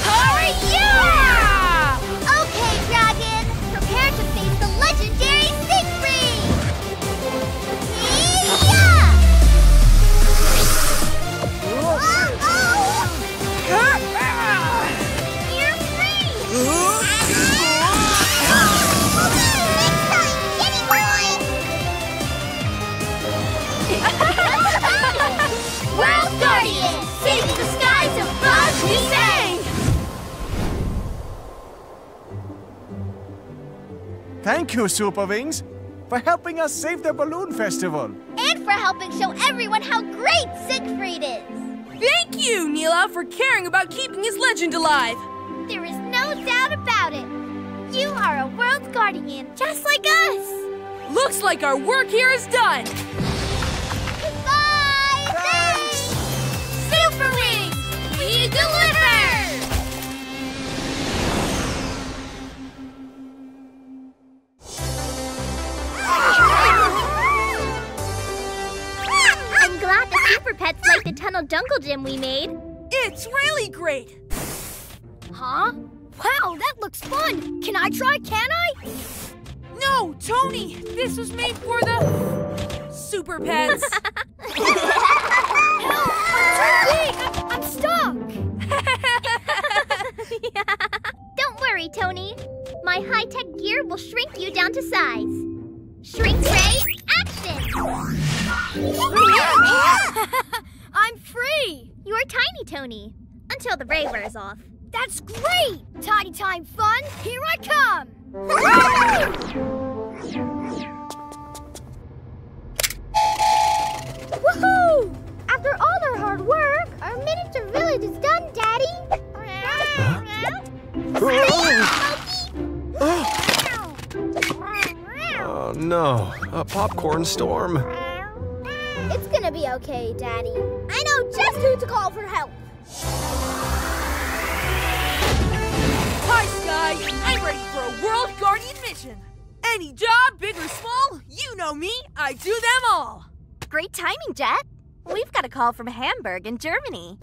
Hurry! Yeah! Okay, dragon! Prepare to face the legendary Siegfried! Yeah! You're free! World Guardians, save the skies above, we sang! Thank you, Super Wings, for helping us save the balloon festival. And for helping show everyone how great Siegfried is. Thank you, Neela, for caring about keeping his legend alive. There is no doubt about it. You are a World Guardian, just like us. Looks like our work here is done. Super Wings, we deliver! pets like the tunnel jungle gym we made. It's really great. Huh? Wow, that looks fun. Can I try? Can I? No, Tony. This was made for the super pets. Help! I'm stuck. Yeah. Don't worry, Tony. My high-tech gear will shrink you down to size. Shrink ray action! I'm free! You're tiny, Tony. Until the ray wears off. That's great! Tiny time fun, here I come! Woohoo! After all our hard work, our miniature village is done, Daddy! Oh no, a popcorn storm. It's gonna be okay, Daddy. I know just who to call for help. Hi, Sky. I'm ready for a World Guardian mission. Any job, big or small, you know me, I do them all. Great timing, Jet. We've got a call from Hamburg in Germany.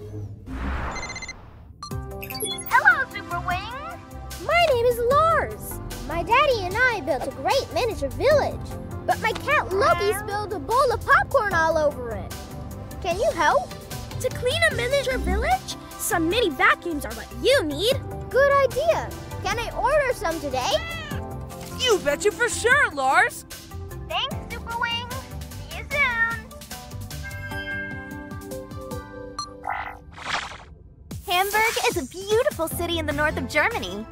Hello, Super Wing. My name is Lars. My daddy and I built a great miniature village, but my cat Loki spilled a bowl of popcorn all over it. Can you help? To clean a miniature village? Some mini vacuums are what you need. Good idea. Can I order some today? You betcha for sure, Lars. Thanks, Super Wing. See you soon. Hamburg is a beautiful city in the north of Germany.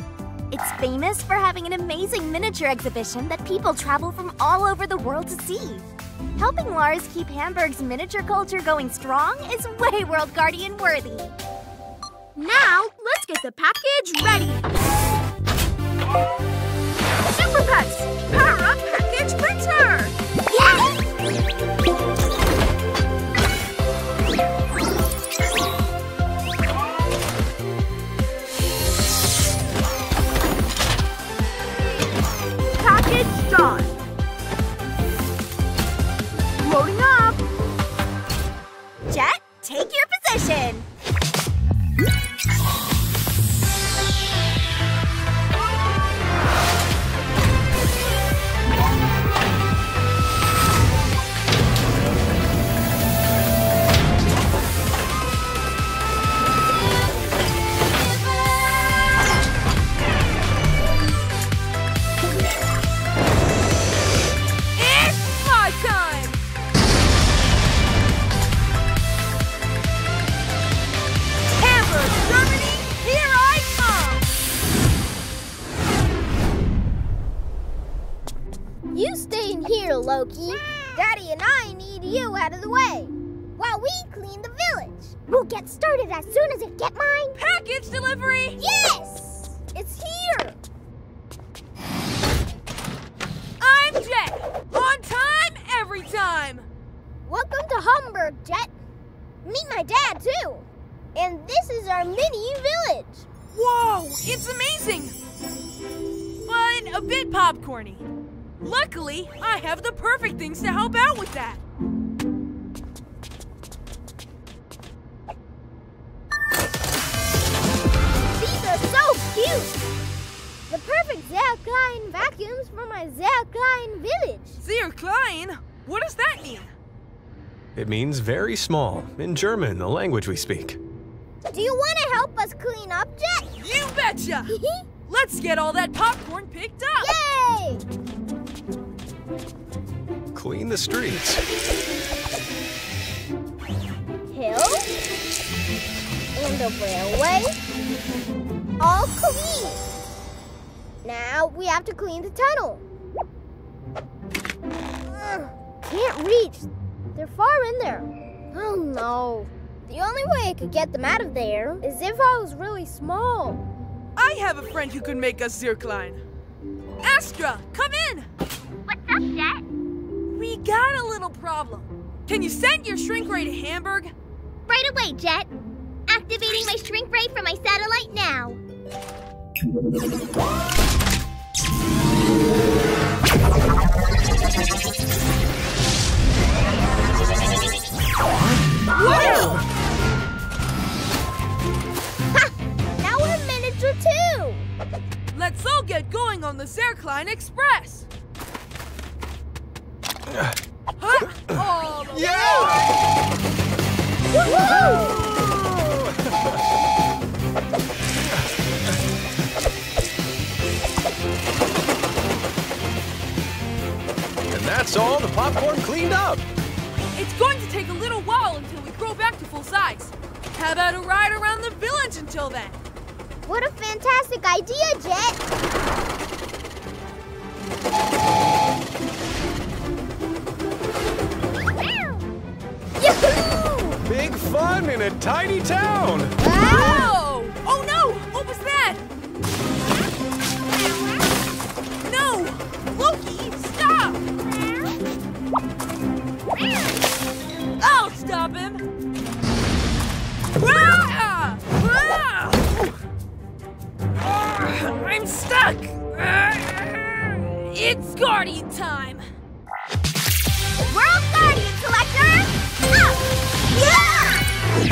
It's famous for having an amazing miniature exhibition that people travel from all over the world to see. Helping Lars keep Hamburg's miniature culture going strong is way World Guardian worthy. Now, let's get the package ready. Super Pets, power up package printer! Yes! Done. Loading up. Jet, take your position. Loki, Daddy and I need you out of the way while we clean the village. We'll get started as soon as I get my package delivery. Yes, it's here. I'm Jet, on time every time. Welcome to Hamburg, Jet. Meet my dad too. And this is our mini village. Whoa, it's amazing, but a bit popcorny. Luckily, I have the perfect things to help out with that. These are so cute! The perfect Zerklein vacuums for my Zerklein village. Zerklein? What does that mean? It means very small, in German, the language we speak. Do you want to help us clean up, Jet? You betcha! Let's get all that popcorn picked up! Yay! Clean the streets. Hills. And the railway. All clean. Now we have to clean the tunnel. Ugh, can't reach. They're far in there. Oh no. The only way I could get them out of there is if I was really small. I have a friend who could make a zirkline. Astra, come in! What's up, Jet? We got a little problem. Can you send your shrink ray to Hamburg? Right away, Jet. Activating my shrink ray from my satellite now. What? Line Express! Yeah! Woohoo! That's all the popcorn cleaned up. It's going to take a little while until we grow back to full size. How about a ride around the village until then? What a fantastic idea, Jet! Yahoo! Big fun in a tiny town. Wow! Oh no! What was that? No! Loki, stop! I'll stop him! I'm stuck! It's Guardian time! World Guardian Collector! Up! Yeah!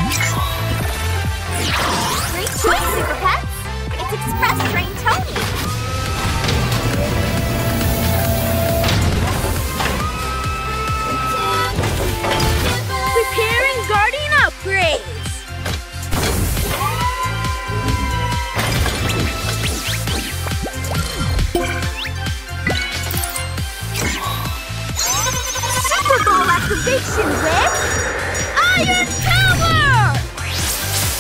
Great choice, Super Pets! It's Express Train Tony! Preparing Guardian upgrades! Super Bowl activation with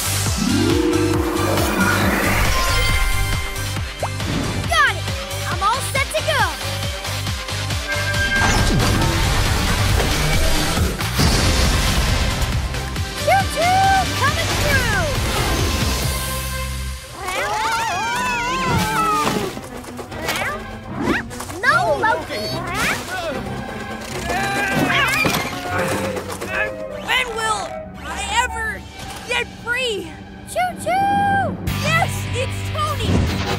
Iron Power! Got it! I'm all set to go! When will I ever get free? Choo-choo! Yes, it's Tony!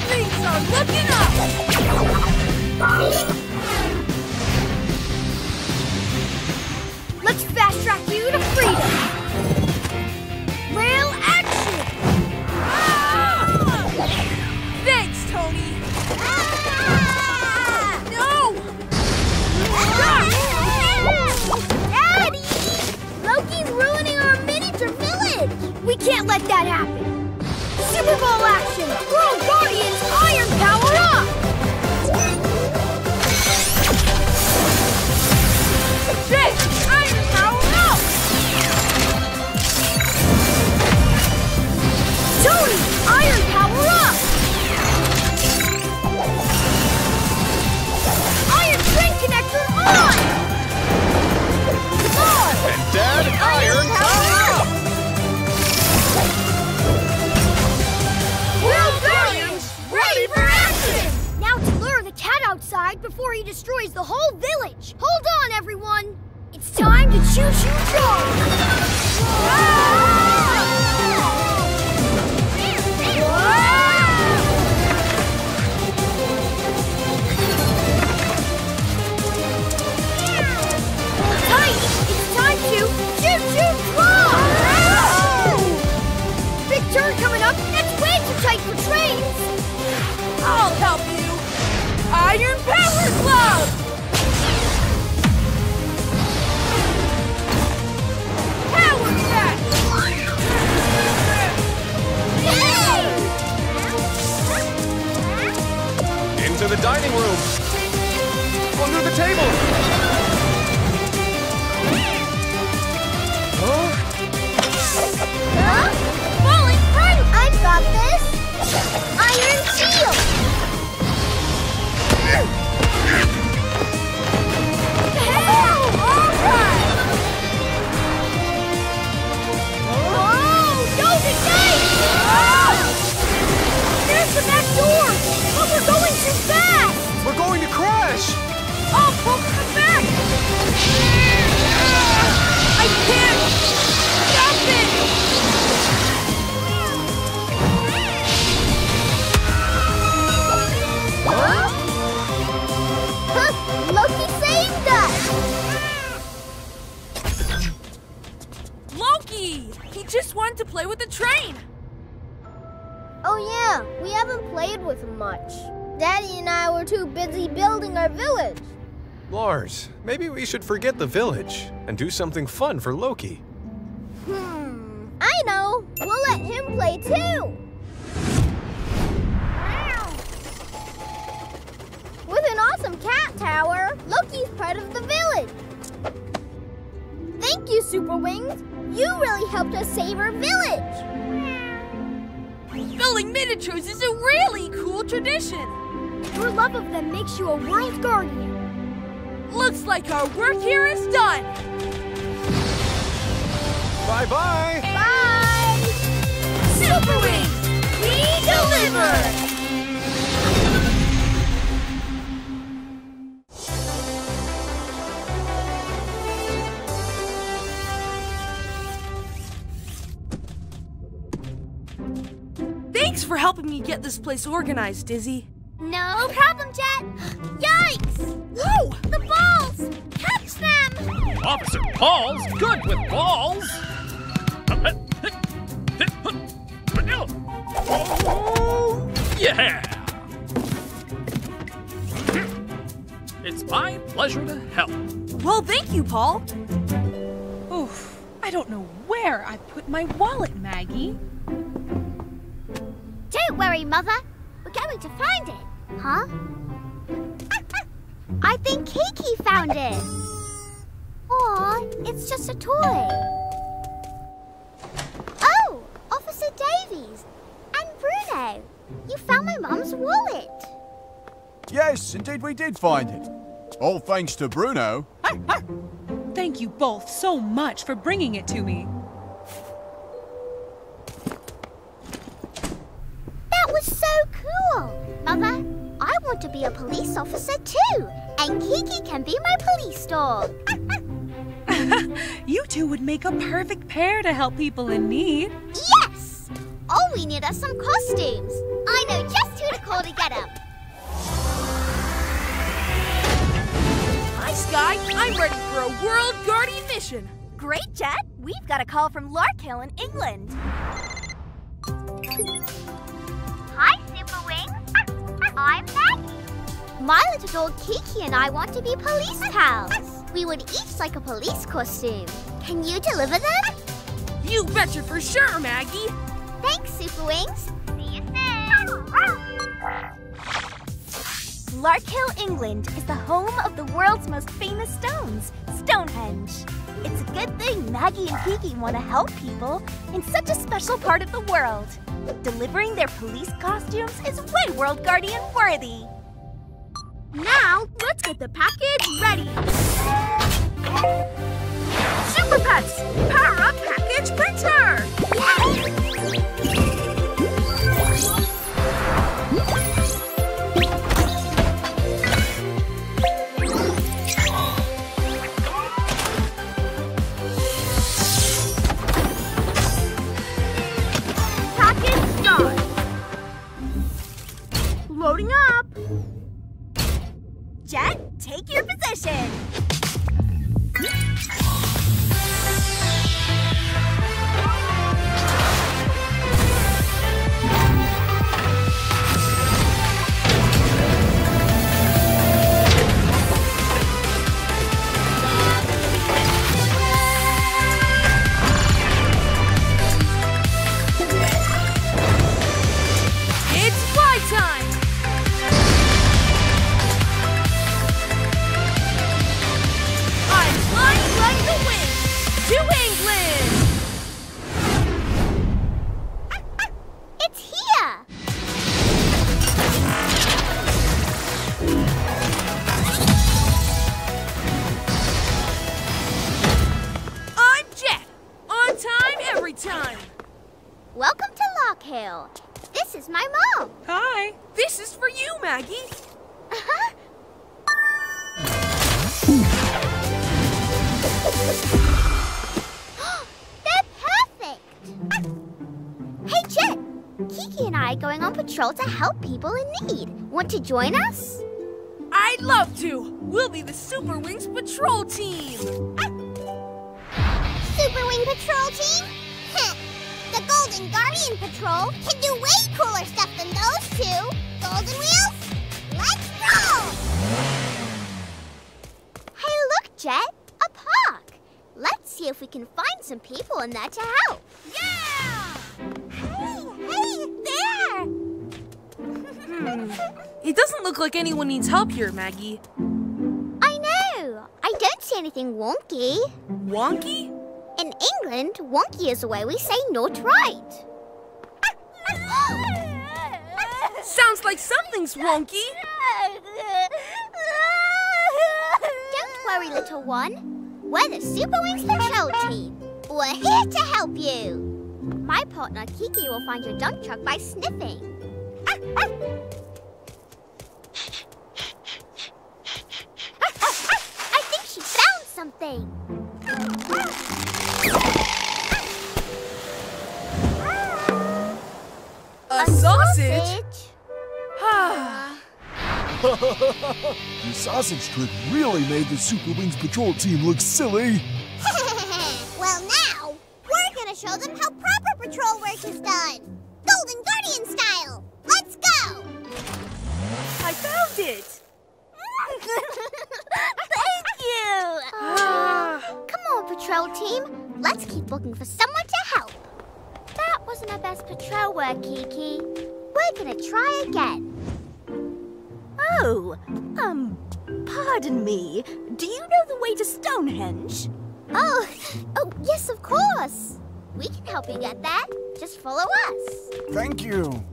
Things are looking up! Let's fast-track you to freedom! Rail action! Ah! Thanks, Tony! Ah! No! Stop! Loki's ruining our miniature village! We can't let that happen! Super Bowl action! World Guardians, Iron Power up! Big Iron Power up! Tony, Iron Power up! Iron Train Connector on! And Dad and Iron Power Up! World Guardians, ready for action! Now to lure the cat outside before he destroys the whole village! Hold on, everyone! It's time to choo-choo Joy! Choo-choo Whoa! Big turn coming up. That's way too tight for trains. I'll help you. Iron Power Glove. Power Stack. Yay! Into the dining room. Under the table. Huh? Falling right! I've got this! Iron Shield! All right! Oh, those ignite! Oh! There's the back door! But we're going too fast! We're going to crash! I'll pull them back! I can't! Huh? Huh? Loki saved us! Loki! He just wanted to play with the train! Oh yeah, we haven't played with him much. Daddy and I were too busy building our village. Lars, maybe we should forget the village and do something fun for Loki. I know. We'll let him play too. With an awesome cat tower, Loki's part of the village. Thank you, Super Wings. You really helped us save our village. Building miniatures is a really cool tradition. Your love of them makes you a world guardian. Looks like our work here is done. Bye-bye. Bye. Super Wings, we deliver. Thanks for helping me get this place organized, Dizzy. No problem, Jet. Yikes! Whoa! The balls! Catch them! Officer Paul's good with balls. Oh, yeah! It's my pleasure to help. Well, thank you, Paul. Oof, I don't know where I put my wallet, Maggie. Don't worry, Mother. We're going to find it. Huh? I think Kiki found it. Aw, it's just a toy. Oh, Officer Davies and Bruno. You found my mum's wallet. Yes, indeed we did find it. All thanks to Bruno. Thank you both so much for bringing it to me. That was so cool! Mother, I want to be a police officer too, and Kiki can be my police dog. You two would make a perfect pair to help people in need. Yes! All we need are some costumes. I know just who to call to get them. Hi, Sky. I'm ready for a World Guardian mission. Great, Jet. We've got a call from Larkhill in England. Hi, Super Wings. I'm Maggie. My little dog Kiki and I want to be police pals. We would each like a police costume. Can you deliver them? You betcha for sure, Maggie. Thanks, Super Wings. See you soon. Larkhill, England is the home of the world's most famous stones, Stonehenge. It's a good thing Maggie and Kiki want to help people in such a special part of the world. Delivering their police costumes is way World Guardian worthy. Now, let's get the package ready. Super Pets, power up package printer! Yay! Loading up! Jet, take your position! To help people in need. Want to join us? I'd love to! We'll be the Super Wings Patrol Team! Super Wing Patrol Team? The Golden Guardian Patrol can do way cooler stuff than those two! Golden Wheels, Let's roll! Hey, look, Jet. A park. Let's see if we can find some people in there to help. Yeah! Hey, hey, there! It doesn't look like anyone needs help here, Maggie. I know. I don't see anything wonky. Wonky? In England, wonky is the way we say not right. Sounds like something's wonky. Don't worry, little one. We're the Superwings Patrol Team. We're here to help you. My partner Kiki will find your dump truck by sniffing. I think she found something. A sausage? Your sausage trick really made the Super Wings Patrol Team look silly. Well, now, we're going to show them how proper patrol work is done. Golden Guardian style. Let's go. I found it. Thank you. Come on, Patrol Team. Let's keep looking for someone to help. That wasn't our best patrol work, Kiki. We're gonna try again. Oh, pardon me. Do you know the way to Stonehenge? Oh, yes, of course. We can help you get there. Just follow us. Thank you.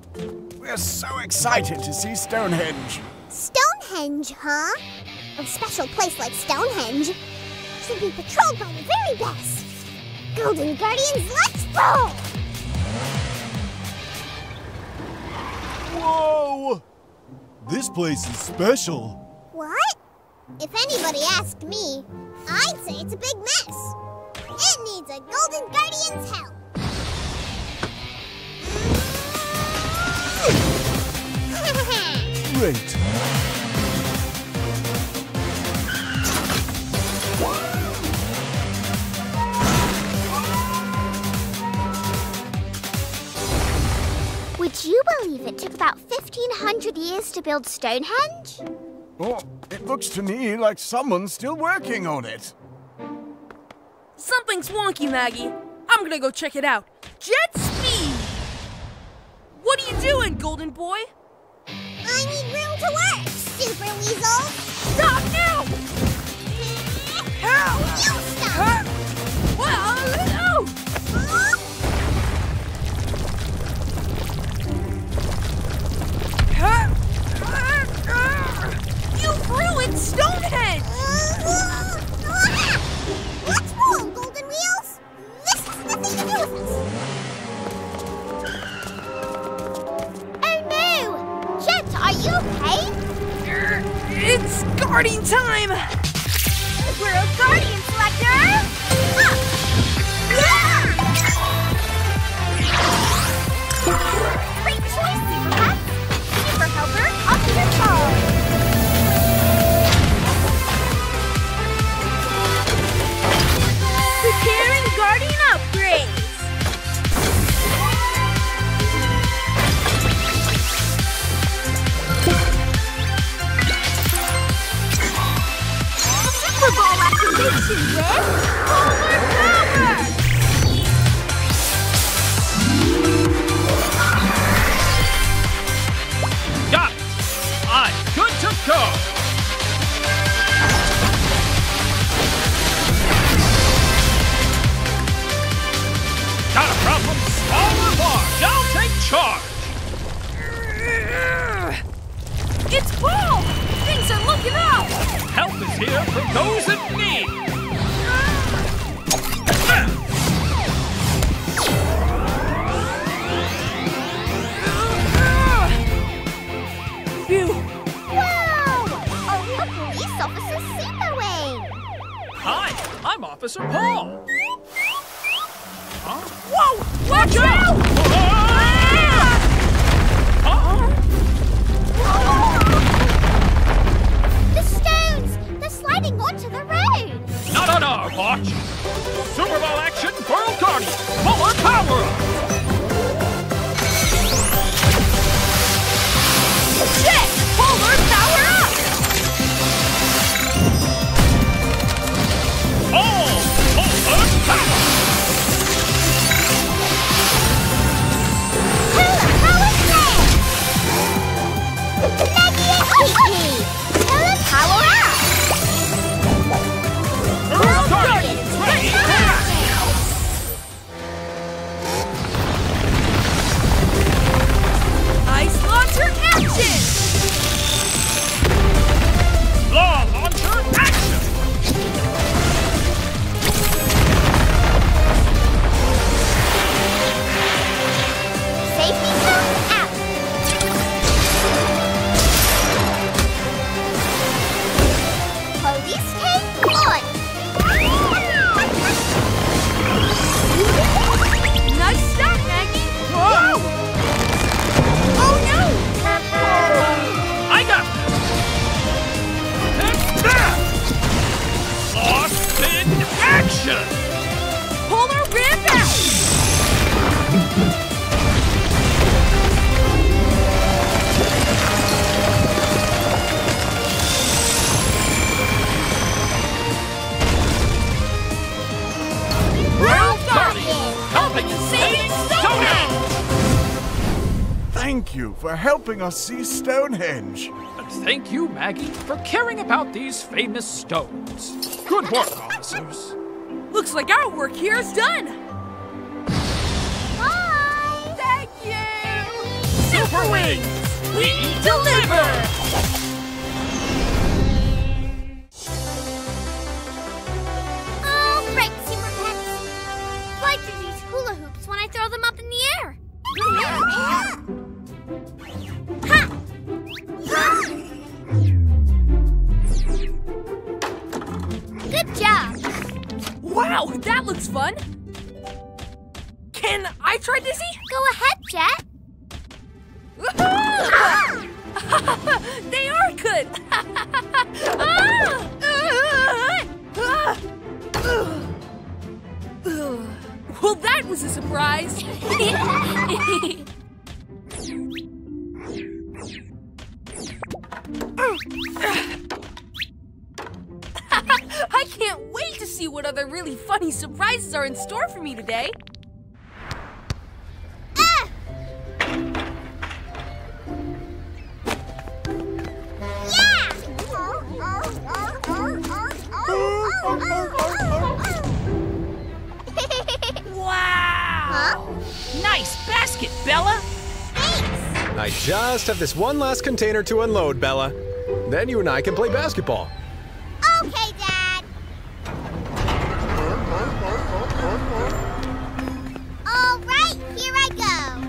We're so excited to see Stonehenge. Stonehenge, huh? A special place like Stonehenge should be patrolled by the very best. Golden Guardians, let's roll! Whoa! This place is special. What? If anybody asked me, I'd say it's a big mess. It needs a Golden Guardian's help. Great. Would you believe it took about 1,500 years to build Stonehenge? Oh, it looks to me like someone's still working on it. Something's wonky, Maggie. I'm gonna go check it out. Jet speed! What are you doing, Golden Boy? I need room to work, Super Weasel. Stop now! Help! You stop! Well, no! You ruined Stonehenge! What's wrong, Golden Wheels? This has nothing to do with us! Oh no! Jet, are you okay? It's guarding time! We're a guardian selector! Great choice, Siegfried! Helper, up to your phone. Securing Guardian upgrades. Super Bowl activation with Overpower. Good to go! Got a problem? Smaller bar! Now take charge! It's Paul! Things are looking up! Help is here for those in need! Phew! Officer Superwing! Hi, I'm Officer Paul! Huh? Whoa! Watch out! The stones! They're sliding onto the road! Not on our watch! Super Bowl action, World Guardian! Polar power up! Jet! Polar power Sasha! Pull her rib out! Round 30! Helping save Stonehenge! Thank you for helping us see Stonehenge. And thank you, Maggie, for caring about these famous stones. Good work, officers. Looks like our work here is done. Bye! Thank you! Super Wings, we deliver! Fun? Can I try dizzy? Go ahead, Jet. Ah! They are good. Well, that was a surprise. I can't wait to see what other really funny surprises are in store for me today. Ah! Yeah! Wow! Huh? Nice basket, Bella! Thanks! I just have this one last container to unload, Bella. Then you and I can play basketball. Okay, Dad. All right, here I go.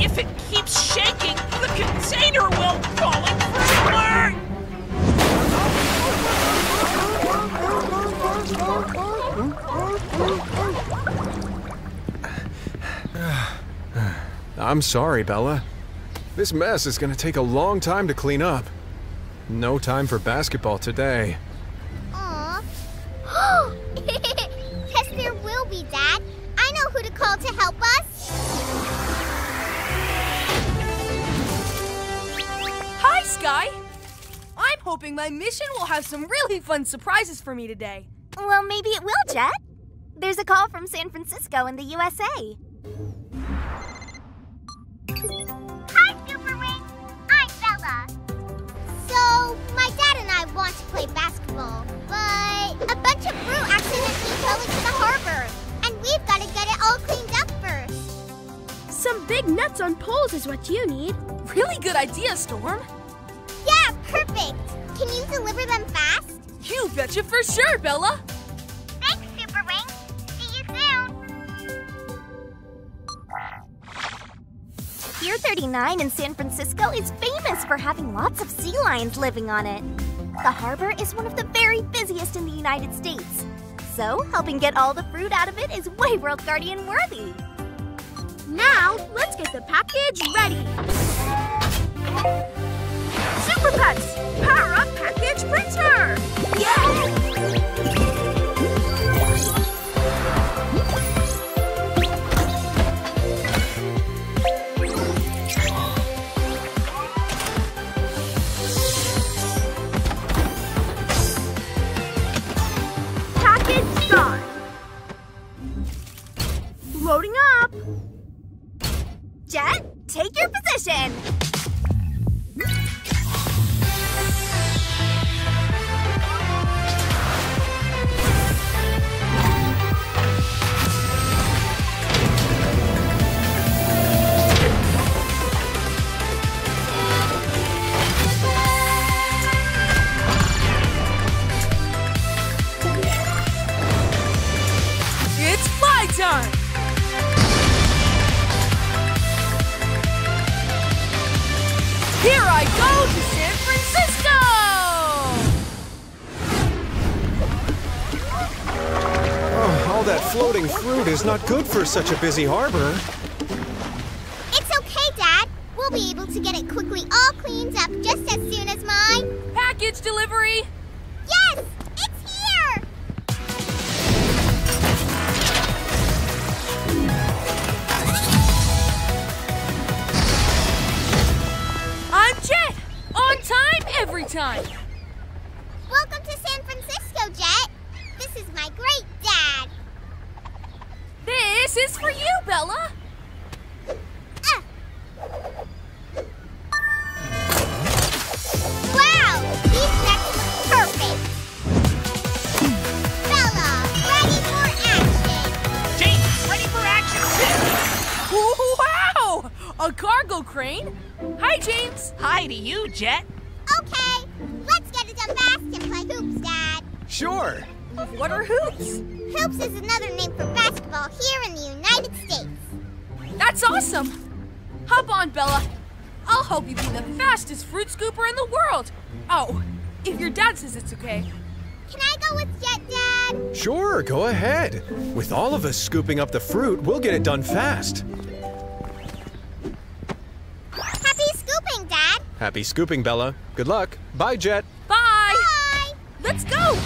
If it keeps shaking, the container will fall in front of her. I'm sorry, Bella. This mess is gonna take a long time to clean up. No time for basketball today. Aw. Yes, there will be, Dad. I know who to call to help us. Hi, Sky. I'm hoping my mission will have some really fun surprises for me today. Well, maybe it will, Jet. There's a call from San Francisco in the USA. Hi, Super Wings! I'm Bella. So, my dad and I want to play basketball, but a bunch of brew accidentally fell into the harbor, and we've got to get it all cleaned up first. Some big nuts on poles is what you need. Really good idea, Storm. Yeah, perfect. Can you deliver them fast? You betcha for sure, Bella. Thanks, Super Wings. See you soon. Pier 39 in San Francisco is famous for having lots of sea lions living on it. The harbor is one of the very busiest in the United States, so helping get all the fruit out of it is way World Guardian worthy. Now, let's get the package ready. Super Pets, power up package printer! Yeah! Loading up! Jet, take your position! It's my time! Here I go to San Francisco! Oh, all that floating fruit is not good for such a busy harbor. It's okay, Dad. We'll be able to to get it quickly all cleaned up just as soon as my... package delivery! Yes! It's here! I'm Jet! On time, every time! Welcome to San Francisco, Jet! This is my great dad! This is for you, Bella! Wow! These sets look perfect! Bella, ready for action! Jane, ready for action too! Wow! A cargo crane? Hi, James! Hi to you, Jet! Okay, let's get it done fast and play hoops, Dad! Sure! What are hoops? Hoops is another name for basketball here in the United States. That's awesome! Hop on, Bella. I'll help you be the fastest fruit scooper in the world. Oh, if your dad says it's okay. Can I go with Jet, Dad? Sure, go ahead. With all of us scooping up the fruit, we'll get it done fast. Happy scooping, Dad. Happy scooping, Bella. Good luck. Bye, Jet. Bye. Bye. Let's go.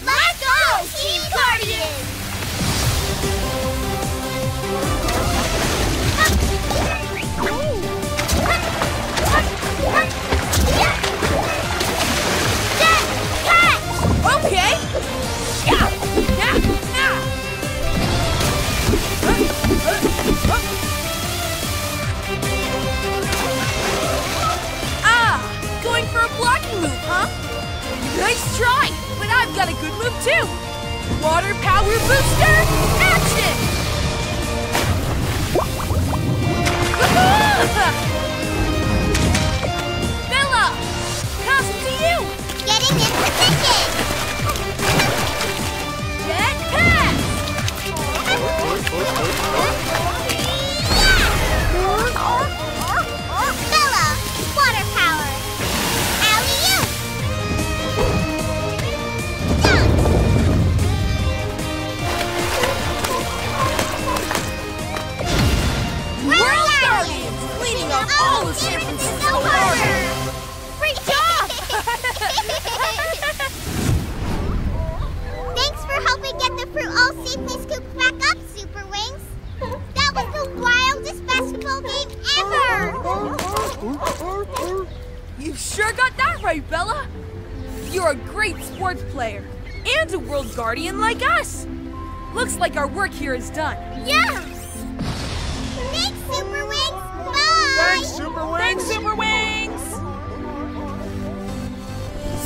Let's go, Team Guardians! Power booster, action! Bella, pass to you! Getting in position! Jet pass! Bella, water power! All of San Francisco water! Great job! Thanks for helping get the fruit all safely scooped back up, Super Wings! That was the wildest basketball game ever! You sure got that right, Bella! You're a great sports player, and a world guardian like us! Looks like our work here is done. Yeah! Thanks, Super Wings! Thanks, Super Wings! Thanks, Super Wings!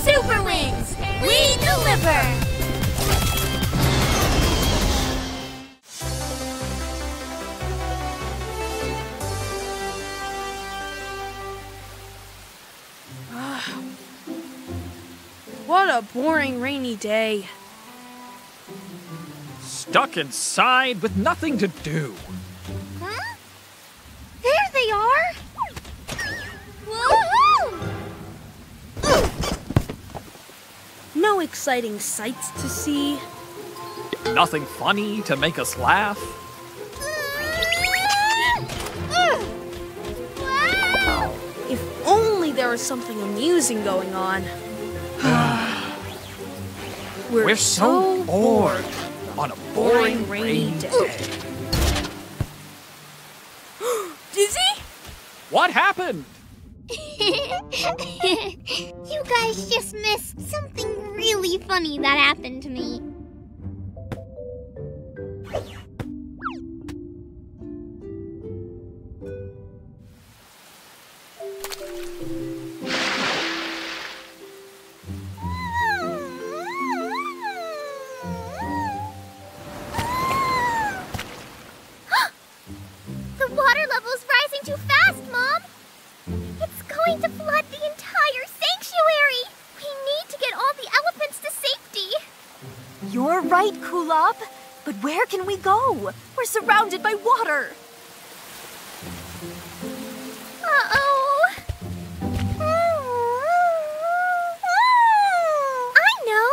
Super Wings! We deliver! What a boring rainy day. Stuck inside with nothing to do. There they are! Woo-hoo! No exciting sights to see. Nothing funny to make us laugh. Wow. If only there was something amusing going on. We're so bored on a boring rainy day. What happened? You guys just missed something really funny that happened to me. We're surrounded by water. Uh-oh. I know.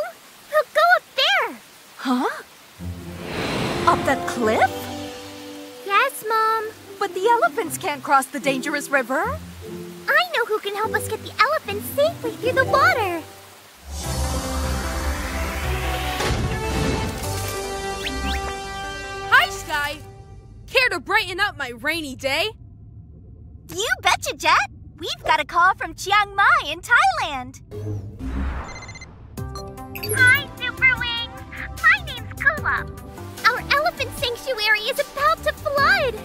We'll go up there. Huh? Up that cliff? Yes, Mom. But the elephants can't cross the dangerous river. I know who can help us get the elephants safely through the water. To brighten up my rainy day. You betcha, Jet. We've got a call from Chiang Mai in Thailand. Hi, Super Wings. My name's Kula. Our elephant sanctuary is about to flood.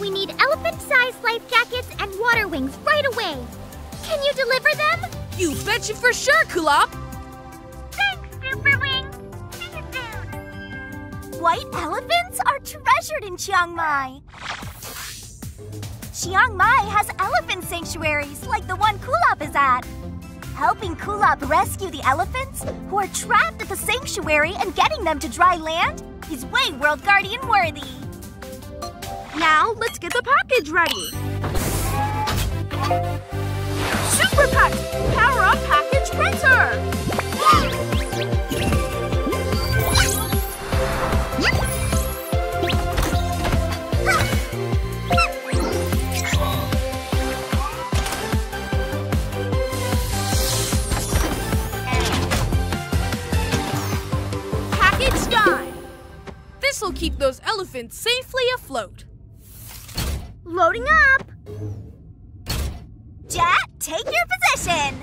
We need elephant-sized life jackets and water wings right away. Can you deliver them? You betcha for sure, Kula. Thanks, Super Wings. See you soon. White elephants are treasured in Chiang Mai. Chiang Mai has elephant sanctuaries like the one Kulop is at. Helping Kulop rescue the elephants who are trapped at the sanctuary and getting them to dry land is way World Guardian worthy. Now let's get the package ready. Super Pack! Power Up Package Printer! Yay! This'll keep those elephants safely afloat. Loading up! Jet, take your position!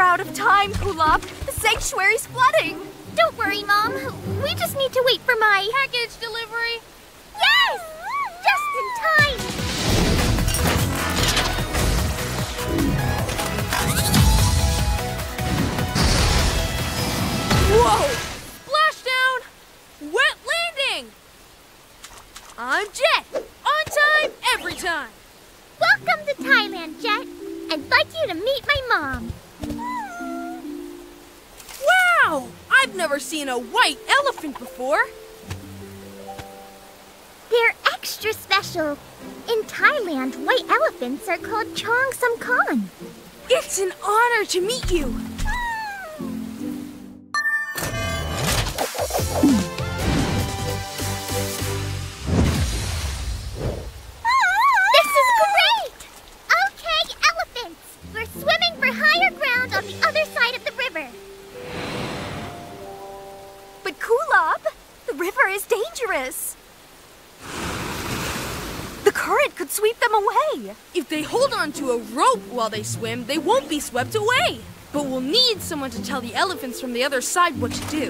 We're out of time, Kulop. The sanctuary's flooding. Don't worry, Mom. We just need to wait for my package delivery. Yes! Just in time! Whoa! Splashdown! Wet landing! I'm Jet. On time, every time. Welcome to Thailand, Jet. I'd like you to meet my mom. Wow! I've never seen a white elephant before. They're extra special. In Thailand, white elephants are called Chong Samkon. It's an honor to meet you. This is great! Okay, elephants, we're swimming for higher ground on the other side of the river. But Kulop, the river is dangerous. The current could sweep them away. If they hold on to a rope while they swim, they won't be swept away. But we'll need someone to tell the elephants from the other side what to do.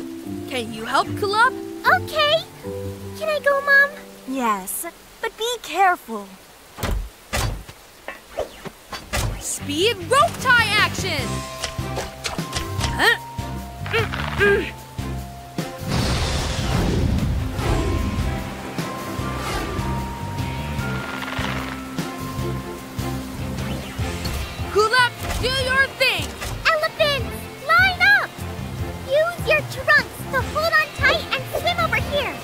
Can you help, Kulop? Okay. Can I go, Mom? Yes, but be careful. Speed rope tie action! Huh? Kulop, do your thing! Elephants, line up! Use your trunks to hold on tight and swim over here.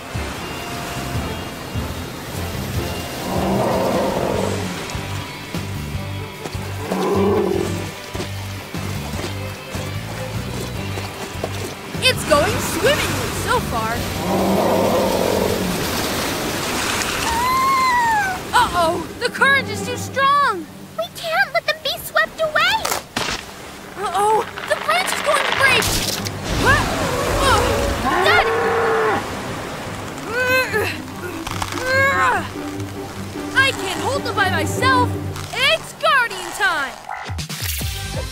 It's going swimmingly so far. Uh-oh, the current is too strong. We can't let them be swept away. Uh-oh, the branch is going to break! What? Oh, Dad! I can't hold them by myself! It's guardian time!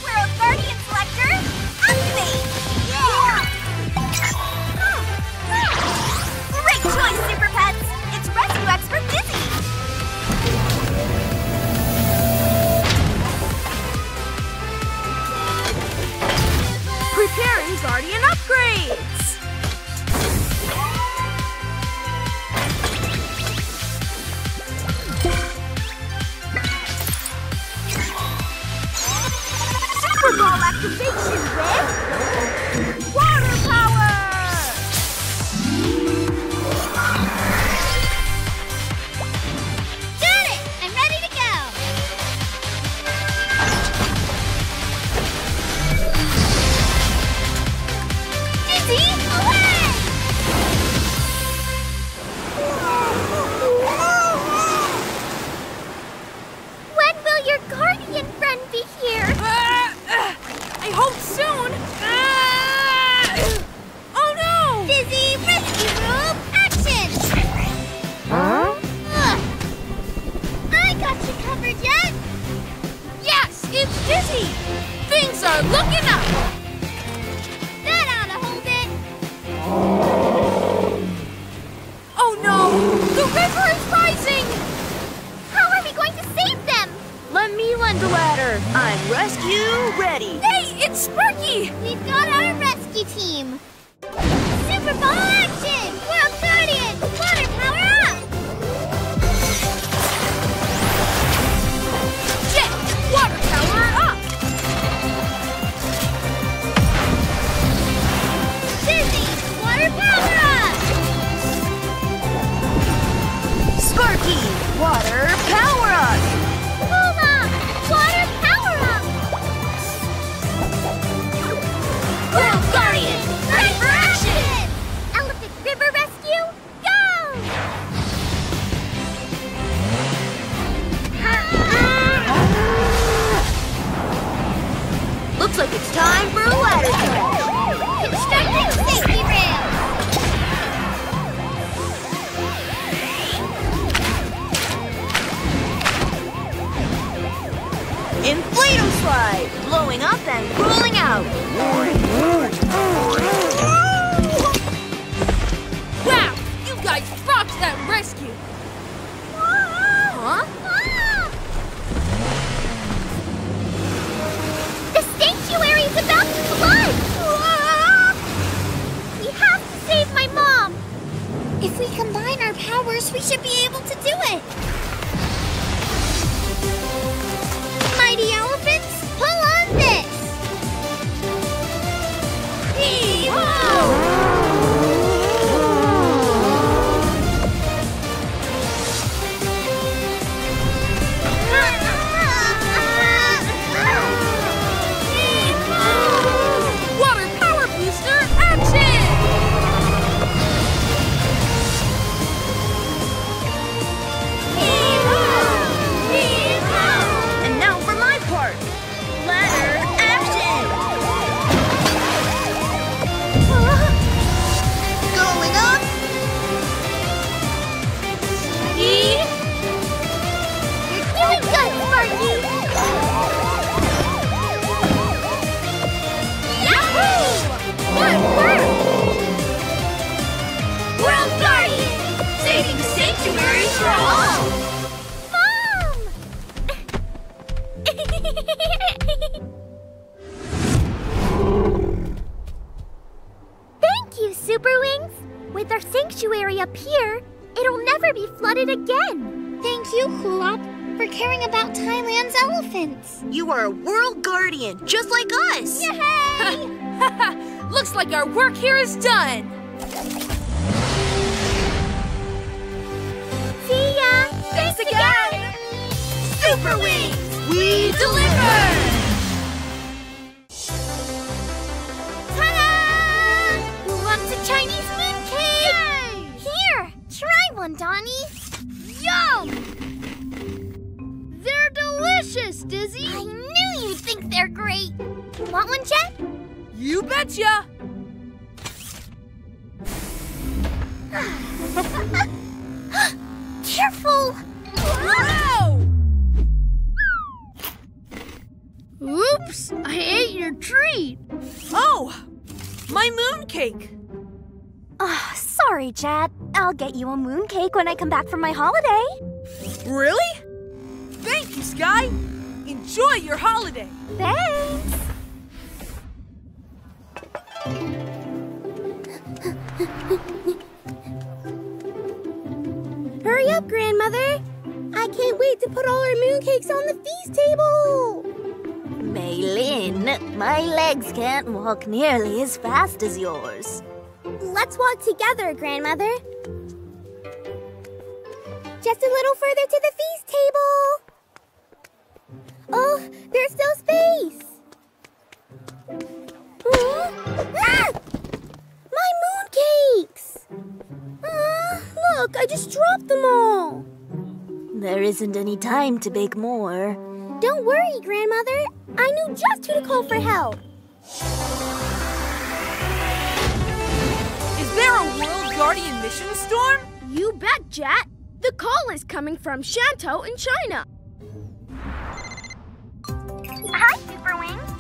We're a guardian collector! Activate! Yeah! Oh, yeah. Great choice, Super Pets! It's rescue expert Dizzy! Preparing Guardian upgrades! Super Ball activation with water power! Got it! I'm ready to go! Away! When will your guardian friend be here? I hope soon! Oh no! Dizzy, rescue rope, action! Huh? I got you covered, Jet! Yes, it's Dizzy! Things are looking up! Oh no! The river is rising! How are we going to save them? Let me lend a ladder. I'm rescue ready. Hey, it's Sparky! We've got our rescue team. Super Ball action! World Guardian! Water power up! Jet! Water power up! Dizzy! Water power up! Sparky, water power up! Puma, water power up! World Guardian, ready for action! Elephant River Rescue, go! Looks like it's time for a ladder challenge. Constructing safety rail. Inflato slide, blowing up and rolling out. we should be able to do it. Mighty elephants, pull on this. Water power booster action! And now for my part, ladder action! Going up! Sparky! You're doing good, Sparky! Yahoo! Good work! World Guardian! Saving sanctuaries for all! Mom! Thank you, Super Wings! With our sanctuary up here, it'll never be flooded again! Thank you, Kulop, for caring about Thailand's elephants! You are a world guardian, just like us! Yay! Looks like our work here is done! See ya! Thanks again! Super Wings! We deliver! Ta-da! Who wants a Chinese moon cake? Here, try one, Donnie. Yum! They're delicious, Dizzy! I knew you'd think they're great! Want one, Jet? You betcha! Careful! Whoa! Oops, I ate your treat. Oh! My mooncake! Sorry, Jet. I'll get you a mooncake when I come back from my holiday. Really? Thank you, Sky! Enjoy your holiday! Thanks! Hurry up, Grandmother! I can't wait to put all our mooncakes on the feast table! Maylin, my legs can't walk nearly as fast as yours. Let's walk together, Grandmother. Just a little further to the feast table. Oh, there's still space. Ah! My mooncakes! Look, I just dropped them all. There isn't any time to bake more. Don't worry, Grandmother. I knew just who to call for help. Is there a World Guardian mission, Storm? You bet, Jet. The call is coming from Shantou in China. Hi, Super Wings.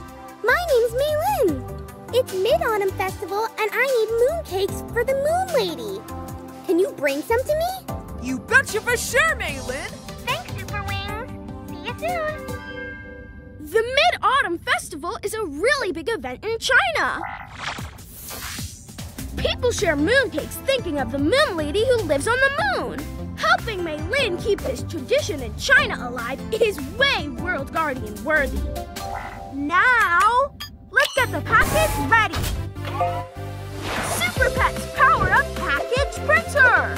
My name's Maylin. It's Mid-Autumn Festival and I need mooncakes for the Moon Lady. Can you bring some to me? You betcha for sure, Maylin. Thanks, Super Wings. See you soon. The Mid-Autumn Festival is a really big event in China. People share mooncakes thinking of the Moon Lady who lives on the moon. Helping Maylin keep this tradition in China alive is way World Guardian worthy. Now, let's get the package ready. Super Pets Power Up Package Printer.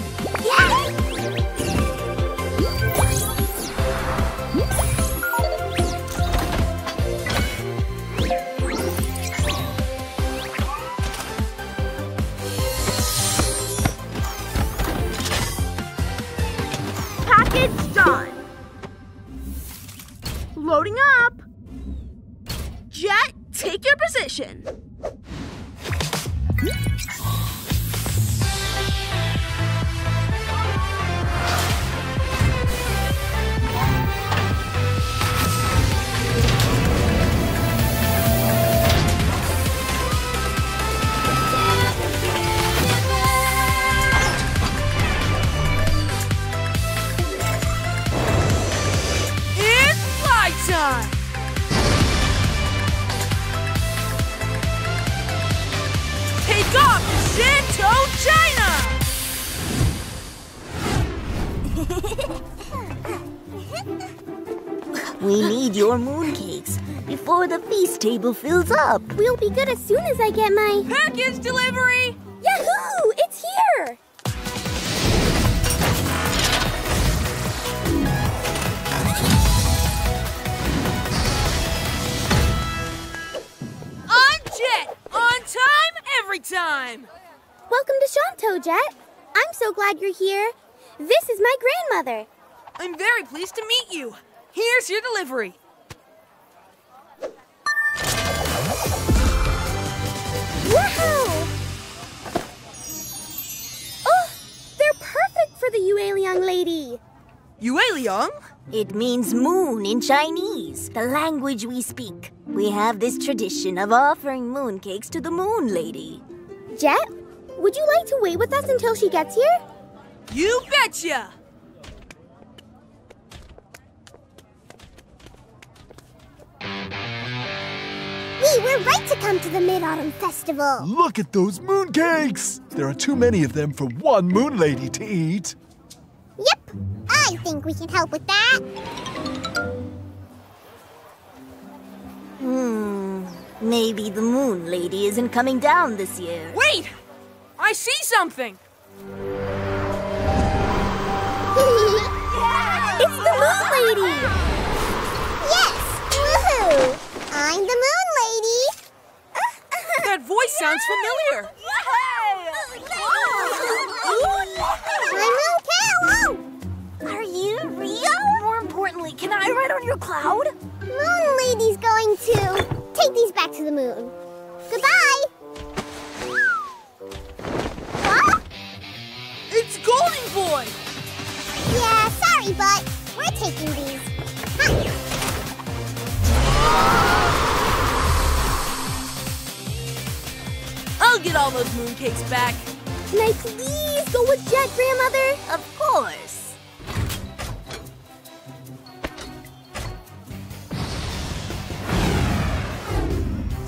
Package done. Loading up. Jet, take your position. It's flight time! Take off the shit! your mooncakes before the feast table fills up. We'll be good as soon as I get my... package delivery! Yahoo! It's here! On Jet! On time, every time! Welcome to Shanto, Jet. I'm so glad you're here. This is my grandmother. I'm very pleased to meet you. Here's your delivery. Wow! Oh, they're perfect for the Yueliang lady. Yueliang? It means moon in Chinese, the language we speak. We have this tradition of offering mooncakes to the moon lady. Jet, would you like to wait with us until she gets here? You betcha! We were right to come to the Mid-Autumn Festival. Look at those mooncakes! There are too many of them for one moon lady to eat. Yep, I think we can help with that. Maybe the moon lady isn't coming down this year. Wait! I see something! It's the moon lady! Yes! Woohoo! I'm the moon lady! That voice sounds familiar! I'm Moon Cow! Are you real? More importantly, can I ride on your cloud? Moon lady's going to take these back to the moon. Goodbye! Huh? It's Golden Boy! Yeah, sorry, but we're taking these. Huh. I'll get all those mooncakes back. Can I please go with Jet, Grandmother? Of course.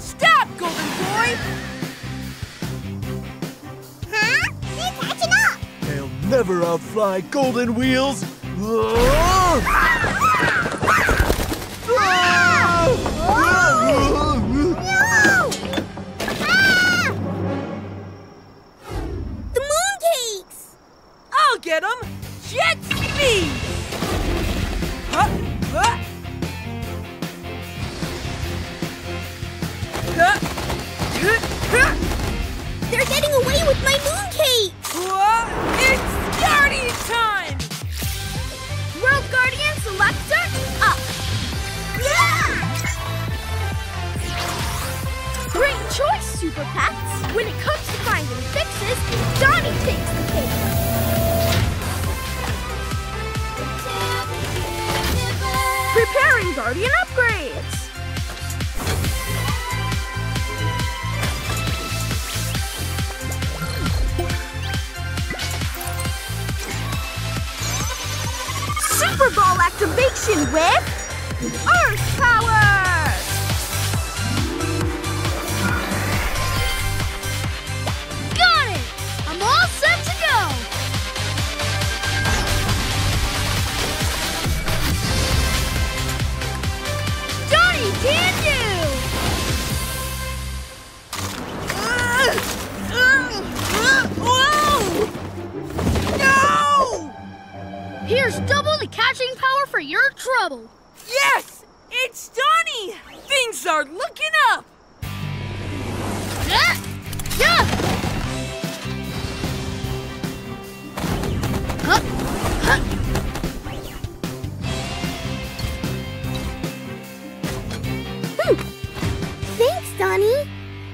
Stop, Golden Boy! Huh? They're catching up! They'll never outfly Golden Wheels! No! The mooncakes! I'll get them! Jet speed! They're getting away with my mooncakes! It's Guardian time! World Guardian Selector up! Yeah! Great choice, Super Pets! When it comes to finding fixes, Donnie takes the cake! Preparing Guardian upgrades! Super Ball activation with Earth Power! Got it! I'm all set to go! Donnie can do! Whoa! No! Here's double the catching power for your trouble. Yes! It's Donnie! Things are looking up! Thanks, Donnie.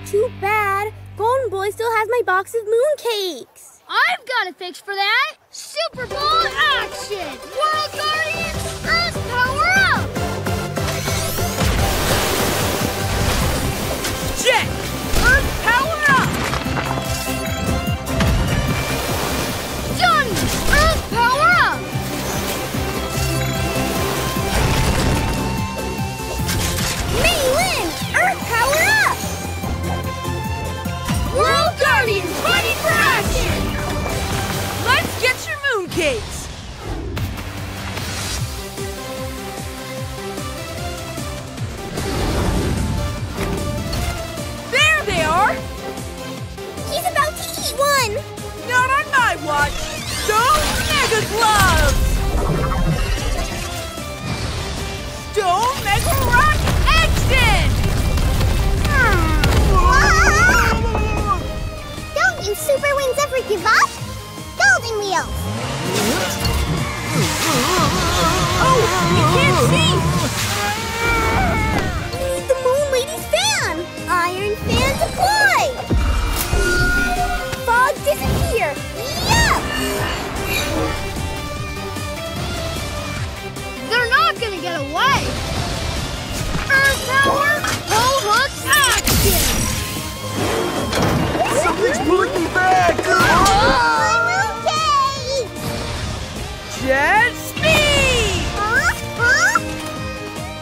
Too bad. Golden Boy still has my box of mooncakes. I've got a fix for that! Super Bowl action! World Guardians, Earth Power Up! Jet! Earth Power Up! Donnie! Earth Power Up! Mei Lin! Earth Power Up! World Guardians, ready for action! Let's get your mooncakes! gloves! Dome Mega Rock action! Don't you super wings ever give up? Golden Wheels! Oh, you can't see! Need the Moon Lady's fan! Iron fans apply! Fog disappear! They're not gonna get away! Earth power, toe hook action! Something's pulling me back! I'm okay! Jet speed! Huh?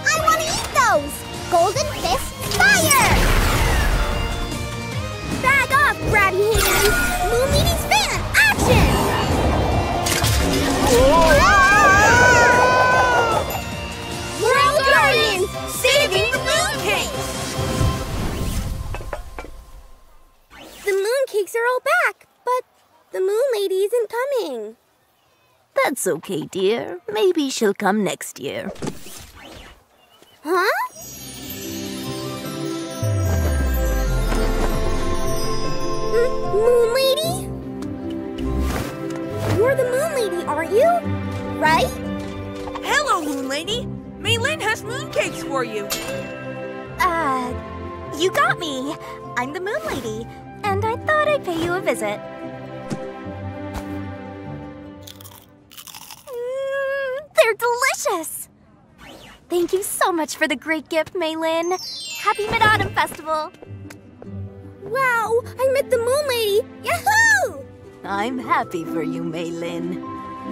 I wanna eat those! Golden fist fire! Back off, grabby hands! Moon Lady's fan, action! Whoa. Cakes are all back, but the Moon Lady isn't coming. That's okay, dear. Maybe she'll come next year. Huh? Moon Lady? You're the Moon Lady, aren't you? Right? Hello, Moon Lady. Maylin has mooncakes for you. You got me. I'm the Moon Lady. And I thought I'd pay you a visit. They're delicious! Thank you so much for the great gift, Maylin. Happy Mid-Autumn Festival! Wow, I met the Moon Lady! Yahoo! I'm happy for you, Maylin.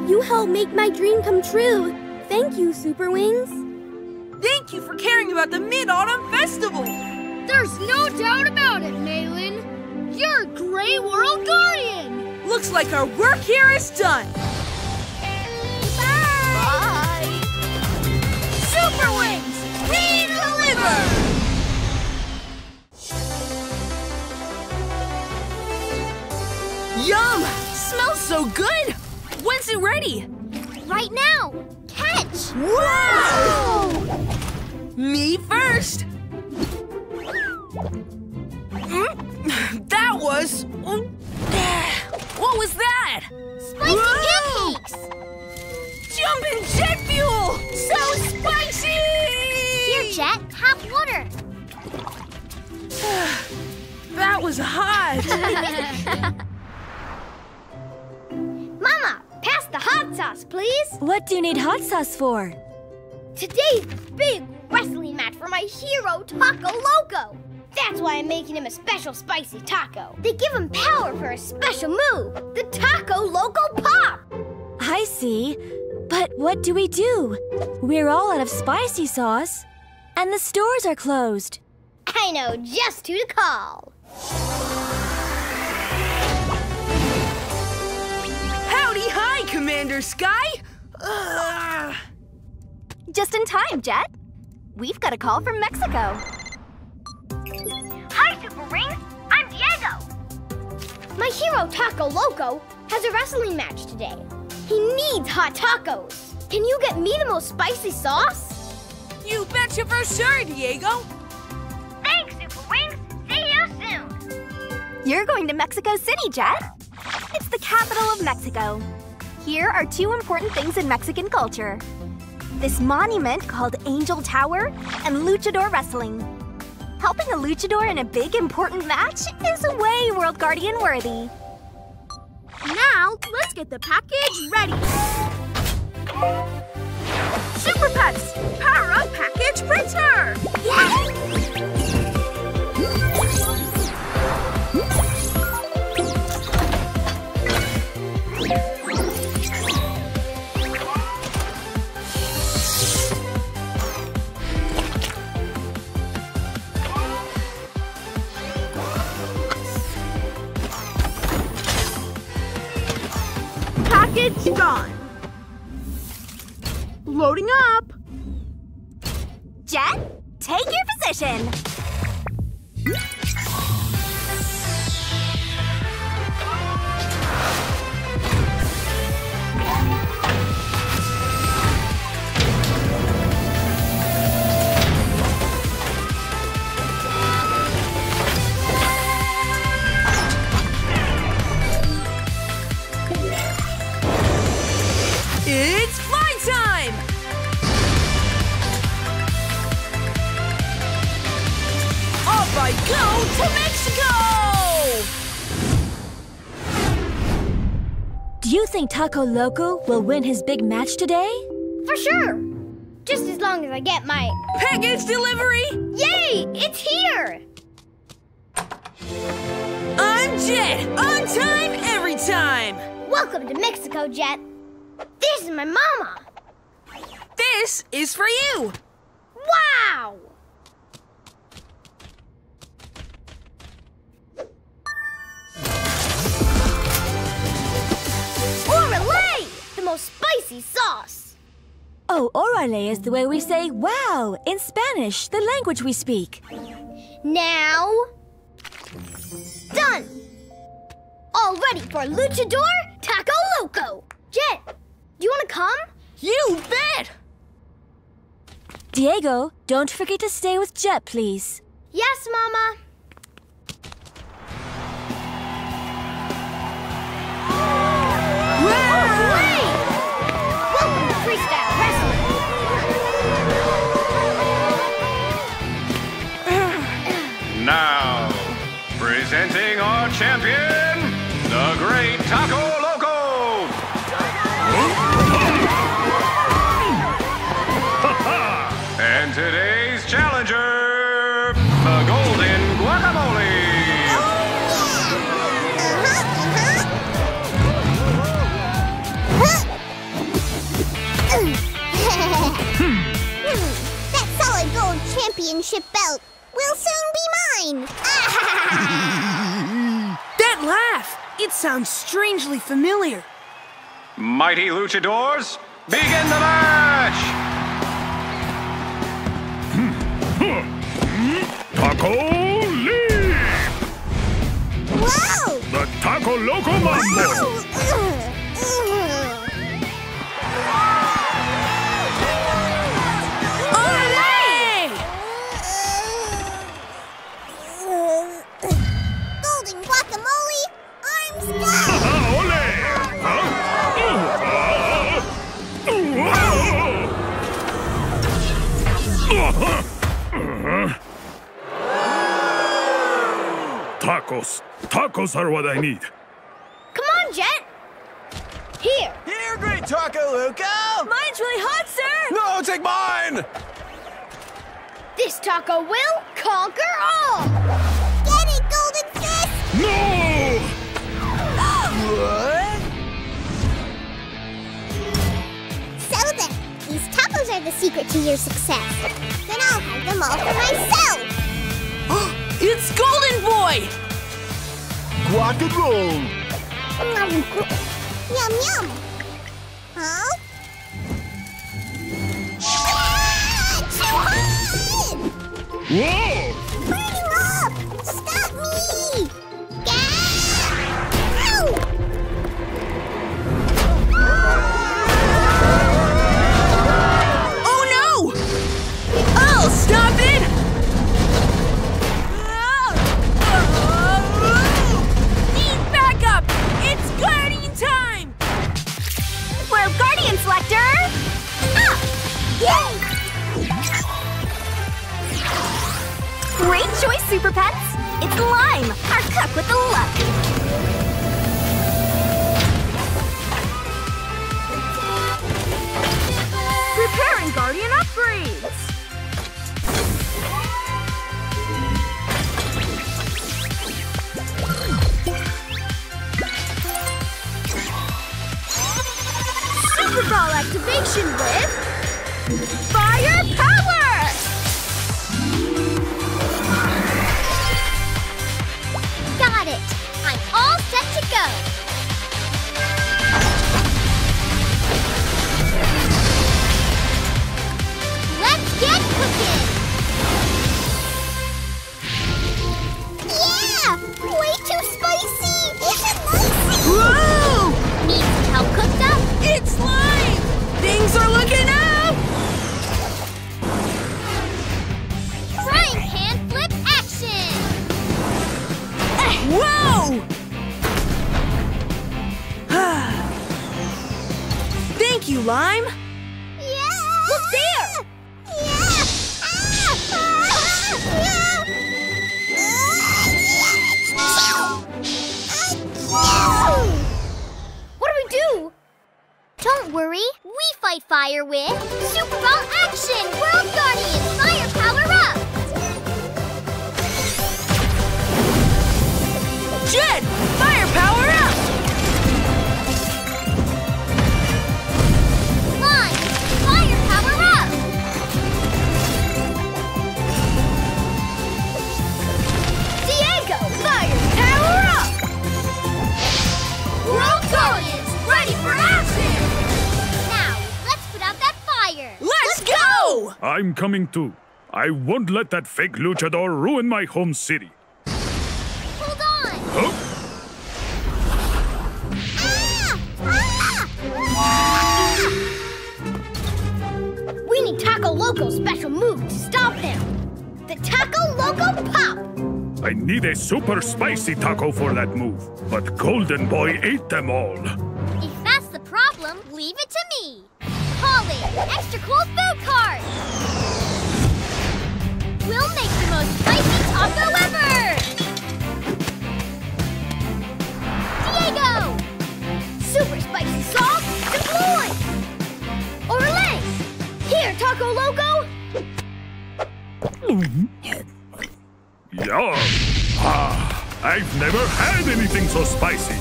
You helped make my dream come true. Thank you, Super Wings. Thank you for caring about the Mid-Autumn Festival! There's no doubt about it, Maylin. You're a great world guardian! Looks like our work here is done! Bye! Bye! Super Wings! We deliver! Yum! Smells so good! When's it ready? Right now! Catch! Wow! Me first! That was... What was that? Spicy pancakes! Jumpin' jet fuel! So spicy! Here, Jet, have water. That was hot. Mama, pass the hot sauce, please. What do you need hot sauce for? Today's big wrestling match for my hero, Taco Loco. That's why I'm making him a special spicy taco. They give him power for a special move, the Taco Loco Pop! I see. But what do we do? We're all out of spicy sauce, and the stores are closed. I know just who to call. Howdy hi, Commander Sky! Just in time, Jet. We've got a call from Mexico. Hi, Super Wings! I'm Diego! My hero, Taco Loco, has a wrestling match today. He needs hot tacos. Can you get me the most spicy sauce? You betcha for sure, Diego! Thanks, Super Wings! See you soon! You're going to Mexico City, Jet. It's the capital of Mexico. Here are two important things in Mexican culture. This monument called Angel Tower and luchador wrestling. Helping a luchador in a big, important match is way World Guardian worthy. Now, let's get the package ready. Super Pets, power up package printer! Yeah. Package gone. Loading up. Jet, take your position. go to Mexico! Do you think Taco Loco will win his big match today? For sure! Just as long as I get my... package delivery! Yay! It's here! I'm Jet! On time, every time! Welcome to Mexico, Jet. This is my mama. This is for you. Wow! Orale! The most spicy sauce. Oh, orale is the way we say wow in Spanish, the language we speak. Now... done! All ready for Luchador Taco Loco! Jet, do you want to come? You bet! Diego, don't forget to stay with Jet, please. Yes, Mama. Now, presenting our champion, the great Taco Loco! And today's challenger, the Golden Guacamole! That solid gold championship belt will soon be mine! That laugh! It sounds strangely familiar. Mighty luchadors, begin the match! Taco Lee! Wow! The Taco Loco Mambo! Tacos. Tacos are what I need. Come on, Jet. Here. Here, great Taco Loco. Mine's really hot, sir. No, take mine. This taco will conquer all. Get it, Golden Fist. No. What? So then, these tacos are the secret to your success. Then I'll have them all for myself. It's Golden Boy! Guacamole! Yum, yum! Huh? Ah, too hot! Whoa! Burn you up! Stop me! Ow! Oh no! I'll stop it! Guardian Selector! Up! Yay! Great choice, Super Pets! It's Lime, our cook with the luck! Preparing Guardian upgrades! Super Ball activation with fire power! Got it! I'm all set to go! Let's get cooking! Yeah! Way too spicy! It's amazing! Whoa! Needs how cooked up? It's Lime! Things are looking up! Frying pan flip action! Whoa! Thank you, Lime! Yeah! Look there! Yeah! Ah! Ah! Ah! Ah! I'm coming too. I won't let that fake luchador ruin my home city. Hold on! Huh? We need Taco Loco's special move to stop him. The Taco Loco Pop! I need a super spicy taco for that move, but Golden Boy ate them all. If that's the problem, leave it to me. Polly, extra cool food cart! We'll make the most spicy taco ever! Diego! Super spicy sauce, deploy! Orale! Here, Taco Loco! Yum! Ah, I've never had anything so spicy!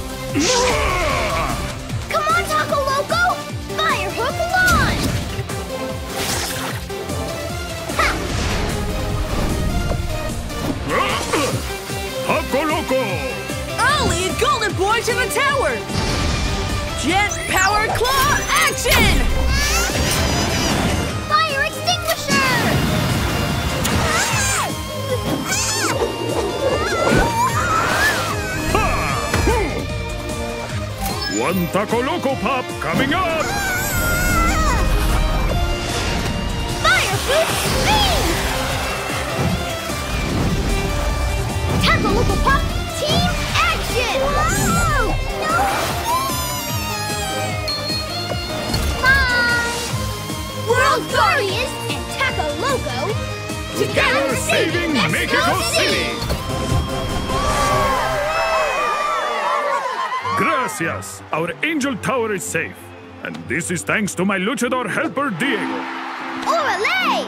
Come on, Taco Loco! Fire hook launch! Taco Loco! Ollie and Golden Boy to the tower! Jet power claw action! Fire extinguisher! One Taco Loco Pop coming up! Fire boot speed! Taco Loco Pop team action! Whoa! No! World Glorious and Taco Loco together saving Mexico City! Gracias! Our Angel Tower is safe. And this is thanks to my luchador helper, Diego. Orale!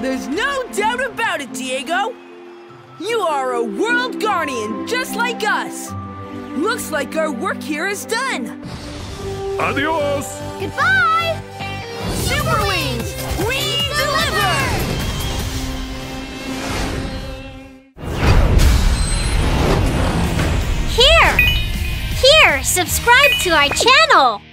There's no doubt about it, Diego. You are a world guardian just like us. Looks like our work here is done. Adios! Goodbye! Super Wings, we deliver! Here! Subscribe to our channel!